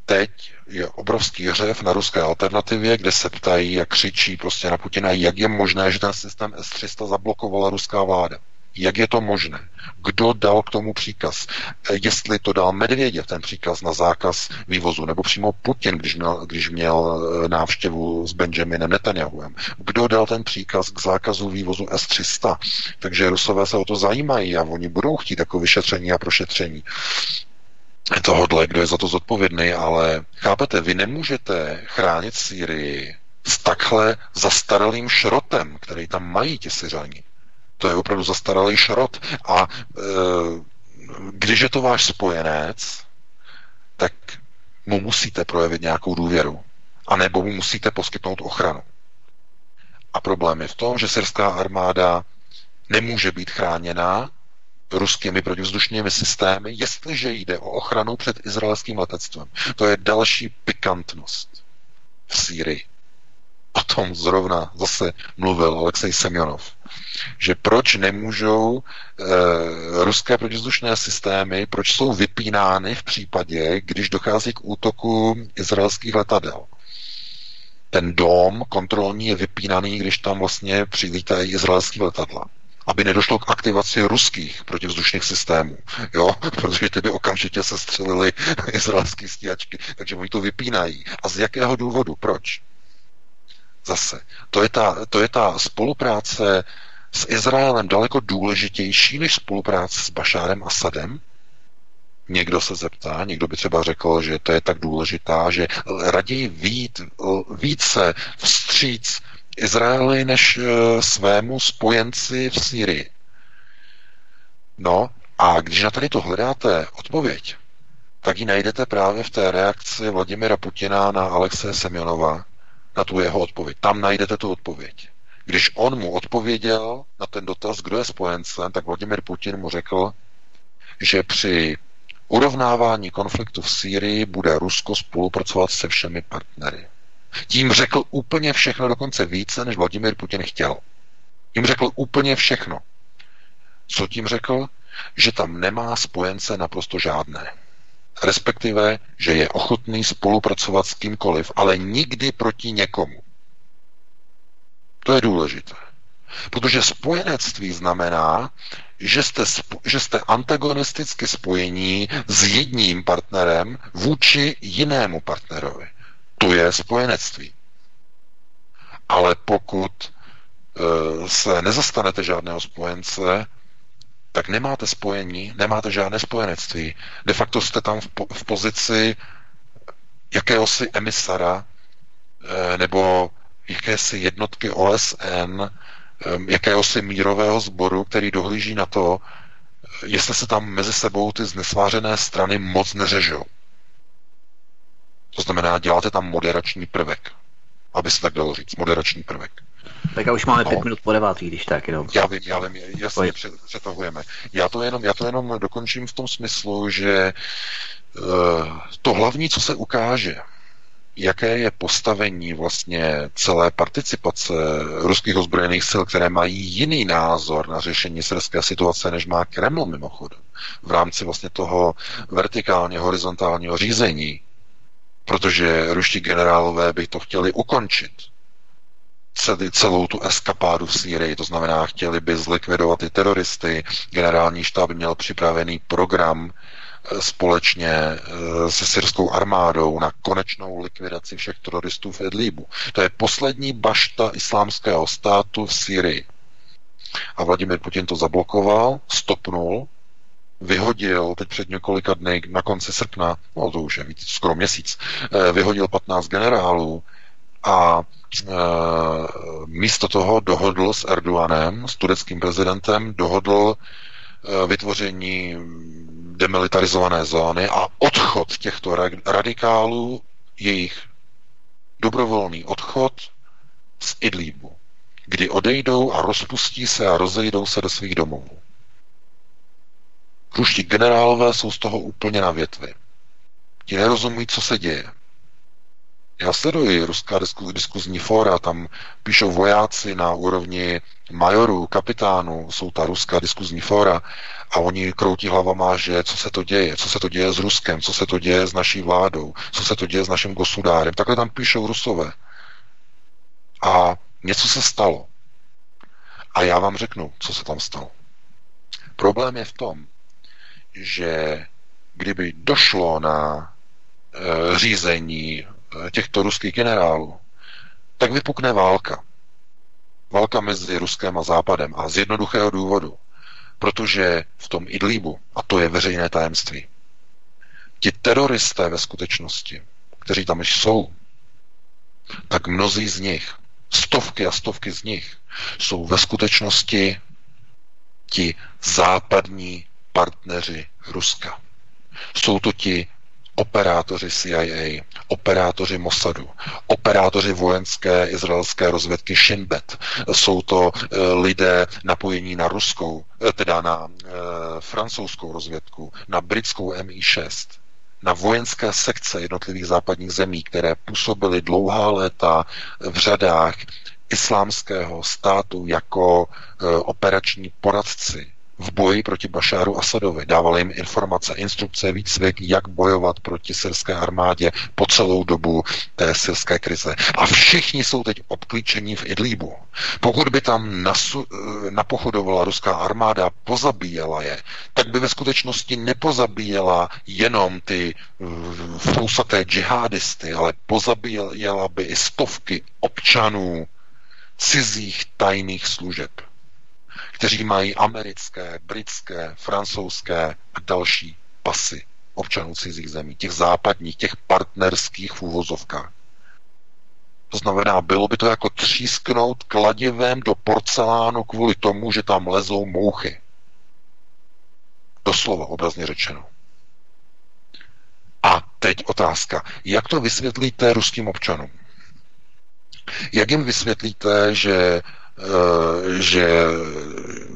teď je obrovský řev na ruské alternativě, kde se ptají a křičí prostě na Putina, jak je možné, že ten systém S-300 zablokovala ruská vláda. Jak je to možné? Kdo dal k tomu příkaz? Jestli to dal Medvěděv, ten příkaz na zákaz vývozu, nebo přímo Putin, když měl návštěvu s Benjaminem Netanjahuem. Kdo dal ten příkaz k zákazu vývozu S-300? Takže Rusové se o to zajímají a oni budou chtít jako vyšetření a prošetření tohodle, kdo je za to zodpovědný, ale chápete, vy nemůžete chránit Sýrii s takhle zastaralým šrotem, který tam mají ti Syřani. To je opravdu zastaralý šrot. A když je to váš spojenec, tak mu musíte projevit nějakou důvěru. A nebo mu musíte poskytnout ochranu. A problém je v tom, že syrská armáda nemůže být chráněná ruskými protivzdušnými systémy, jestliže jde o ochranu před izraelským letectvem. To je další pikantnost v Sýrii. O tom zrovna zase mluvil Alexej Semjonov, že proč nemůžou ruské protivzdušné systémy, proč jsou vypínány v případě, když dochází k útoku izraelských letadel. Ten dóm kontrolní je vypínaný, když tam vlastně přilítají izraelský letadla, aby nedošlo k aktivaci ruských protivzdušných systémů, jo? Protože ty by okamžitě sestřelili izraelské stíhačky, takže oni to vypínají. A z jakého důvodu? Proč? Zase, to je ta spolupráce s Izraelem daleko důležitější než spolupráce s Bašárem Asadem? Někdo se zeptá, někdo by třeba řekl, že to je tak důležitá, že raději více vstříc Izraeli než svému spojenci v Sýrii. No a když na tady to hledáte odpověď, tak ji najdete právě v té reakci Vladimira Putina na Alexeje Semjonova, na tu jeho odpověď. Tam najdete tu odpověď. Když on mu odpověděl na ten dotaz, kdo je spojencem, tak Vladimir Putin mu řekl, že při urovnávání konfliktu v Sýrii bude Rusko spolupracovat se všemi partnery. Tím řekl úplně všechno, dokonce více, než Vladimír Putin chtěl. Tím řekl úplně všechno. Co tím řekl? Že tam nemá spojence naprosto žádné. Respektive, že je ochotný spolupracovat s kýmkoliv, ale nikdy proti někomu. To je důležité. Protože spojenectví znamená, že jste antagonisticky spojení s jedním partnerem vůči jinému partnerovi. To je spojenectví. Ale pokud se nezastanete žádného spojence, tak nemáte spojení, nemáte žádné spojenectví. De facto jste tam v pozici jakéhosi emisara nebo jakési jednotky OSN, jakéhosi mírového sboru, který dohlíží na to, jestli se tam mezi sebou ty znesvářené strany moc neřežou. To znamená, děláte tam moderační prvek, aby se tak dalo říct, moderační prvek. Tak a už máme 5 minut po 9, když tak jenom. Já vím, jasně, přetahujeme. Já to jenom dokončím v tom smyslu, že to hlavní, co se ukáže, jaké je postavení vlastně celé participace ruských ozbrojených sil, které mají jiný názor na řešení syrské situace, než má Kreml mimochodem, v rámci vlastně toho vertikálně horizontálního řízení, protože ruští generálové by to chtěli ukončit. Celou tu eskapádu v Sýrii, to znamená, chtěli by zlikvidovat ty teroristy. Generální štáb měl připravený program společně se syrskou armádou na konečnou likvidaci všech teroristů v Idlíbu. To je poslední bašta islámského státu v Sýrii. A Vladimir Putin to zablokoval, stopnul, vyhodil teď před několika dny na konci srpna, no to už je víc, skoro měsíc, vyhodil 15 generálů a místo toho dohodl s Erdoganem, s tureckým prezidentem, dohodl vytvoření demilitarizované zóny a odchod těchto radikálů, jejich dobrovolný odchod z Idlíbu, kdy odejdou a rozpustí se a rozejdou se do svých domovů. Ruští generálové jsou z toho úplně na větvi. Ti nerozumí, co se děje. Já sleduji ruská diskuzní fóra, tam píšou vojáci na úrovni majorů, kapitánů, jsou ta ruská diskuzní fóra a oni kroutí hlavama, že co se to děje s Ruskem, co se to děje s naší vládou, co se to děje s naším gosudárem. Takhle tam píšou Rusové. A něco se stalo. A já vám řeknu, co se tam stalo. Problém je v tom, že kdyby došlo na řízení těchto ruských generálů, tak vypukne válka. Válka mezi Ruskem a Západem. A z jednoduchého důvodu. Protože v tom Idlíbu, a to je veřejné tajemství, ti teroristé ve skutečnosti, kteří tam již jsou, tak mnozí z nich, stovky a stovky z nich, jsou ve skutečnosti ti západní partneři Ruska. Jsou to ti operátoři CIA, operátoři Mossadu, operátoři vojenské izraelské rozvědky Shin Bet. Jsou to lidé napojení na ruskou, teda na francouzskou rozvědku, na britskou MI6, na vojenské sekce jednotlivých západních zemí, které působily dlouhá léta v řadách islámského státu jako operační poradci v boji proti Bašáru Asadovi. Dávali jim informace, instrukce, výcvik, jak bojovat proti syrské armádě po celou dobu té syrské krize. A všichni jsou teď obklíčení v Idlíbu. Pokud by tam napochodovala ruská armáda, pozabíjela je, tak by ve skutečnosti nepozabíjela jenom ty fousaté džihadisty, ale pozabíjela by i stovky občanů cizích tajných služeb, kteří mají americké, britské, francouzské a další pasy občanů cizích zemí, těch západních, těch partnerských v uvozovkách. To znamená, bylo by to jako třísknout kladivem do porcelánu kvůli tomu, že tam lezou mouchy. Doslova, obrazně řečeno. A teď otázka. Jak to vysvětlíte ruským občanům? Jak jim vysvětlíte, že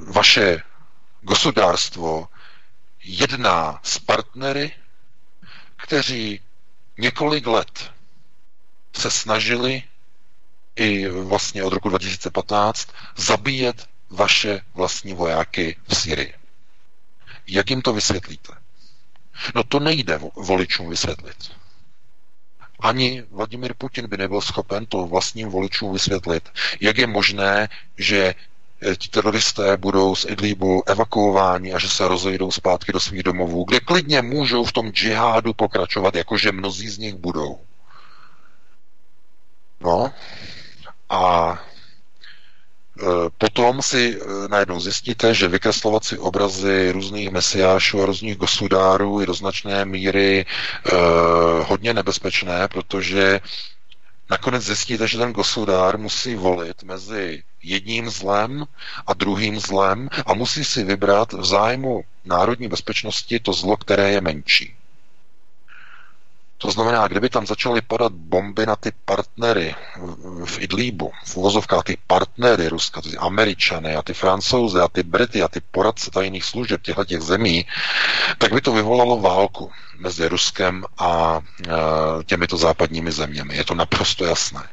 vaše gosudárstvo jedná s partnery, kteří několik let se snažili i vlastně od roku 2015 zabíjet vaše vlastní vojáky v Syrii. Jak jim to vysvětlíte? No to nejde voličům vysvětlit. Ani Vladimír Putin by nebyl schopen to vlastním voličům vysvětlit. Jak je možné, že ti teroristé budou z Idlíbu evakuováni a že se rozejdou zpátky do svých domovů, kde klidně můžou v tom džihádu pokračovat, jakože mnozí z nich budou. No a potom si najednou zjistíte, že vykreslovat si obrazy různých mesiášů a různých gosudárů je do značné míry hodně nebezpečné, protože nakonec zjistíte, že ten gosudár musí volit mezi jedním zlem a druhým zlem a musí si vybrat v zájmu národní bezpečnosti to zlo, které je menší. To znamená, kdyby tam začaly padat bomby na ty partnery v Idlíbu, v uvozovkách ty partnery Ruska, ty Američany a ty Francouze a ty Brity a ty poradce tajných služeb těchto zemí, tak by to vyvolalo válku mezi Ruskem a těmito západními zeměmi. Je to naprosto jasné.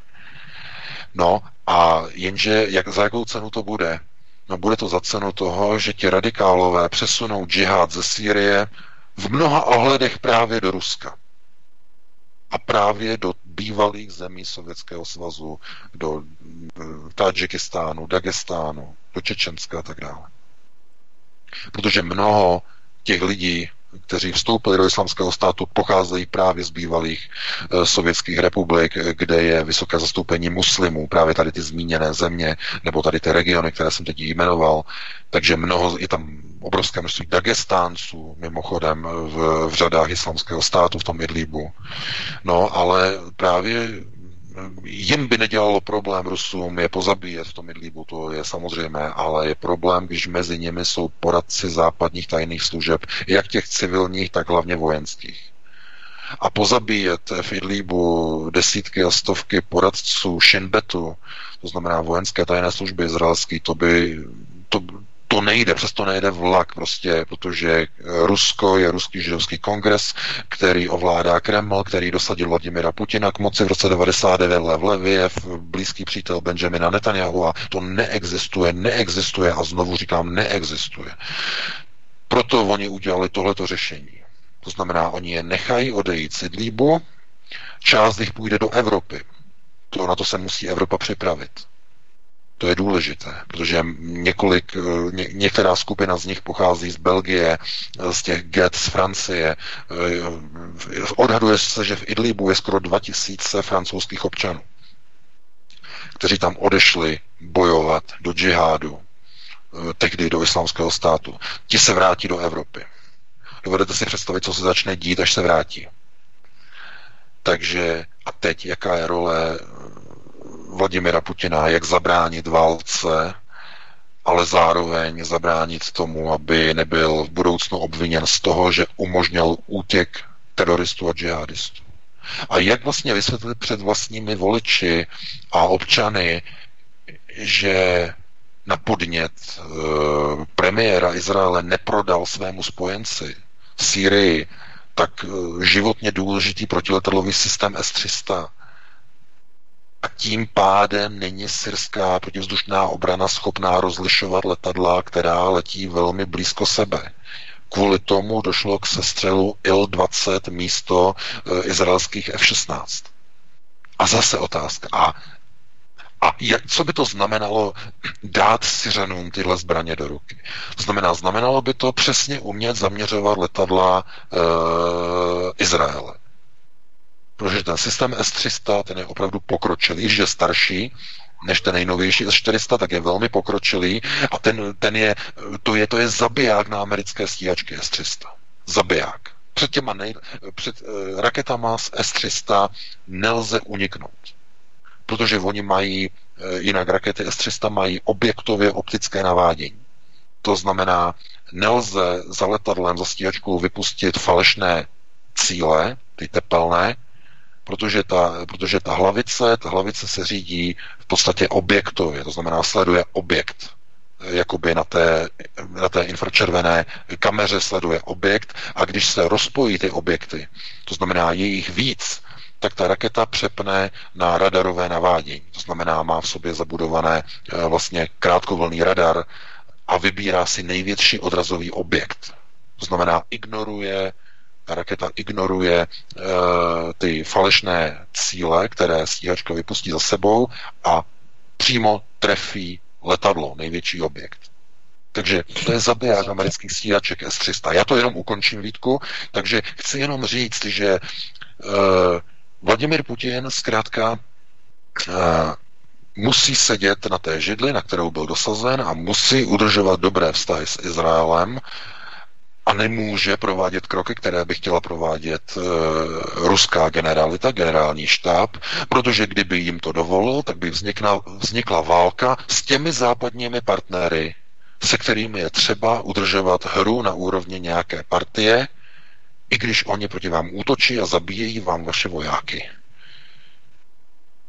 No a jenže za jakou cenu to bude? No bude to za cenu toho, že ti radikálové přesunou džihad ze Sýrie v mnoha ohledech právě do Ruska. A právě do bývalých zemí Sovětského svazu, do Tadžikistánu, Dagestánu, do Čečenska a tak dále. Protože mnoho těch lidí, kteří vstoupili do Islámského státu, pocházejí právě z bývalých sovětských republik, kde je vysoké zastoupení muslimů, právě tady ty zmíněné země, nebo tady ty regiony, které jsem teď jmenoval. Takže mnoho, je tam obrovské množství Dagestánců, mimochodem, v řadách Islámského státu, v tom Idlíbu. No, ale právě jim by nedělalo problém Rusům je pozabíjet v tom Idlíbu, to je samozřejmé, ale je problém, když mezi nimi jsou poradci západních tajných služeb, jak těch civilních, tak hlavně vojenských. A pozabíjet v Idlíbu desítky a stovky poradců Šinbetu, to znamená vojenské tajné služby izraelské, to nejde, přesto nejde vlak prostě, protože Rusko je ruský židovský kongres, který ovládá Kreml, který dosadil Vladimira Putina k moci v roce 99 Leviev, blízký přítel Benjamina Netanyahu a to neexistuje a znovu říkám, neexistuje. Proto oni udělali tohleto řešení. To znamená, oni je nechají odejít z Idlíbu, část jich půjde do Evropy. Na to se musí Evropa připravit. To je důležité, protože některá skupina z nich pochází z Belgie, z těch get z Francie. Odhaduje se, že v Idlíbu je skoro 2000 francouzských občanů, kteří tam odešli bojovat do džihádu, tehdy do Islámského státu. Ti se vrátí do Evropy. Dovedete si představit, co se začne dít, až se vrátí. Takže a teď jaká je role Vladimira Putina, jak zabránit válce, ale zároveň zabránit tomu, aby nebyl v budoucnu obviněn z toho, že umožnil útěk teroristů a džihadistů. A jak vlastně vysvětlit před vlastními voliči a občany, že na podnět premiéra Izraele neprodal svému spojenci Sýrii tak životně důležitý protiletadlový systém S-300, a tím pádem není syrská protivzdušná obrana schopná rozlišovat letadla, která letí velmi blízko sebe. Kvůli tomu došlo k sestřelu Il-20 místo izraelských F-16. A zase otázka. Co by to znamenalo dát Syřanům tyhle zbraně do ruky? Znamenalo by to přesně umět zaměřovat letadla Izraele. Protože ten systém S-300, ten je opravdu pokročilý, když je starší než ten nejnovější S-400, tak je velmi pokročilý a to je zabiják na americké stíhačky S-300. Zabiják. Před těma raketama z S-300 nelze uniknout, protože oni mají, jinak rakety S-300 mají objektově optické navádění. To znamená, nelze za letadlem, za stíhačkou vypustit falešné cíle, ty tepelné, protože ta hlavice se řídí v podstatě objektově, to znamená sleduje objekt, jakoby na té infračervené kameře sleduje objekt a když se rozpojí ty objekty, to znamená je jich víc, tak ta raketa přepne na radarové navádění, to znamená má v sobě zabudované vlastně krátkovlnný radar a vybírá si největší odrazový objekt, to znamená raketa ignoruje ty falešné cíle, které stíhačka vypustí za sebou a přímo trefí letadlo, největší objekt. Takže to je zabiják amerických stíhaček S-300. Já to jenom ukončím, Vítku, takže chci jenom říct, že Vladimír Putin zkrátka musí sedět na té židli, na kterou byl dosazen a musí udržovat dobré vztahy s Izraelem a nemůže provádět kroky, které by chtěla provádět ruská generalita, generální štáb, protože kdyby jim to dovolilo, tak by vznikla válka s těmi západními partnery, se kterými je třeba udržovat hru na úrovni nějaké partie, i když oni proti vám útočí a zabíjejí vám vaše vojáky.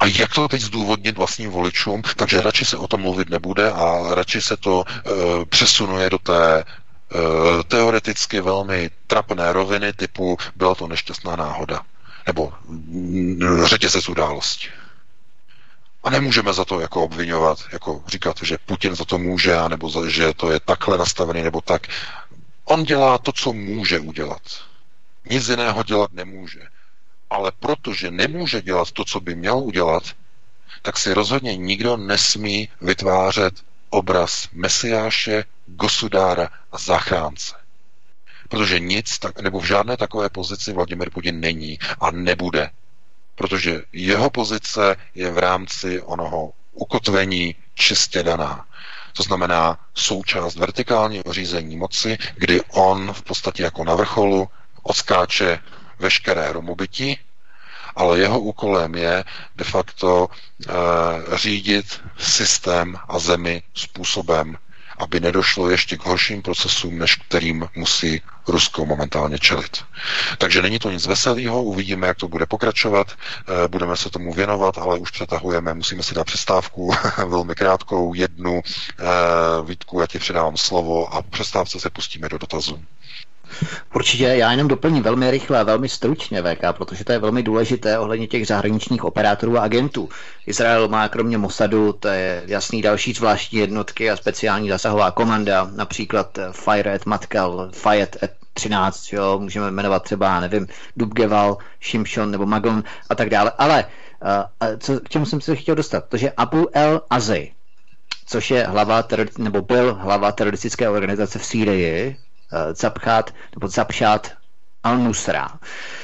A jak to teď zdůvodnit vlastním voličům? Takže radši se o tom mluvit nebude a radši se to přesunuje do té teoreticky velmi trapné roviny typu byla to nešťastná náhoda nebo řetězec událostí. A nemůžeme za to jako obvinovat, jako říkat, že Putin za to může, nebo že to je takhle nastavený, nebo tak. On dělá to, co může udělat. Nic jiného dělat nemůže. Ale protože nemůže dělat to, co by měl udělat, tak si rozhodně nikdo nesmí vytvářet obraz mesiáše, gosudára a zachránce. Protože nic, nebo v žádné takové pozici Vladimír Putin není a nebude. Protože jeho pozice je v rámci onoho ukotvení čistě daná. To znamená součást vertikálního řízení moci, kdy on v podstatě jako na vrcholu odskáče veškeré rumobytí, ale jeho úkolem je de facto řídit systém a zemi způsobem, aby nedošlo ještě k horším procesům, než kterým musí Rusko momentálně čelit. Takže není to nic veselého, uvidíme, jak to bude pokračovat, budeme se tomu věnovat, ale už přetahujeme, musíme si dát přestávku velmi krátkou, jednu. Vítku, já ti předávám slovo a přestávce se pustíme do dotazů. Určitě, já jenom doplním velmi rychle, velmi stručně, VK, protože to je velmi důležité ohledně těch zahraničních operátorů a agentů. Izrael má kromě Mossadu, to je jasný, další zvláštní jednotky a speciální zásahová komanda, například Fayed Matkal, Fayed 13, jo, můžeme jmenovat třeba, nevím, Dubgeval, Shimshon nebo Magon a tak dále. Ale k čemu jsem se chtěl dostat? To, že Abu el-Azej, což je hlava nebo byl hlava teroristické organizace v Sýrii, Zapšát al-Nusra,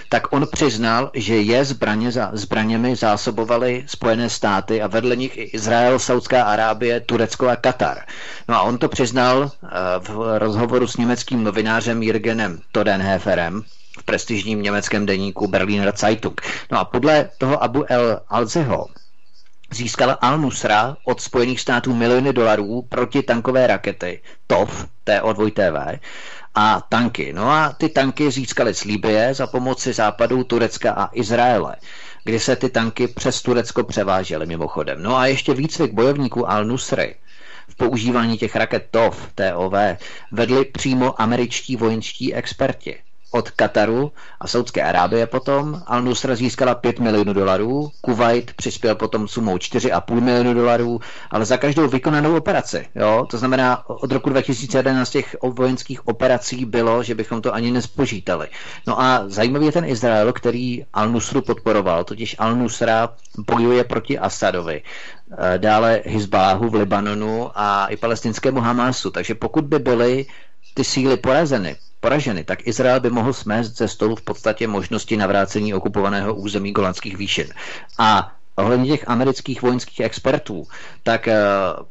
tak on přiznal, že je zbraněmi zásobovaly Spojené státy a vedle nich i Izrael, Saudská Arábie, Turecko a Katar. No a on to přiznal v rozhovoru s německým novinářem Jürgenem Todenheferem v prestižním německém deníku Berliner Zeitung. No a podle toho Abu el-Alzeho získala al-Nusra od Spojených států miliony dolarů proti tankové rakety TOV, TO2V, a tanky. No a ty tanky získaly z Libye za pomoci západu, Turecka a Izraele, kdy se ty tanky přes Turecko převážely mimochodem. No a ještě výcvik bojovníků al-Nusry v používání těch raket TOV, TOV vedli přímo američtí vojenští experti. Od Kataru a Saudské Arábie potom al-Nusra získala 5 milionů dolarů, Kuvajt přispěl potom sumou 4,5 milionů dolarů, ale za každou vykonanou operaci. Jo? To znamená, od roku 2011 těch vojenských operací bylo, že bychom to ani nespočítali. No a zajímavý je ten Izrael, který al-Nusru podporoval, totiž al-Nusra bojuje proti Asadovi, dále Hizbáhu v Libanonu a i palestinskému Hamasu. Takže pokud by byly ty síly poraženy, tak Izrael by mohl smést ze stolu v podstatě možnosti navrácení okupovaného území Golanských výšin. A ohledně těch amerických vojenských expertů, tak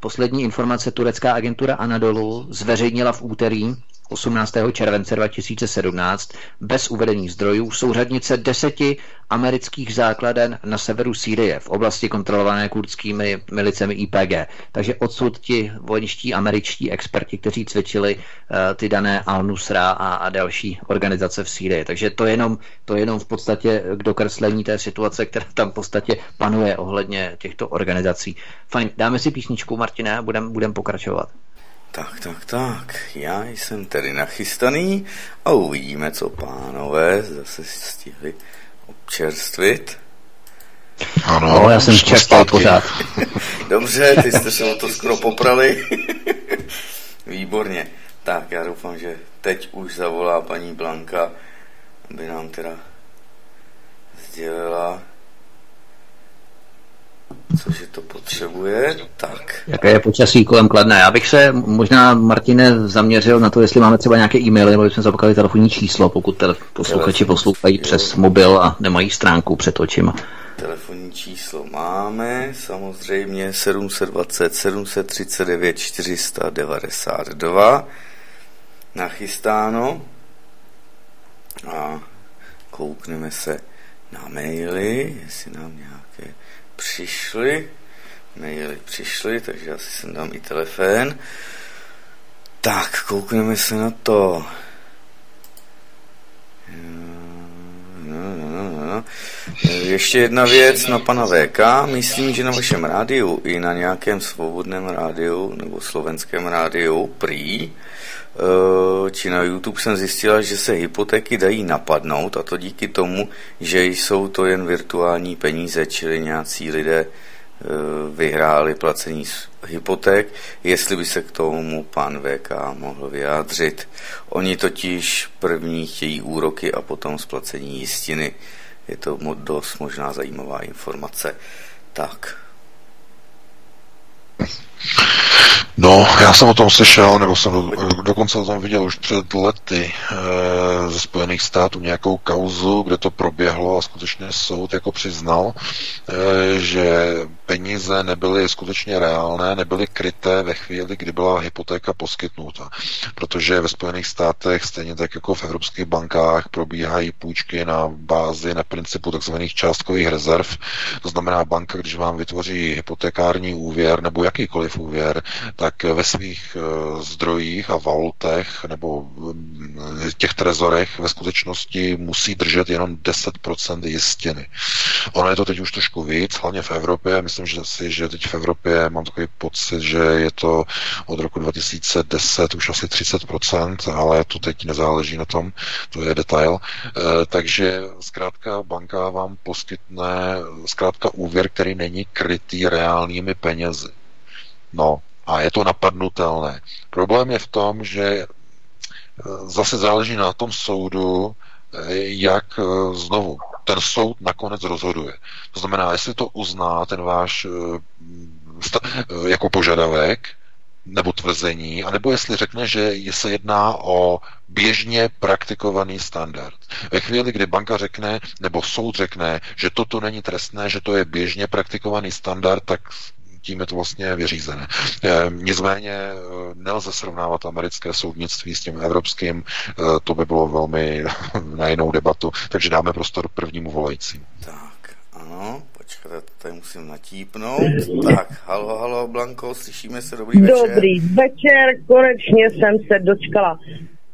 poslední informace turecká agentura Anadolu zveřejnila v úterý 18. července 2017 bez uvedení zdrojů souřadnice 10 amerických základen na severu Sýrie v oblasti kontrolované kurdskými milicemi IPG. Takže odsud ti vojenští američtí experti, kteří cvičili ty dané al-Nusra a další organizace v Sýrii. Takže to jenom v podstatě k dokreslení té situace, která tam v podstatě panuje ohledně těchto organizací. Fajn, dáme si písničku, Martine, a budem pokračovat. Tak, já jsem tedy nachystaný a uvidíme, co pánové zase stihli občerstvit. Ano, já jsem čerpal pořád. Dobře, ty jste se o to skoro poprali. Výborně. Tak, já doufám, že teď už zavolá paní Blanka, aby nám teda sdělila, cože to potřebuje, tak. Jaké je počasí kolem Kladna? Já bych se možná, Martine, zaměřil na to, jestli máme třeba nějaké e-maily, nebo bychom zapakali telefonní číslo, pokud posluchači poslouchají přes mobil a nemají stránku před očima. Telefonní číslo máme, samozřejmě 720 739 492, nachystáno. a koukneme se na maily, jestli nám nějaké přišly. Maily přišly, takže asi sem dám i telefon. Tak, koukneme se na to. Ještě jedna věc na pana VK. Myslím, že na vašem rádiu i na nějakém svobodném rádiu nebo slovenském rádiu prý či na YouTube jsem zjistila, že se hypotéky dají napadnout, a to díky tomu, že jsou to jen virtuální peníze, čili nějací lidé vyhráli placení hypoték, jestli by se k tomu pan VK mohl vyjádřit. Oni totiž první chtějí úroky a potom splacení jistiny. Je to dost možná zajímavá informace. Tak. No, já jsem o tom slyšel, nebo jsem dokonce o tom viděl už před lety ze Spojených států nějakou kauzu, kde to proběhlo a skutečně soud jako přiznal, že peníze nebyly skutečně reálné, nebyly kryté ve chvíli, kdy byla hypotéka poskytnuta. Protože ve Spojených státech, stejně tak jako v evropských bankách, probíhají půjčky na bázi, na principu takzvaných částkových rezerv. To znamená, banka, když vám vytvoří hypotekární úvěr nebo jakýkoliv úvěr, tak ve svých zdrojích a valutech nebo těch trezorech ve skutečnosti musí držet jenom 10% jistiny. Ono je to teď už trošku víc, hlavně v Evropě. Myslím, že teď v Evropě mám takový pocit, že je to od roku 2010 už asi 30%, ale to teď nezáleží na tom, to je detail. Takže zkrátka banka vám poskytne zkrátka úvěr, který není krytý reálnými penězi. No, a je to napadnutelné. Problém je v tom, že zase záleží na tom soudu, jak znovu ten soud nakonec rozhoduje. To znamená, jestli to uzná ten váš jako požadavek nebo tvrzení, anebo jestli řekne, že se jedná o běžně praktikovaný standard. Ve chvíli, kdy banka řekne, nebo soud řekne, že toto není trestné, že to je běžně praktikovaný standard, tak tím je to vlastně vyřízené. Nicméně nelze srovnávat americké soudnictví s tím evropským, to by bylo velmi na jinou debatu, takže dáme prostor prvnímu volajícímu. Tak, ano, počkejte, tady musím natípnout. Tak, halo, Blanko, slyšíme se, dobrý večer. Dobrý večer, konečně jsem se dočkala.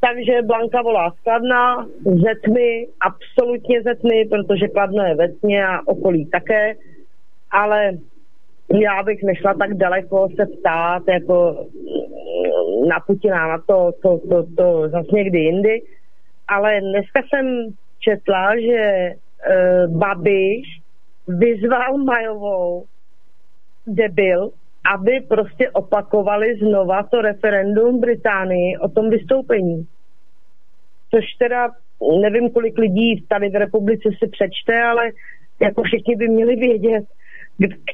Takže Blanka volá z Kladna, ze tmy, absolutně ze tmy, protože Kladno je ve tmě a okolí také, ale já bych nešla tak daleko se ptát jako na Putina, na to zase někdy jindy, ale dneska jsem četla, že Babiš vyzval Majovou, debil, aby prostě opakovali znova to referendum Británii o tom vystoupení. Což teda nevím, kolik lidí tady v republice si přečte, ale jako všichni by měli vědět,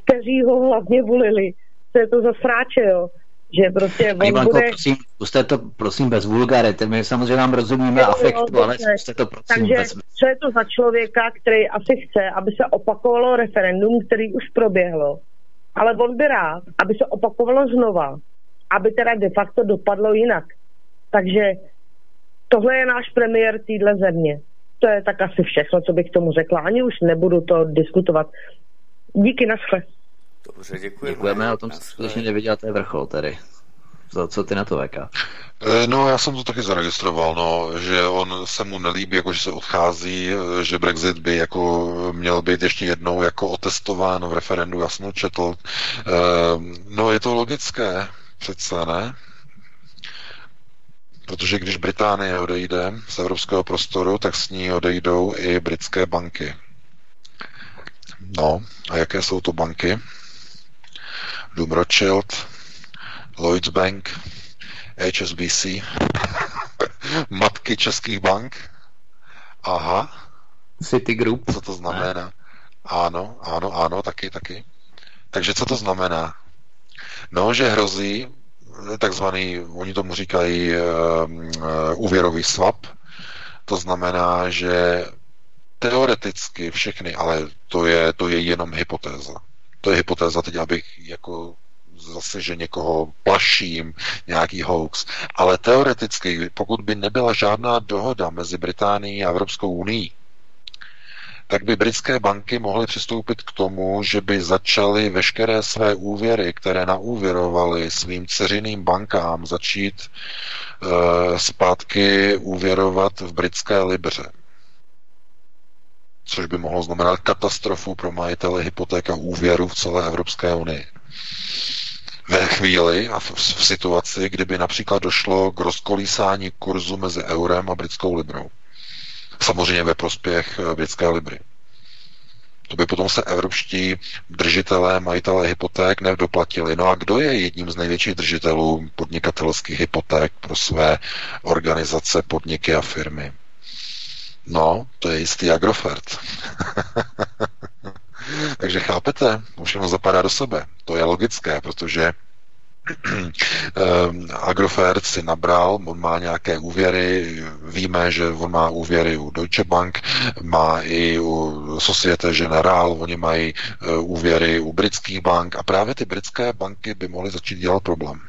kteří ho hlavně volili. To je to za sráče, jo. Že prostě on Ivanko, bude... Zkuste to prosím bez vulgarity. My samozřejmě nám rozumíme afektu, ale zkuste to prosím. Takže co je to za člověka, který asi chce, aby se opakovalo referendum, který už proběhlo. Ale on by rád, aby se opakovalo znova. Aby teda de facto dopadlo jinak. Takže tohle je náš premiér téhle země. To je tak asi všechno, co bych k tomu řekla. Ani už nebudu to diskutovat. Díky, naschle. Dobře, děkujeme. Děkujeme, o tom jsem skutečně neviděl, to je vrchol tady. Co ty na to, Veka? No, já jsem to taky zaregistroval, no, že on se mu nelíbí, jako že se odchází, že Brexit by jako měl být ještě jednou jako otestován v referendu, já jsem to četl. No, je to logické, přece, ne? Protože když Británie odejde z evropského prostoru, tak s ní odejdou i britské banky. No, a jaké jsou to banky? Doom Rothschild, Lloyds Bank, HSBC, matky českých bank. Aha. Citigroup. Co to znamená? Ano, taky. Takže co to znamená? No, že hrozí takzvaný, oni tomu říkají úvěrový swap. To znamená, že teoreticky všechny, ale to je jenom hypotéza. To je hypotéza, teď abych jako zase, že někoho plaším, nějaký hoax. Ale teoreticky, pokud by nebyla žádná dohoda mezi Británií a Evropskou unií, tak by britské banky mohly přistoupit k tomu, že by začaly veškeré své úvěry, které naúvěrovaly svým dceřiným bankám, začít zpátky úvěrovat v britské libře. Což by mohlo znamenat katastrofu pro majitele hypoték a úvěru v celé Evropské unii. Ve chvíli a v situaci, kdyby například došlo k rozkolísání kurzu mezi eurem a britskou librou. Samozřejmě ve prospěch britské libry. To by potom se evropští držitelé, majitelé hypoték nedoplatili. No a kdo je jedním z největších držitelů podnikatelských hypoték pro své organizace, podniky a firmy? No, to je jistý Agrofert. Takže chápete, všechno zapadá do sebe. To je logické, protože Agrofert si nabral, on má nějaké úvěry, víme, že on má úvěry u Deutsche Bank, má i u Societe Generale, oni mají úvěry u britských bank a právě ty britské banky by mohly začít dělat problém.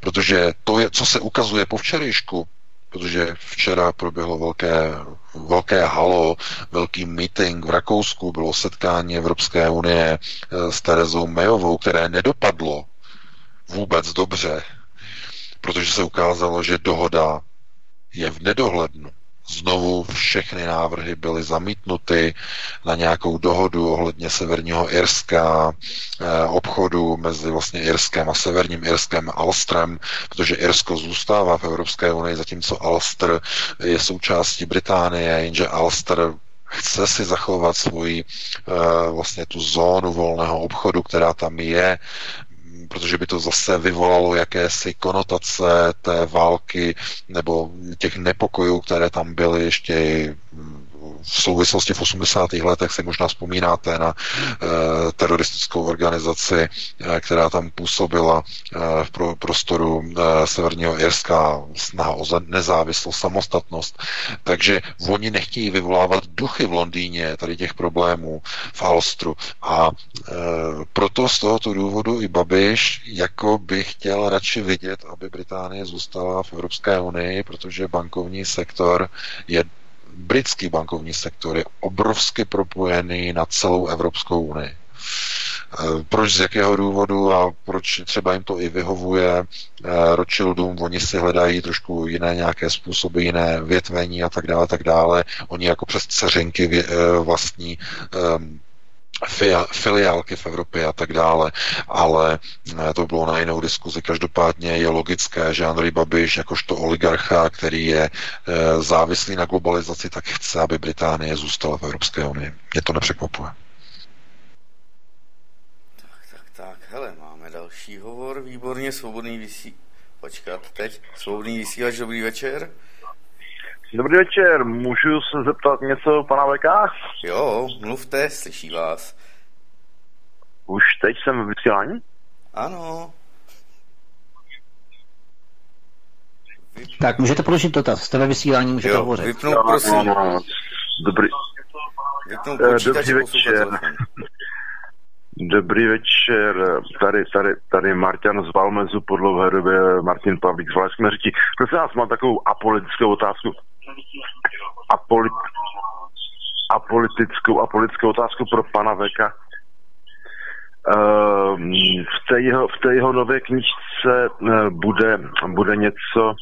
Protože to je, co se ukazuje po včerejšku, protože včera proběhlo velké halo, velký meeting v Rakousku, bylo setkání Evropské unie s Terezou Mayovou, které nedopadlo vůbec dobře, protože se ukázalo, že dohoda je v nedohlednu. Znovu všechny návrhy byly zamítnuty na nějakou dohodu ohledně Severního Irska, obchodu mezi vlastně Irskem a Severním Irskem a Alstrem, protože Irsko zůstává v Evropské unii, zatímco Alstr je součástí Británie, jenže Alstr chce si zachovat svoji vlastně tu zónu volného obchodu, která tam je, protože by to zase vyvolalo jakési konotace té války nebo těch nepokojů, které tam byly ještě v souvislosti v 80. letech, si možná vzpomínáte na teroristickou organizaci, která tam působila v prostoru Severního Irska, snaha o nezávislost, samostatnost. Takže oni nechtějí vyvolávat duchy v Londýně, tady těch problémů v Alstru. A proto z tohoto důvodu i Babiš jako by chtěl radši vidět, aby Británie zůstala v Evropské unii, protože bankovní sektor je britský bankovní sektor je obrovsky propojený na celou Evropskou unii. Proč, z jakého důvodu a proč třeba jim to i vyhovuje Rothschildům, oni si hledají trošku jiné nějaké způsoby, jiné větvení a tak dále, Oni jako přes dceřinky vlastní filiálky v Evropě a tak dále, ale to bylo na jinou diskuzi. Každopádně je logické, že Andrej Babiš, jakožto oligarcha, který je závislý na globalizaci, tak chce, aby Británie zůstala v Evropské unii. Mě to nepřekvapuje. Tak, hele, máme další hovor, výborně, svobodný vysílač. Počkat, teď, svobodný vysílač, dobrý večer. Dobrý večer, můžu se zeptat něco pana VK? Jo, mluvte, slyší vás. Už teď jsem v vysílání? Ano. Tak, můžete položit dotaz, jste ve vysílání, můžete hovořit. Vypnout, prosím. Vypnout počítač a poslouchat. Dobrý večer, tady Martin z Valmezu, po dlouhé době Martin Pavlík z Valašské Meřičí. Prosím vás, mám takovou apolitickou otázku. Apolitickou otázku pro pana Veka. V té jeho nové knížce bude něco...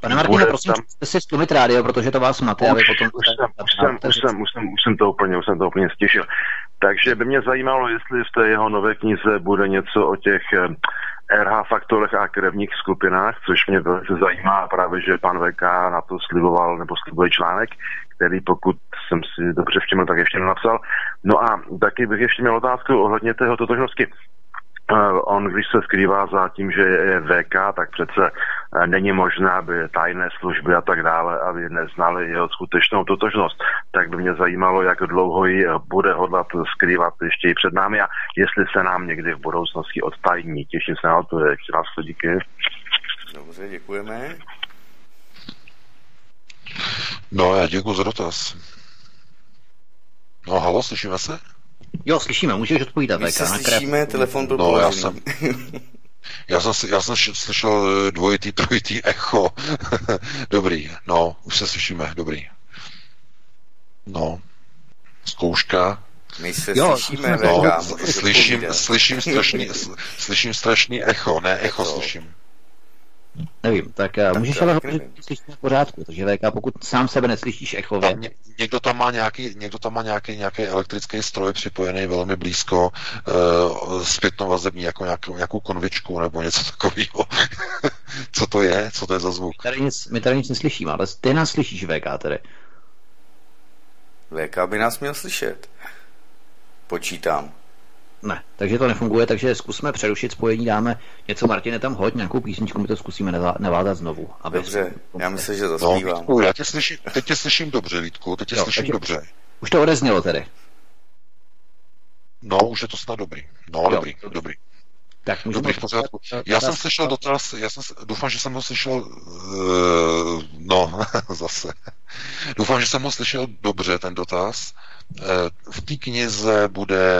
Pane Martine, prosím, jste si stlumit rádio, protože to vás máte, ale potom... Už jsem to úplně stěšil. Takže by mě zajímalo, jestli v té jeho nové knize bude něco o těch RH faktorech a krevních skupinách, což mě velice zajímá, právě že pan VK na to sliboval, nebo slibuje článek, který pokud jsem si dobře všiml, tak ještě nenapsal. No a taky bych ještě měl otázku ohledně tého totožnosti. On, když se skrývá za tím, že je VK, tak přece není možné, aby tajné služby a tak dále, aby neznali jeho skutečnou totožnost. Tak by mě zajímalo, jak dlouho ji bude hodlat skrývat ještě i před námi a jestli se nám někdy v budoucnosti odtajní. Těším se na to, jak se nás to díky. Dobře, děkujeme. No, já děkuji za dotaz. No, halo, slyšíme se? Jo, slyšíme, můžeš odpovídat. My se slyšíme, telefon byl položený. Já jsem slyšel dvojitý, trojitý echo. Dobrý, no, už se slyšíme, dobrý. No, zkouška. My se slyšíme, no, slyším strašný echo, ne echo slyším. Nevím, tak můžeš ale hovořit v pořádku, takže VK, pokud sám sebe neslyšíš echově. Někdo tam má nějaký elektrický stroj připojený velmi blízko, zpětnou vazební, jako nějakou konvičku nebo něco takového. Co to je za zvuk? My tady nic neslyšíme, ale ty nás slyšíš, VK tedy. VK by nás měl slyšet. Počítám. Ne, takže to nefunguje, takže zkusme přerušit spojení, dáme něco, Martine, tam hoď nějakou písničku, my to zkusíme navádat znovu. Aby dobře, já myslím, že zaspívám. No, Vítku, teď tě slyším dobře, Vítku, teď tě slyším dobře. Už to odeznělo tedy. No, už je to snad dobrý. No, jo, dobrý. Tak, dobrý, v pořádku. Já jsem slyšel dotaz, doufám, že jsem ho slyšel, zase. Doufám, že jsem ho slyšel dobře, ten dotaz. V té knize bude,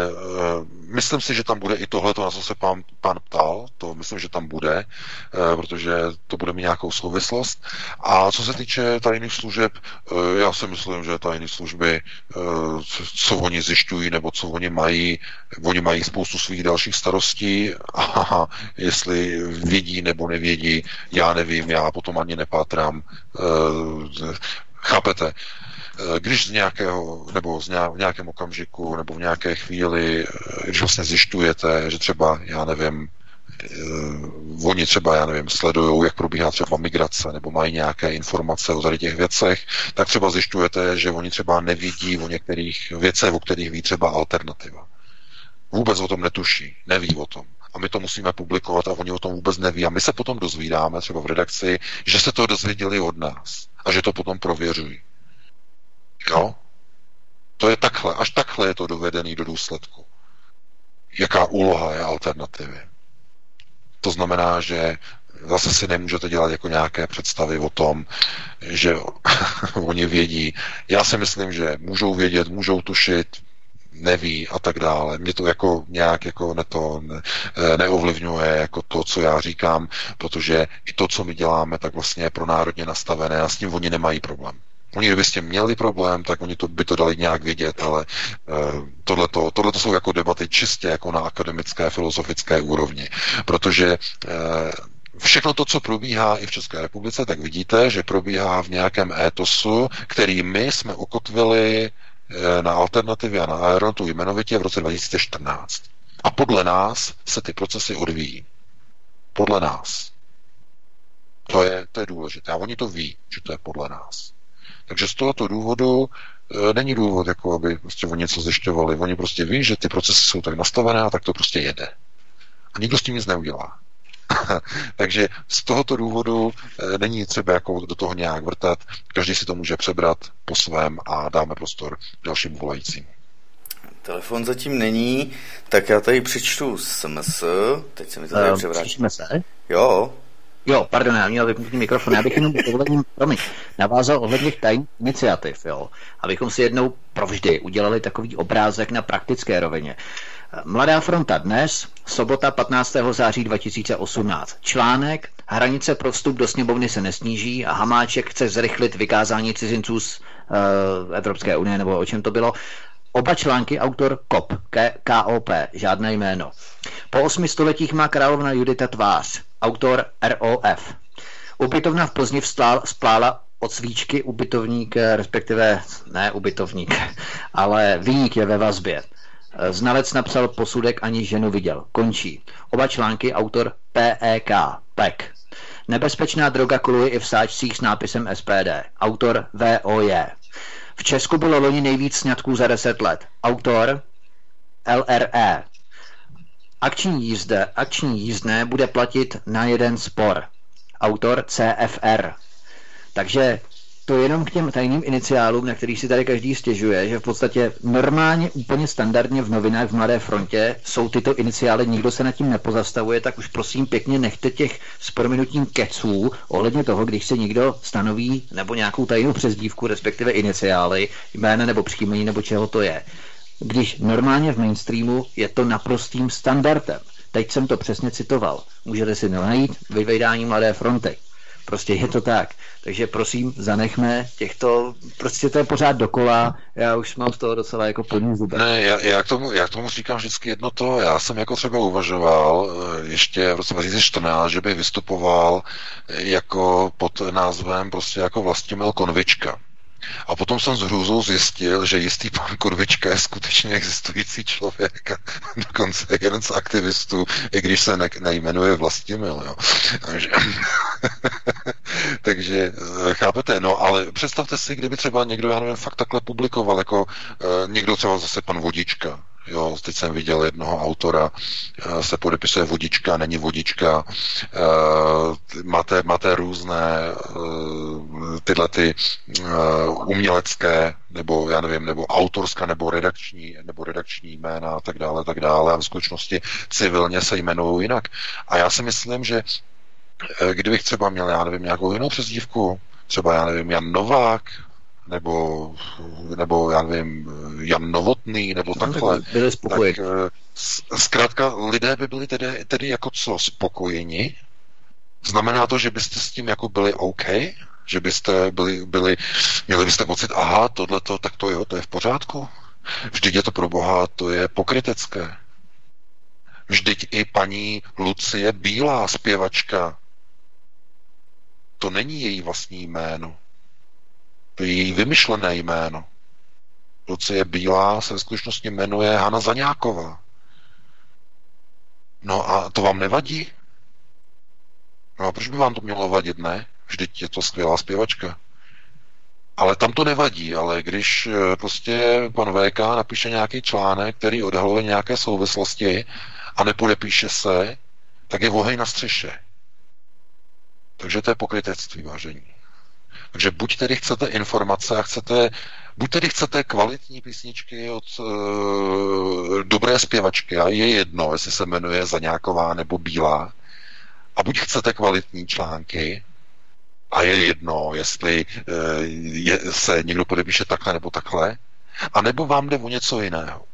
myslím si, že tam bude i tohleto, na co se pán ptal, to myslím, že tam bude, protože to bude mít nějakou souvislost. A co se týče tajných služeb, já si myslím, že tajné služby, co oni zjišťují, nebo co oni mají spoustu svých dalších starostí, a jestli vědí nebo nevědí, já nevím, já potom ani nepátrám, chápete? Když v nějakém okamžiku nebo v nějaké chvíli, když vlastně zjišťujete, že třeba, oni sledují, jak probíhá třeba migrace, nebo mají nějaké informace o tady těch věcech, tak třeba zjišťujete, že oni třeba nevidí o některých věcech, o kterých ví třeba alternativa. Vůbec o tom netuší, neví o tom. A my to musíme publikovat a oni o tom vůbec neví. A my se potom dozvídáme třeba v redakci, že se to dozvěděli od nás a že to potom prověřují. Jo? To je takhle, až takhle je to dovedený do důsledku. Jaká úloha je alternativy? To znamená, že zase si nemůžete dělat jako nějaké představy o tom, že oni vědí. Já si myslím, že můžou vědět, můžou tušit, neví a tak dále. Mě to jako nějak jako neovlivňuje jako to, co já říkám, protože i to, co my děláme, tak vlastně je pronárodně nastavené a s tím oni nemají problém. Oni, kdyby s tím měli problém, tak oni to by to dali nějak vidět, ale tohle jsou jako debaty čistě jako na akademické, filozofické úrovni, protože všechno to, co probíhá i v České republice, tak vidíte, že probíhá v nějakém étosu, který my jsme ukotvili na Alternativě a na Aeronetu jmenovitě v roce 2014. A podle nás se ty procesy odvíjí. Podle nás. To je důležité. A oni to ví, že to je podle nás. Takže z tohoto důvodu není důvod, jako aby prostě oni něco zjišťovali. Oni prostě ví, že ty procesy jsou tak nastavené a tak to prostě jede. A nikdo s tím nic neudělá. Takže z tohoto důvodu není třeba jako do toho nějak vrtat. Každý si to může přebrat po svém a dáme prostor dalším volajícím. Telefon zatím není, tak já tady přečtu SMS. Teď se mi to tady převrátí. Slyšíme se? Jo, pardon, já měl vypnutý mikrofon, já bych jenom dovolením navázal ohledně tajných iniciativ, jo, abychom si jednou provždy udělali takový obrázek na praktické rovině. Mladá fronta dnes, sobota 15. září 2018. Článek, hranice pro vstup do sněmovny se nesníží a Hamáček chce zrychlit vykázání cizinců z Evropské unie, nebo o čem to bylo. Oba články autor KOP, K-O-P, žádné jméno. Po 8 stoletích má královna Judita tvář, autor R.O.F. Ubytovna v Plzni splála od svíčky, viník je ve vazbě. Znalec napsal posudek, ani ženu viděl. Končí. Oba články autor P.E.K. Pek. Nebezpečná droga koluje i v sáčcích s nápisem SPD. Autor V.O.J. V Česku bylo loni nejvíc sňatků za 10 let. Autor LRE. Akční jízdné bude platit na jeden spor. Autor CFR. Takže to jenom k těm tajným iniciálům, na kterých si tady každý stěžuje, že v podstatě normálně, úplně standardně v novinách v Mladé frontě jsou tyto iniciály, nikdo se nad tím nepozastavuje, tak už prosím pěkně nechte těch s prominutím keců ohledně toho, když se někdo stanoví nebo nějakou tajnou přezdívku, respektive iniciály, jména nebo příjmení nebo čeho to je. když normálně v mainstreamu je to naprostým standardem. Teď jsem to přesně citoval. Můžete si najít ve vydání Mladé fronty. Prostě je to tak. Takže prosím, zanechme těchto, prostě to je pořád dokola, já už mám z toho docela jako plný zubek. Ne, já k tomu říkám vždycky jedno to, já jsem jako třeba uvažoval ještě v roce 2014, že by vystupoval jako pod názvem prostě jako Vlastimil Konvička. A potom jsem s hrůzou zjistil, že jistý pan Konvička je skutečně existující člověk, dokonce jeden z aktivistů, i když se nejmenuje Vlastimil. Jo. Takže chápete, no, ale představte si, kdyby třeba někdo, já nevím, fakt takhle publikoval, jako někdo třeba zase pan Vodička. Jo, teď jsem viděl jednoho autora, se podepisuje Vodička, není Vodička, máte různé tyhle ty umělecké, nebo já nevím, nebo autorská, nebo redakční jména a tak dále a v skutečnosti civilně se jmenují jinak. A já si myslím, že kdybych třeba měl, já nevím, nějakou jinou přezdívku, třeba, já nevím, Jan Novák, nebo já nevím, Jan Novotný, nebo takhle, tak zkrátka lidé by byli tedy jako co, spokojeni? Znamená to, že byste s tím jako byli OK? Že byste měli byste pocit, aha, tohleto, tak to jo, to je v pořádku? Vždyť je to pro Boha, to je pokrytecké. Vždyť i paní Lucie Bílá, zpěvačka, to není její vlastní jméno. To je její vymyšlené jméno. Lucie Bílá se ve skutečnosti jmenuje Hana Zaňáková. No a to vám nevadí? No a proč by vám to mělo vadit, ne? Vždyť je to skvělá zpěvačka. Ale tam to nevadí, ale když prostě pan VK napíše nějaký článek, který odhaluje nějaké souvislosti a nepodepíše se, tak je oheň na střeše. Takže to je pokrytectví, vážení. Takže buď tedy chcete informace a buď tedy chcete kvalitní písničky od dobré zpěvačky, a je jedno, jestli se jmenuje Zaňáková nebo Bílá, a buď chcete kvalitní články, a je jedno, jestli se někdo podepíše takhle nebo takhle, a nebo vám jde o něco jiného.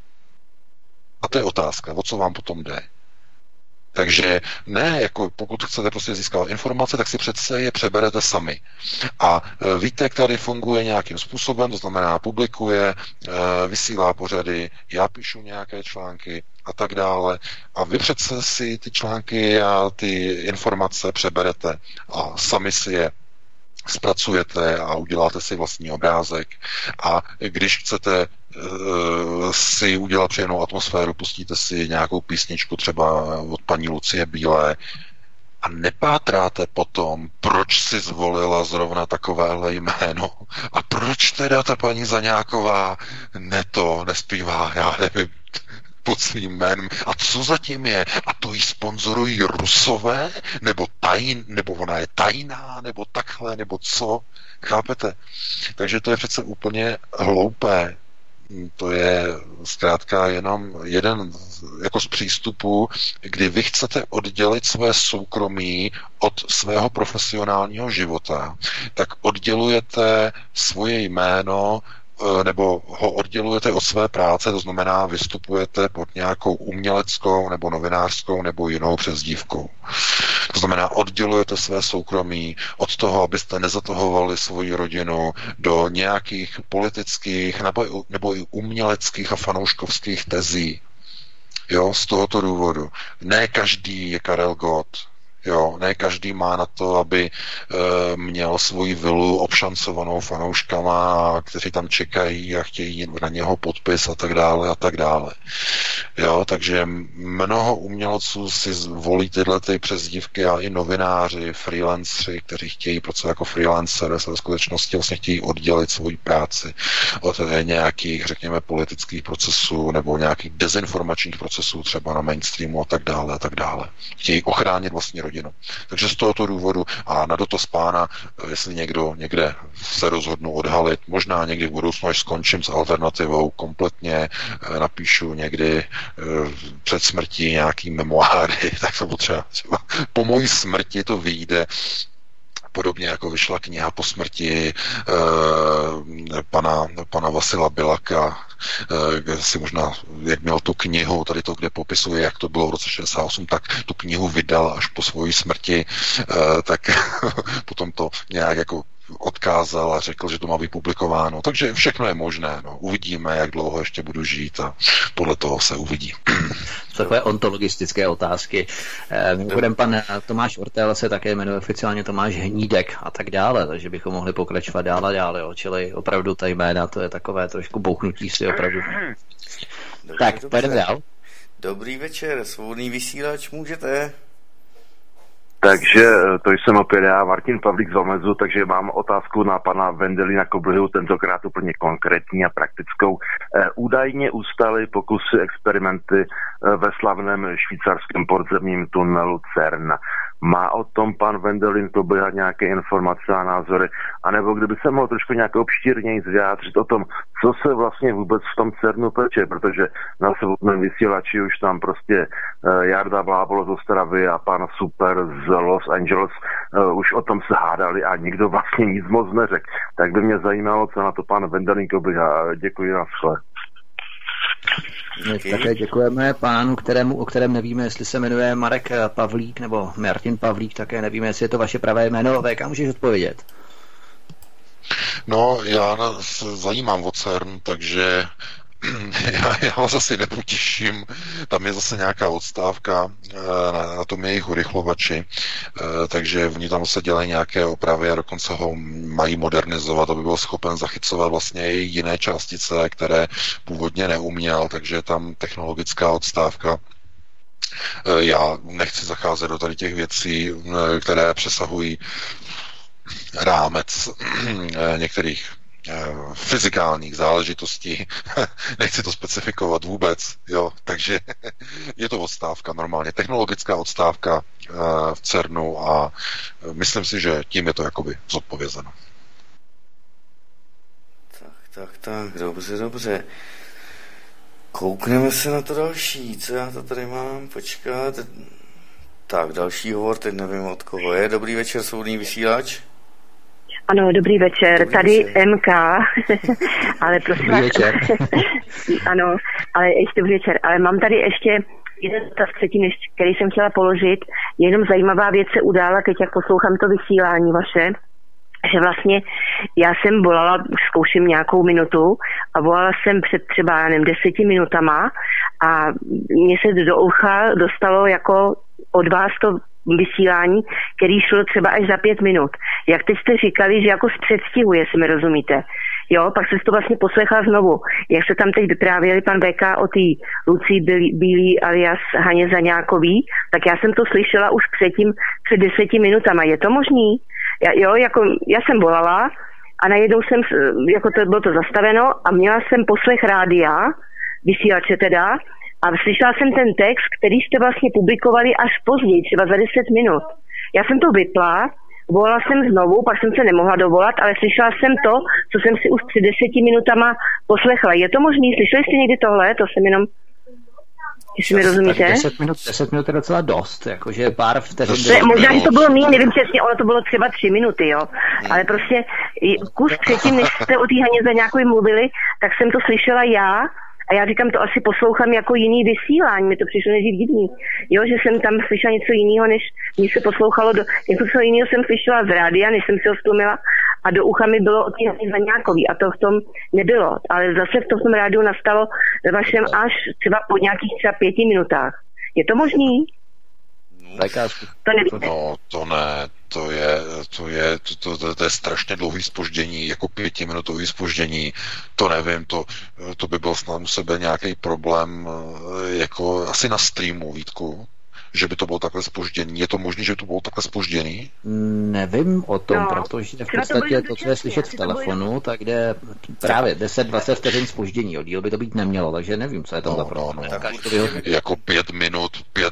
A to je otázka, o co vám potom jde. Takže ne, jako pokud chcete prostě získat informace, tak si přece je přeberete sami. A Vítek tady funguje nějakým způsobem, to znamená publikuje, vysílá pořady, já píšu nějaké články a tak dále. A vy přece si ty články a ty informace přeberete a sami si je zpracujete a uděláte si vlastní obrázek. A když chcete si udělat příjemnou atmosféru, pustíte si nějakou písničku třeba od paní Lucie Bílé a nepátráte potom, proč si zvolila zrovna takovéhle jméno a proč teda ta paní Zaňáková nespívá, já nevím, pod svým jménem. A co zatím je? A to jí sponzorují Rusové? Nebo ona je tajná? Nebo takhle? Nebo co? Chápete? Takže to je přece úplně hloupé. To je zkrátka jenom jeden jako z přístupů, kdy vy chcete oddělit své soukromí od svého profesionálního života, tak oddělujete svoje jméno nebo ho oddělujete od své práce, to znamená vystupujete pod nějakou uměleckou nebo novinářskou nebo jinou přezdívkou. To znamená oddělujete své soukromí od toho, abyste nezatahovali svoji rodinu do nějakých politických nebo i uměleckých a fanouškovských tezí. Jo, z tohoto důvodu. Ne každý je Karel Gott. Jo, ne každý má na to, aby měl svoji vilu obšancovanou fanouškama, kteří tam čekají a chtějí na něho podpis a tak dále. Jo, takže mnoho umělců si volí tyhle ty přezdívky a i novináři, freelanceri, kteří chtějí pracovat jako freelancer, se ve skutečnosti vlastně chtějí oddělit svoji práci od nějakých, řekněme, politických procesů nebo nějakých dezinformačních procesů třeba na mainstreamu a tak dále. Chtějí ochránit vlastně rodinu. Takže z tohoto důvodu a na dotaz pána, jestli někdo někde se rozhodnu odhalit, možná někdy v budoucnu, až skončím s alternativou kompletně, napíšu někdy před smrtí nějaký memoáry, tak to potřeba třeba po mojí smrti to vyjde. Podobně jako vyšla kniha po smrti pana Vasila Bilaka, si možná, jak měl tu knihu, tady to, kde popisuje, jak to bylo v roce 68, tak tu knihu vydal až po své smrti, tak potom to nějak jako odkázal a řekl, že to má vypublikováno. Takže všechno je možné. No. Uvidíme, jak dlouho ještě budu žít a podle toho se uvidí. Takové ontologistické otázky. Mimochodem, pan Tomáš Ortel se také jmenuje oficiálně Tomáš Hnídek a tak dále, takže bychom mohli pokračovat dál a dále. Čili opravdu ta jména, to je takové trošku bouchnutí si opravdu. Dobrý, tak, pojďme dál. Dobrý večer, Svobodný vysílač, můžete... Takže to jsem opět já, Martin Pavlík z Omezu, takže mám otázku na pana Vendelina Koblihu, tentokrát úplně konkrétní a praktickou. Údajně ustaly pokusy, experimenty ve slavném švýcarském podzemním tunelu CERN. Má o tom pan Vendelin Kobliha nějaké informace a názory? A nebo kdyby se mohl trošku nějak obšírněji vyjádřit o tom, co se vlastně vůbec v tom CERNu peče, protože na Svobodném vysílači už tam prostě Jarda Blábol z Ostravy a pan Super z Los Angeles už o tom se hádali a nikdo vlastně nic moc neřekl. Tak by mě zajímalo, co na to pan Vendelin Kobliha. Děkuji na vše. Okay. Také děkujeme pánu, o kterém nevíme, jestli se jmenuje Marek Pavlík nebo Martin Pavlík, také nevíme, jestli je to vaše pravé jméno. VK, můžeš odpovědět? No, já se zajímám o CERN, takže já vás asi nepotěším. Tam je zase nějaká odstávka na tom jejich urychlovači, takže oni tam se dělají nějaké opravy a dokonce ho mají modernizovat, aby byl schopen zachycovat vlastně i jiné částice, které původně neuměl, takže je tam technologická odstávka. Já nechci zacházet do tady těch věcí, které přesahují rámec některých fyzikálních záležitostí. Nechci to specifikovat vůbec, jo, takže je to odstávka normálně, technologická odstávka v CERNu a myslím si, že tím je to jakoby zodpovězeno. Tak, dobře. Koukneme se na to další, co já to tady mám, počkat. Tak, další hovor, teď nevím od koho je. Dobrý večer, Svobodný vysílač. Ano, dobrý večer, tady MK, ale prosím vás, ano, ale ještě dobrý večer, ale mám tady ještě jeden dotaz, který jsem chtěla položit, jenom zajímavá věc se udála, teď jak poslouchám to vysílání vaše, že vlastně já jsem volala, zkouším nějakou minutu a volala jsem před třeba, já nevím, 10 minutama a mě se do ucha dostalo jako od vás to vysílání, který šlo třeba až za 5 minut. Jak teď jste říkali, že jako z předstihu, jestli mi rozumíte. Jo, pak jsem to vlastně poslechla znovu. Jak se tam teď vyprávěli pan VK o té Lucii Bílý alias Haně Zaňákový, tak já jsem to slyšela už předtím před 10 minutama. Je to možný? Já jsem volala a najednou jsem, jako to bylo to zastaveno a měla jsem poslech rádia, vysílače teda, a slyšela jsem ten text, který jste vlastně publikovali až později, třeba za 10 minut. Já jsem to vypla, volala jsem znovu, pak jsem se nemohla dovolat, ale slyšela jsem to, co jsem si už před 10 minutama poslechla. Je to možný? Slyšeli jste někdy tohle? To jsem jenom... Jestli mi rozumíte? 10 minut je docela dost, jakože pár vteřin... Možná, že to bylo míň, nevím přesně, ono to bylo třeba 3 minuty, jo. Ale prostě kus předtím, než jste o té Haně Zaňákovi mluvili, tak jsem to slyšela já. A já říkám, to asi poslouchám jako jiný vysílání, mi to přišlo nejdřív divný. Jo, že jsem tam slyšela něco jiného, než mě se poslouchalo, něco jiného jsem slyšela z rádia, než jsem si ho stlumila a do ucha mi bylo od Hany Zaňákové a to v tom nebylo. Ale zase v tom rádiu nastalo ve vašem až třeba po nějakých třeba 5 minutách. Je to možný? To nevíte. No, to ne. To je strašně dlouhý zpoždění, jako 5minutový zpoždění, to nevím, to by byl snad u sebe nějaký problém, jako asi na streamu, Vítku, že by to bylo takhle zpožděný. Je to možné, že by to bylo takhle zpožděný? Nevím o tom, protože v podstatě to, co je slyšet v telefonu, tak jde právě 10-20 vteřin zpoždění. Díl by to být nemělo, takže nevím, co je tam za problém. Jako 5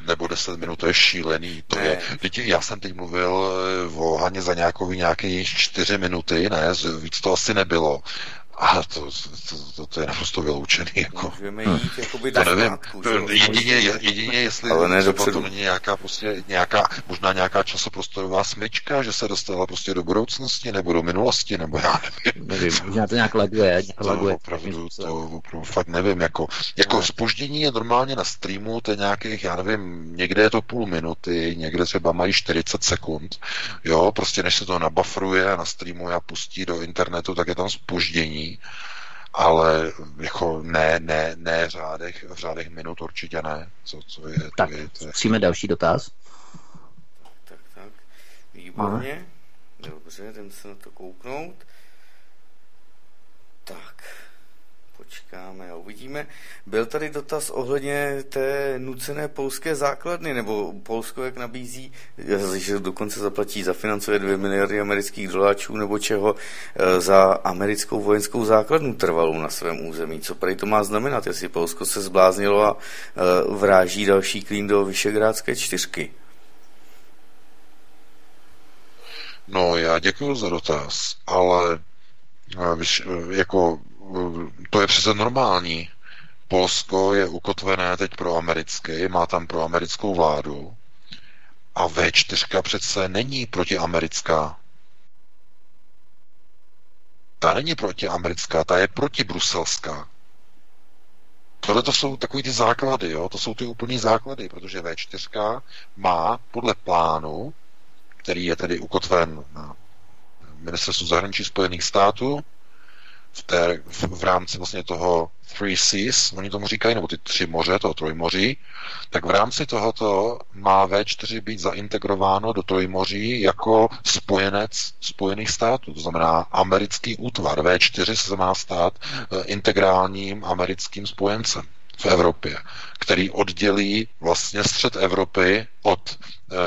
nebo 10 minut, to je šílený. To je. Já jsem teď mluvil o Haně Zaňákovi nějaké 4 minuty, ne, víc to asi nebylo. A to je naprosto vyloučený. Jako. Můžeme jít jakoby do zpátku. Jedině jestli to není nějaká, prostě, nějaká, možná nějaká časoprostorová smyčka, že se dostala prostě do budoucnosti nebo do minulosti, nebo já nevím. Možná to nějak laguje. To opravdu fakt nevím. Jako zpoždění je normálně na streamu, to je nějakých, já nevím, někde je to půl minuty, někde třeba mají 40 sekund, jo, prostě než se to nabafruje a na streamu a pustí do internetu, tak je tam zpoždění. Ale jako ne v řádech minut určitě ne. Co je, tak, zkusíme další dotaz. Tak. Výborně. Aha. Dobře, jdem se na to kouknout. Tak, počkáme a uvidíme. Byl tady dotaz ohledně té nucené polské základny, nebo Polsko, jak nabízí, že dokonce zaplatí, zafinancuje 2 miliardy amerických dolarů nebo čeho za americkou vojenskou základnu trvalou na svém území. Co prý to má znamenat, jestli Polsko se zbláznilo a vráží další klín do Visegrádské čtyřky? No, já děkuju za dotaz, ale jako to je přece normální. Polsko je ukotvené teď proamerické, má tam proamerickou vládu a V4 přece není protiamerická. Ta není protiamerická, ta je protibruselská. Tohle to jsou takový ty základy, jo? To jsou ty úplný základy, protože V4 má podle plánu, který je tedy ukotven na Ministerstvu zahraničí Spojených států, v rámci vlastně toho Three Seas, oni tomu říkají, nebo ty tři moře, toho Trojmoří, tak v rámci tohoto má V4 být zaintegrováno do Trojmoří jako spojenec Spojených států. To znamená americký útvar. V4 se má stát integrálním americkým spojencem v Evropě, který oddělí vlastně střed Evropy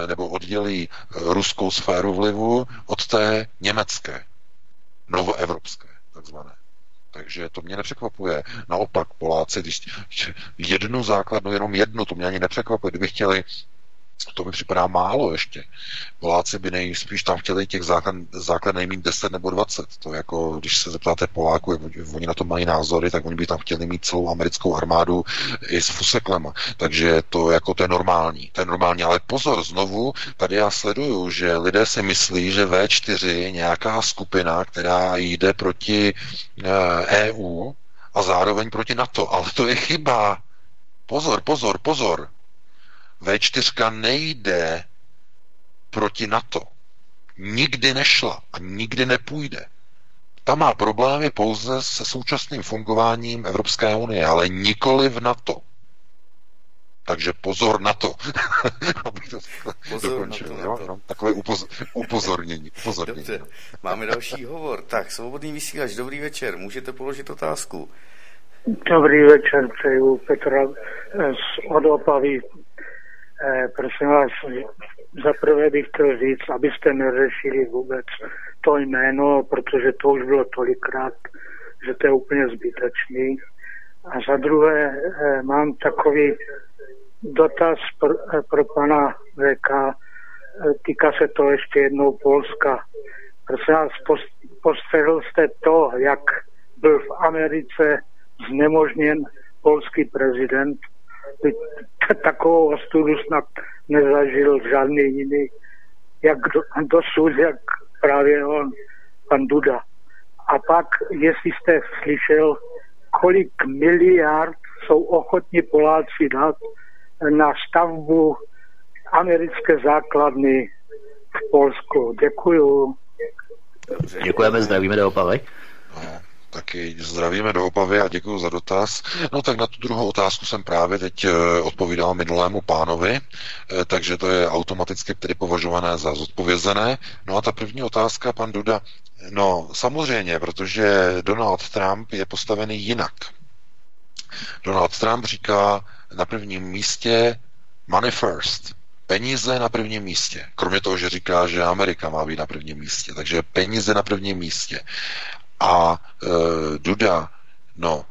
nebo oddělí ruskou sféru vlivu od té německé, novoevropské takzvané. Takže to mě nepřekvapuje. Naopak Poláci, když jednu základnu, jenom jednu, to mě ani nepřekvapuje. Kdyby chtěli, to mi připadá málo ještě. Poláci by nejspíš tam chtěli těch základn mít 10 nebo 20. To jako, když se zeptáte Poláků, jak oni na to mají názory, tak oni by tam chtěli mít celou americkou armádu i s fuseklema. Takže to jako to je normální. To je normální, ale pozor, znovu, tady já sleduju, že lidé si myslí, že V4 je nějaká skupina, která jde proti EU a zároveň proti NATO. Ale to je chyba. Pozor. V4 nejde proti NATO. Nikdy nešla a nikdy nepůjde. Ta má problémy pouze se současným fungováním Evropské unie, ale nikoli v NATO. Takže pozor na to. Dokončil. Takové upozornění. Dobře, máme další hovor. Tak, Svobodný vysílač, dobrý večer. Můžete položit otázku. Dobrý večer, přeju Petra od Opavy. Prosím vás, zaprvé bych chtěl říct, abyste neřešili vůbec to jméno, protože to už bylo tolikrát, že to je úplně zbytečný. A za druhé mám takový dotaz pro pana VK, týká se to ještě jednou Polska. Prosím vás, postřehl jste to, jak byl v Americe znemožněn polský prezident. Takovou ostudu snad nezažil žádný jiný, jak dosud, jak právě on, pan Duda. A pak, jestli jste slyšel, kolik miliard jsou ochotní Poláci dát na stavbu americké základny v Polsku. Děkuju. Děkujeme, zdravíme do Opavy. Taky zdravíme do Opavy a děkuji za dotaz. No tak na tu druhou otázku jsem právě teď odpovídal minulému pánovi, takže to je automaticky tedy považované za zodpovězené. No a ta první otázka, pan Duda, no samozřejmě, protože Donald Trump je postavený jinak. Donald Trump říká na prvním místě money first. Peníze na prvním místě. Kromě toho, že říká, že Amerika má být na prvním místě. Takže peníze na prvním místě. A Duda, no,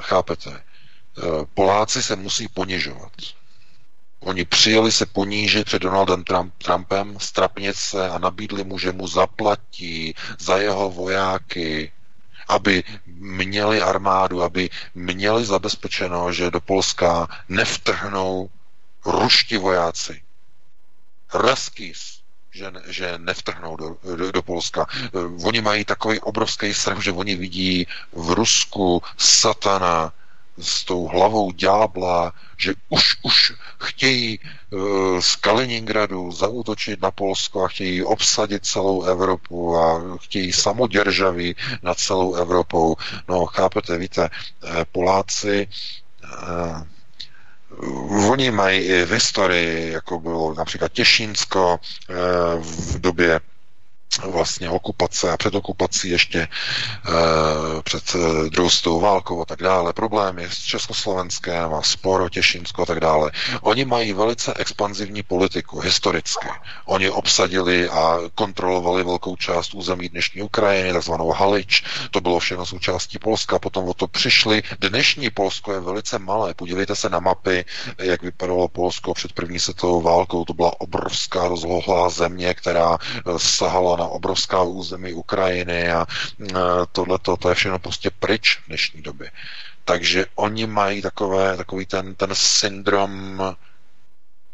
chápete, Poláci se musí ponižovat. Oni přijeli se ponížit před Donaldem Trumpem, strapnit se a nabídli mu, že mu zaplatí za jeho vojáky, aby měli armádu, aby měli zabezpečeno, že do Polska nevtrhnou ruští vojáci. Raskýs, že nevtrhnou do Polska. Oni mají takový obrovský strach, že oni vidí v Rusku satana s tou hlavou ďábla, že už chtějí z Kaliningradu zaútočit na Polsko a chtějí obsadit celou Evropu a chtějí samoděržaví nad celou Evropou. No, chápete, víte, Poláci, oni mají i v historii, jako bylo například Těšínsko v době vlastně okupace a před okupací ještě před druhou světovou válkou a tak dále, problémy s Československem a spor o Těšínsko a tak dále. Oni mají velice expanzivní politiku, historicky. Oni obsadili a kontrolovali velkou část území dnešní Ukrajiny, takzvanou Halič, to bylo všechno součástí Polska, potom o to přišli. Dnešní Polsko je velice malé, podívejte se na mapy, jak vypadalo Polsko před první světovou válkou, to byla obrovská rozlohlá země, která sahala na obrovská území Ukrajiny a tohleto, to je všechno prostě pryč v dnešní době. Takže oni mají takový ten syndrom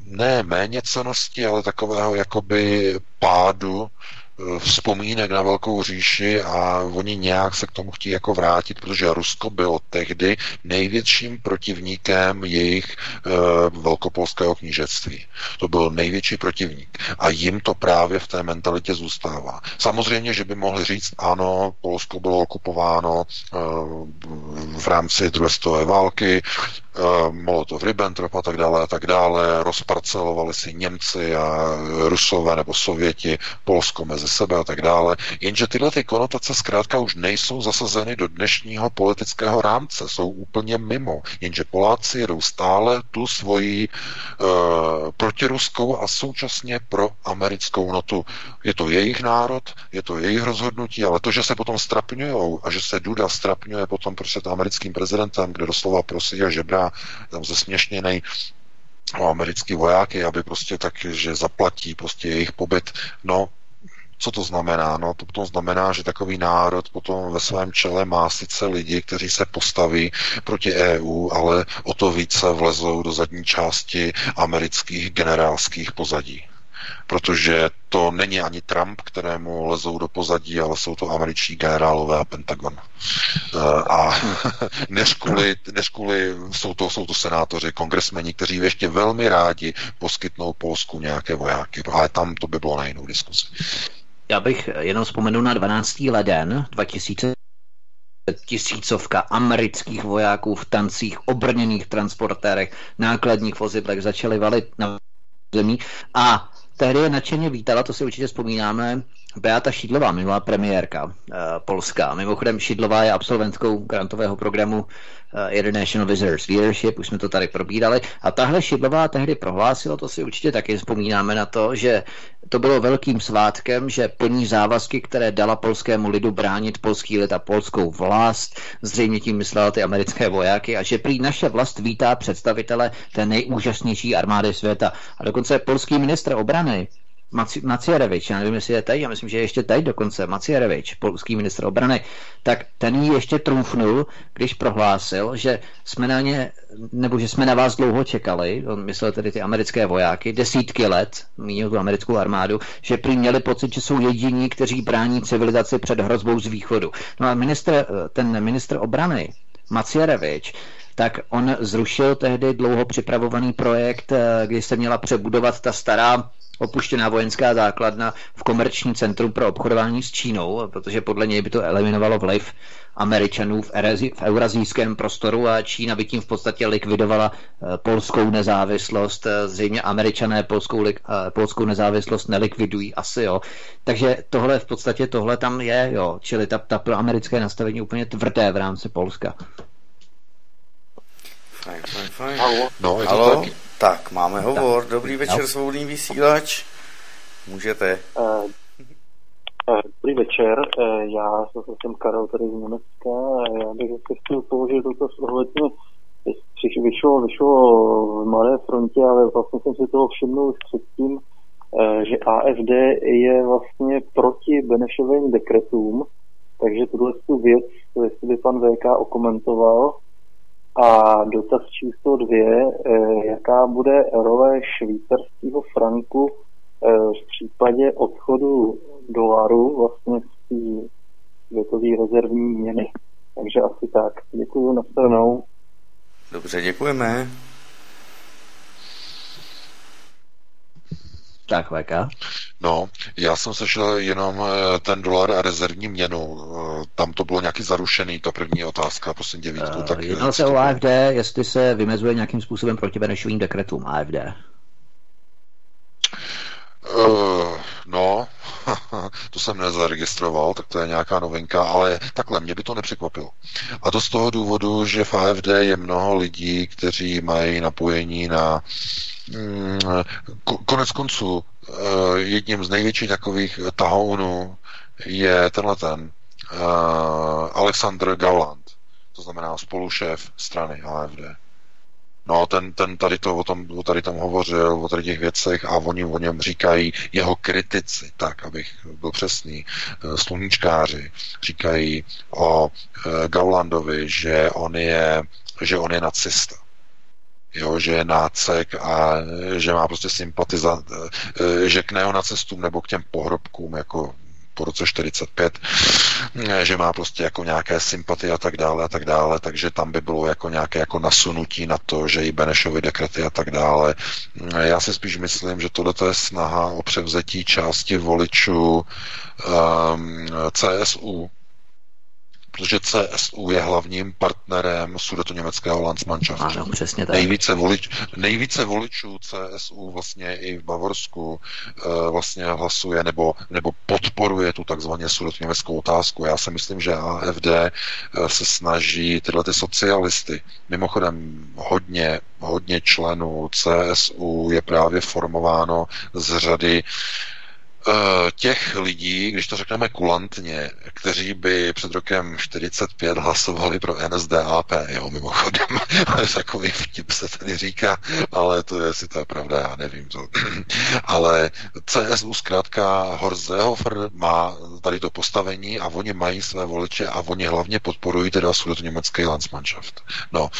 ne méněcennosti, ale takového jakoby pádu vzpomínek na velkou říši a oni nějak se k tomu chtějí jako vrátit, protože Rusko bylo tehdy největším protivníkem jejich velkopolského knížectví. To byl největší protivník a jim to právě v té mentalitě zůstává. Samozřejmě, že by mohli říct, ano, Polsko bylo okupováno v rámci druhé světové války, Molotov-Ribbentrop a tak dále, rozparcelovali si Němci a Rusové nebo Sověti Polsko mezi sebe a tak dále, jenže tyhle ty konotace zkrátka už nejsou zasazeny do dnešního politického rámce, jsou úplně mimo, jenže Poláci jedou stále tu svoji protiruskou a současně proamerickou notu. Je to jejich národ, je to jejich rozhodnutí, ale to, že se potom strapňujou a že se Duda strapňuje potom před americkým prezidentem, kde doslova prosí a žebrá tam zesměšněnej americký vojáky, aby prostě tak, že zaplatí prostě jejich pobyt. No, co to znamená? No, to potom znamená, že takový národ potom ve svém čele má sice lidi, kteří se postaví proti EU, ale o to více vlezou do zadní části amerických generálských pozadí. Protože to není ani Trump, kterému lezou do pozadí, ale jsou to američtí generálové a Pentagon. A než kvůli jsou to senátoři, kongresmeni, kteří ještě velmi rádi poskytnou Polsku nějaké vojáky, ale tam to by bylo na jinou diskuzi. Já bych jenom vzpomenul na 12. leden 2000. Tisícovka amerických vojáků v tancích, obrněných transportérech, nákladních vozidlech začaly valit na zemí a tehdy je nadšeně vítala, to si určitě vzpomínáme, Beata Šidlová, minulá premiérka Polska. Mimochodem Šidlová je absolventkou grantového programu International Visitors Leadership, už jsme to tady probírali. A tahle Šidlová tehdy prohlásila, to si určitě taky vzpomínáme na to, že to bylo velkým svátkem, že plní závazky, které dala polskému lidu bránit polský lid a polskou vlast, zřejmě tím myslela ty americké vojáky, a že prý naše vlast vítá představitele té nejúžasnější armády světa. A dokonce polský ministr obrany Macierevič, já nevím, jestli je tady, já myslím, že ještě tady dokonce, Macierevič, polský ministr obrany, tak ten ji ještě trumfnul, když prohlásil, že jsme na ně, nebo že jsme na vás dlouho čekali, on myslel tedy ty americké vojáky, desítky let, mínil tu americkou armádu, že prý měli pocit, že jsou jediní, kteří brání civilizaci před hrozbou z východu. No a ten ministr obrany, Macierevič, tak on zrušil tehdy dlouho připravovaný projekt, kdy se měla přebudovat ta stará opuštěná vojenská základna v komerční centrum pro obchodování s Čínou, protože podle něj by to eliminovalo vliv Američanů v eurazijském prostoru a Čína by tím v podstatě likvidovala polskou nezávislost. Zřejmě Američané polskou nezávislost nelikvidují asi, jo. Takže tohle v podstatě, tohle tam je, jo. Čili ta proamerické nastavení je úplně tvrdé v rámci Polska. Fajn. No, je to halo? Tak, máme hovor. Dobrý večer, Svobodný vysílač. Můžete. Dobrý večer, já jsem Karel tady z Německa a já bych se chtěl položit dotaz ohledně, jestli vyšlo v Mladé frontě, ale vlastně jsem si toho všiml už předtím, že AfD je vlastně proti Benešovým dekretům Takže tuhle tu věc, jestli by pan VK okomentoval. A dotaz číslo 2, jaká bude role švýcarského franku v případě odchodu dolaru vlastně z té světové rezervní měny. Takže asi tak. Děkuju, nashledanou. Dobře, děkujeme. Tak, VK. No, já jsem sešel jenom ten dolar a rezervní měnu. Tam to bylo nějaký zarušený, ta první otázka, prosím tě, Vítku. Jedná se o AFD, jestli se vymezuje nějakým způsobem proti Benešovým dekretům AFD. No, to jsem nezaregistroval, tak to je nějaká novinka, ale takhle, mě by to nepřekvapilo. A to z toho důvodu, že v AFD je mnoho lidí, kteří mají napojení na konec konců jedním z největších takových tahounů je tenhleten Alexander Gauland, to znamená spolušéf strany AFD. No, ten tady to o tom hovořil, o tady těch věcech a oni o něm říkají jeho kritici, tak, abych byl přesný, sluníčkáři, říkají o Gaulandovi, že on je nacista. Jo, že je nácek a že má prostě sympatizant, že k neonacistům nebo k těm pohrobkům jako po roce 45, že má prostě jako nějaké sympatie a tak dále, takže tam by bylo jako nějaké jako nasunutí na to, že i Benešovy dekrety a tak dále. Já si spíš myslím, že tohleto je snaha o převzetí části voličů CSU, protože CSU je hlavním partnerem sudetoněmeckého Landsmannschaftu. Nejvíce voličů CSU vlastně i v Bavorsku vlastně hlasuje nebo podporuje tu takzvaně sudetoněmeckou otázku. Já si myslím, že AFD se snaží tyhle ty socialisty. Mimochodem hodně členů CSU je právě formováno z řady těch lidí, když to řekneme kulantně, kteří by před rokem 45 hlasovali pro NSDAP, jo, mimochodem. Takový vtip se tady říká, ale to, jestli to je pravda, já nevím. To. Ale CSU zkrátka Horsehofer má tady to postavení a oni mají své voliče a oni hlavně podporují teda sudetoněmecký Landsmannschaft. No,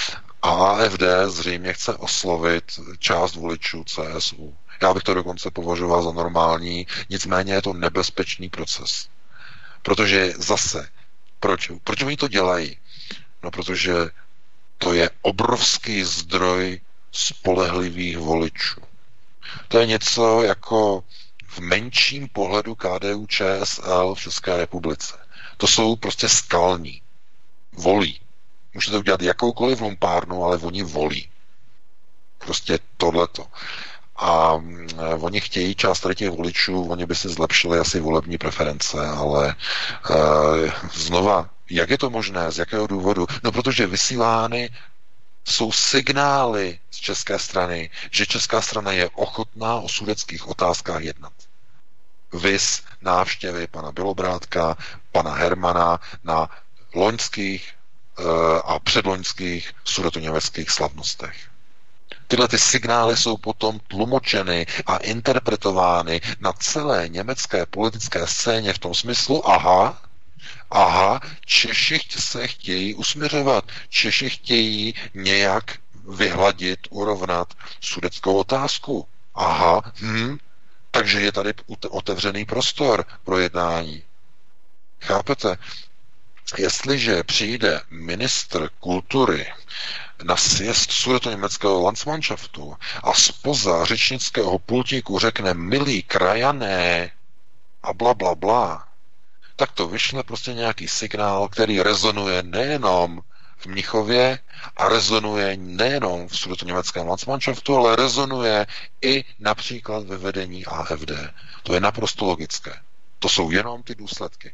a AFD zřejmě chce oslovit část voličů CSU. Já bych to dokonce považoval za normální, nicméně je to nebezpečný proces. Protože zase, proč oni to dělají? No, protože to je obrovský zdroj spolehlivých voličů. To je něco jako v menším pohledu KDU ČSL v České republice. To jsou prostě skalní. Volí. Můžete udělat jakoukoliv lumpárnu, ale oni volí. Prostě tohleto. A oni chtějí část tady těch voličů, oni by si zlepšili asi volební preference, ale znova, jak je to možné, z jakého důvodu? No, protože vysílány jsou signály z české strany, že česká strana je ochotná o sudetských otázkách jednat. Viz návštěvy pana Bělobrádka, pana Hermana na loňských a předloňských sudetoněmeckých slavnostech. Tyhle ty signály jsou potom tlumočeny a interpretovány na celé německé politické scéně v tom smyslu, aha, Češi se chtějí usměřovat, Češi chtějí nějak vyhladit, urovnat sudetskou otázku. Takže je tady otevřený prostor pro jednání. Chápete? Jestliže přijde ministr kultury na sjezd sudetoněmeckého Landsmannschaftu a spoza řečnického pultíku řekne milí krajané a bla, bla, bla, tak to vyšle prostě nějaký signál, který rezonuje nejenom v Mnichově a rezonuje nejenom v sudetoněmeckém Landsmannschaftu, ale rezonuje i například ve vedení AFD. To je naprosto logické. To jsou jenom ty důsledky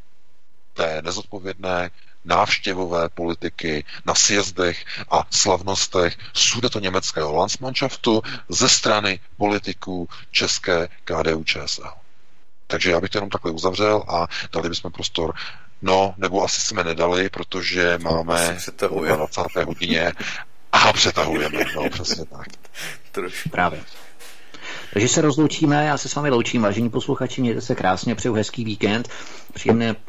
té nezodpovědné návštěvové politiky na sjezdech a slavnostech sudetoněmeckého Landsmannschaftu ze strany politiků české KDU ČSL. Takže já bych to jenom takhle uzavřel a dali bychom prostor, nebo asi jsme nedali, protože máme 20. hodině a přetahujeme. No, přesně tak. Právě. Takže se rozloučíme, já se s vámi loučím, vážení posluchači, mějte se krásně, přeju hezký víkend,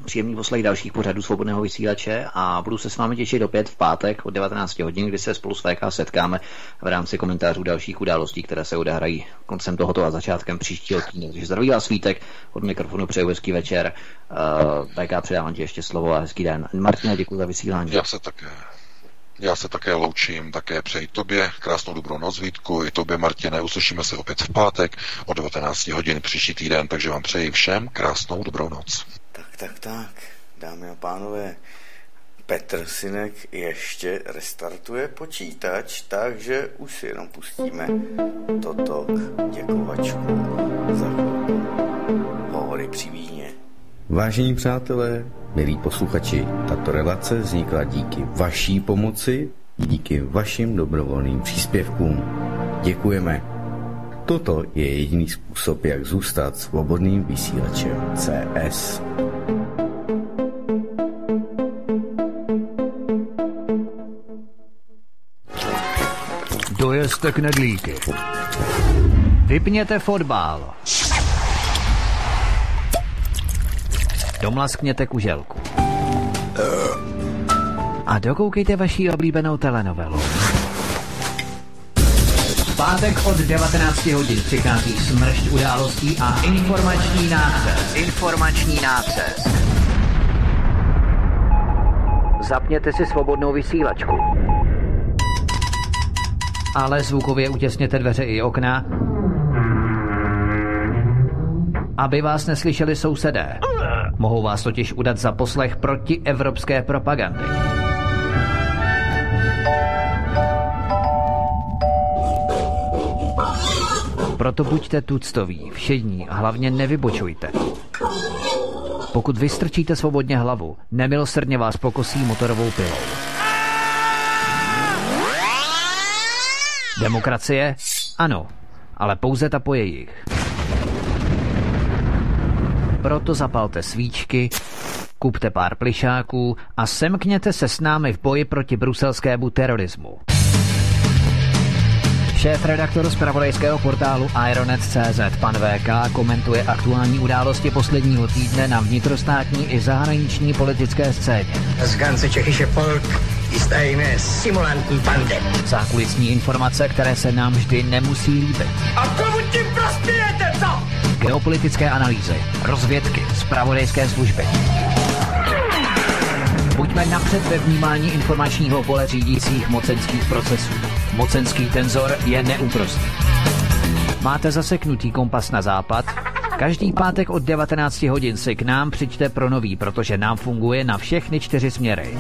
příjemný poslech dalších pořadů Svobodného vysílače a budu se s vámi těšit opět v pátek od 19 hodin, kdy se spolu s VK setkáme v rámci komentářů dalších událostí, které se odehrají koncem tohoto a začátkem příštího týdne. Takže zdraví vás Vítek, od mikrofonu přeju hezký večer. VK, předávám ti ještě slovo a hezký den. Martine, děkuji za vysílání. Já se také loučím, také přeji tobě krásnou dobrou noc, Vítku, i tobě, Martine. Uslyšíme se opět v pátek od 19 hodin příští týden, takže vám přeji všem krásnou dobrou noc. Tak, dámy a pánové, Petr Synek ještě restartuje počítač, takže už si jenom pustíme toto děkovačku za hovory při víně. Vážení přátelé, milí posluchači, tato relace vznikla díky vaší pomoci, díky vašim dobrovolným příspěvkům. Děkujeme. Toto je jediný způsob, jak zůstat svobodným vysílačem CS. Dojezte knedlíky. Vypněte fotbal. Domlaskněte kuželku. A dokoukejte vaši oblíbenou telenovelu. V pátek od 19 hodin přichází smršť událostí a informační nácest. Zapněte si svobodnou vysílačku. Ale zvukově utěsněte dveře i okna, aby vás neslyšeli sousedé. Mohou vás totiž udat za poslech proti evropské propagandy. Proto buďte tuctoví, všední a hlavně nevybočujte. Pokud vystrčíte svobodně hlavu, nemilosrdně vás pokosí motorovou pilou. Demokracie? Ano, ale pouze ta po jejich. Proto zapalte svíčky, kupte pár plišáků a semkněte se s námi v boji proti bruselskému terorismu. Šéfredaktor zpravodajského portálu Aeronet.cz pan VK komentuje aktuální události posledního týdne na vnitrostátní i zahraniční politické scéně. Z ganze Čechische Volk ist eine Simulantenbande. Zákulisní informace, které se nám vždy nemusí líbit. A komu tím prospějete, co? Geopolitické analýzy, rozvědky, zpravodajské služby. Buďme napřed ve vnímání informačního pole řídících mocenských procesů. Mocenský tenzor je neúprostný. Máte zaseknutý kompas na západ? Každý pátek od 19 hodin si k nám přijďte pro nový, protože nám funguje na všechny 4 směry.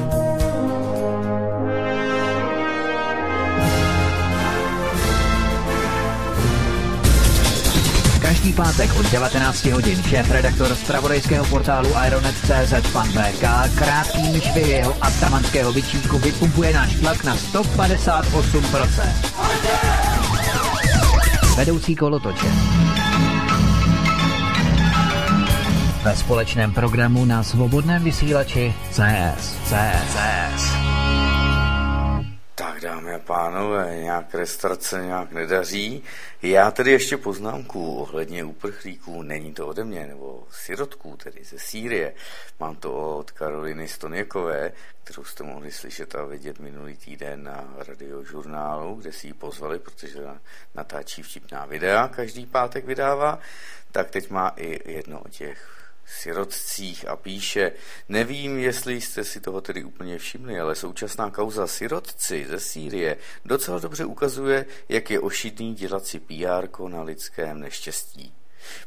Každý pátek od 19 hodin šéfredaktor zpravodajského portálu Ironet.cz pan VK krátkými švy jeho atamanského bičíku vypumpuje náš tlak na 158%. Vedoucí kolotoče. Ve společném programu na svobodném vysílači CS. Tak dámy a pánové, nějak restart se nějak nedaří. Já tedy ještě poznámku ohledně uprchlíků, není to ode mě, nebo sirotků, tedy ze Sýrie. Mám to od Karoliny Stoněkové, kterou jste mohli slyšet a vidět minulý týden na Radiožurnálu, kde si ji pozvali, protože natáčí vtipná videa, každý pátek vydává, tak teď má i jedno o těch sirotcích a píše: nevím, jestli jste si toho tedy úplně všimli, ale současná kauza sirotci ze Sýrie docela dobře ukazuje, jak je ošidný dělat si PR-ko na lidském neštěstí.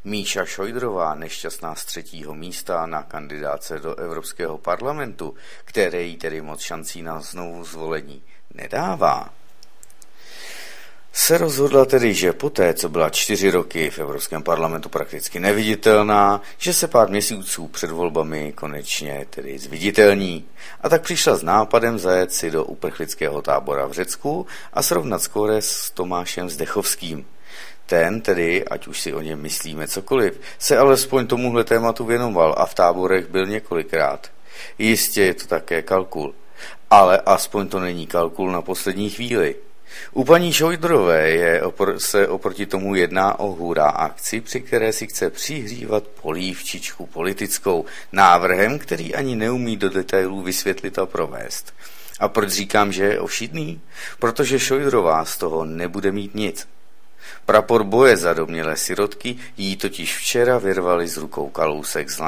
Míša Šojdrová, nešťastná z 3. místa na kandidáce do Evropského parlamentu, které jí tedy moc šancí na znovu zvolení nedává, se rozhodla tedy, že poté, co byla 4 roky v Evropském parlamentu prakticky neviditelná, že se pár měsíců před volbami konečně tedy zviditelní. A tak přišla s nápadem zajet si do uprchlického tábora v Řecku a srovnat skóre s Tomášem Zdechovským. Ten tedy, ať už si o něm myslíme cokoliv, se alespoň tomuhle tématu věnoval a v táborech byl několikrát. Jistě je to také kalkul, ale aspoň to není kalkul na poslední chvíli. U paní Šojdrové se oproti tomu jedná o hurá akci, při které si chce přihřívat polívčičku politickou návrhem, který ani neumí do detailů vysvětlit a provést. A proč říkám, že je ošidný? Protože Šojdrová z toho nebude mít nic. Prapor boje za domnělé sirotky jí totiž včera vyrvali z rukou Kalousek s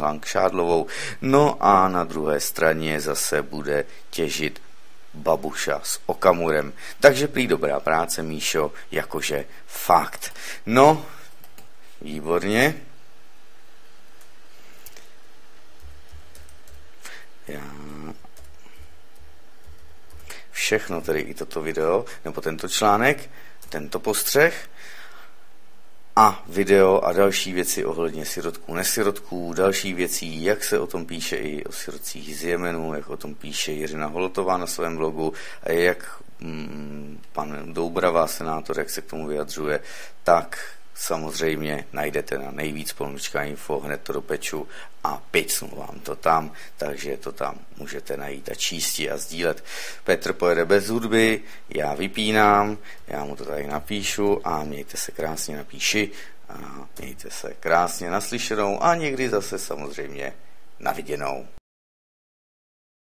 Langšádlovou, no a na druhé straně zase bude těžit Babuša s Okamurem. Takže prý dobrá práce, Míšo, jakože fakt. No, výborně. Všechno, tedy i toto video, nebo tento článek, tento postřeh a video a další věci ohledně sirotků, nesirotků, další věcí, jak se o tom píše i o sirotcích z Jemenu, jak o tom píše Jirina Holotová na svém blogu, a jak pan Doubrava, senátor, jak se k tomu vyjadřuje, tak samozřejmě najdete na Nejvíc Polnočka info, hned to dopeču a picnu vám to tam, takže to tam můžete najít a číst a sdílet. Petr pojede bez hudby, já vypínám, já mu to tady napíšu a mějte se krásně, napíši a mějte se krásně naslyšenou a někdy zase samozřejmě naviděnou.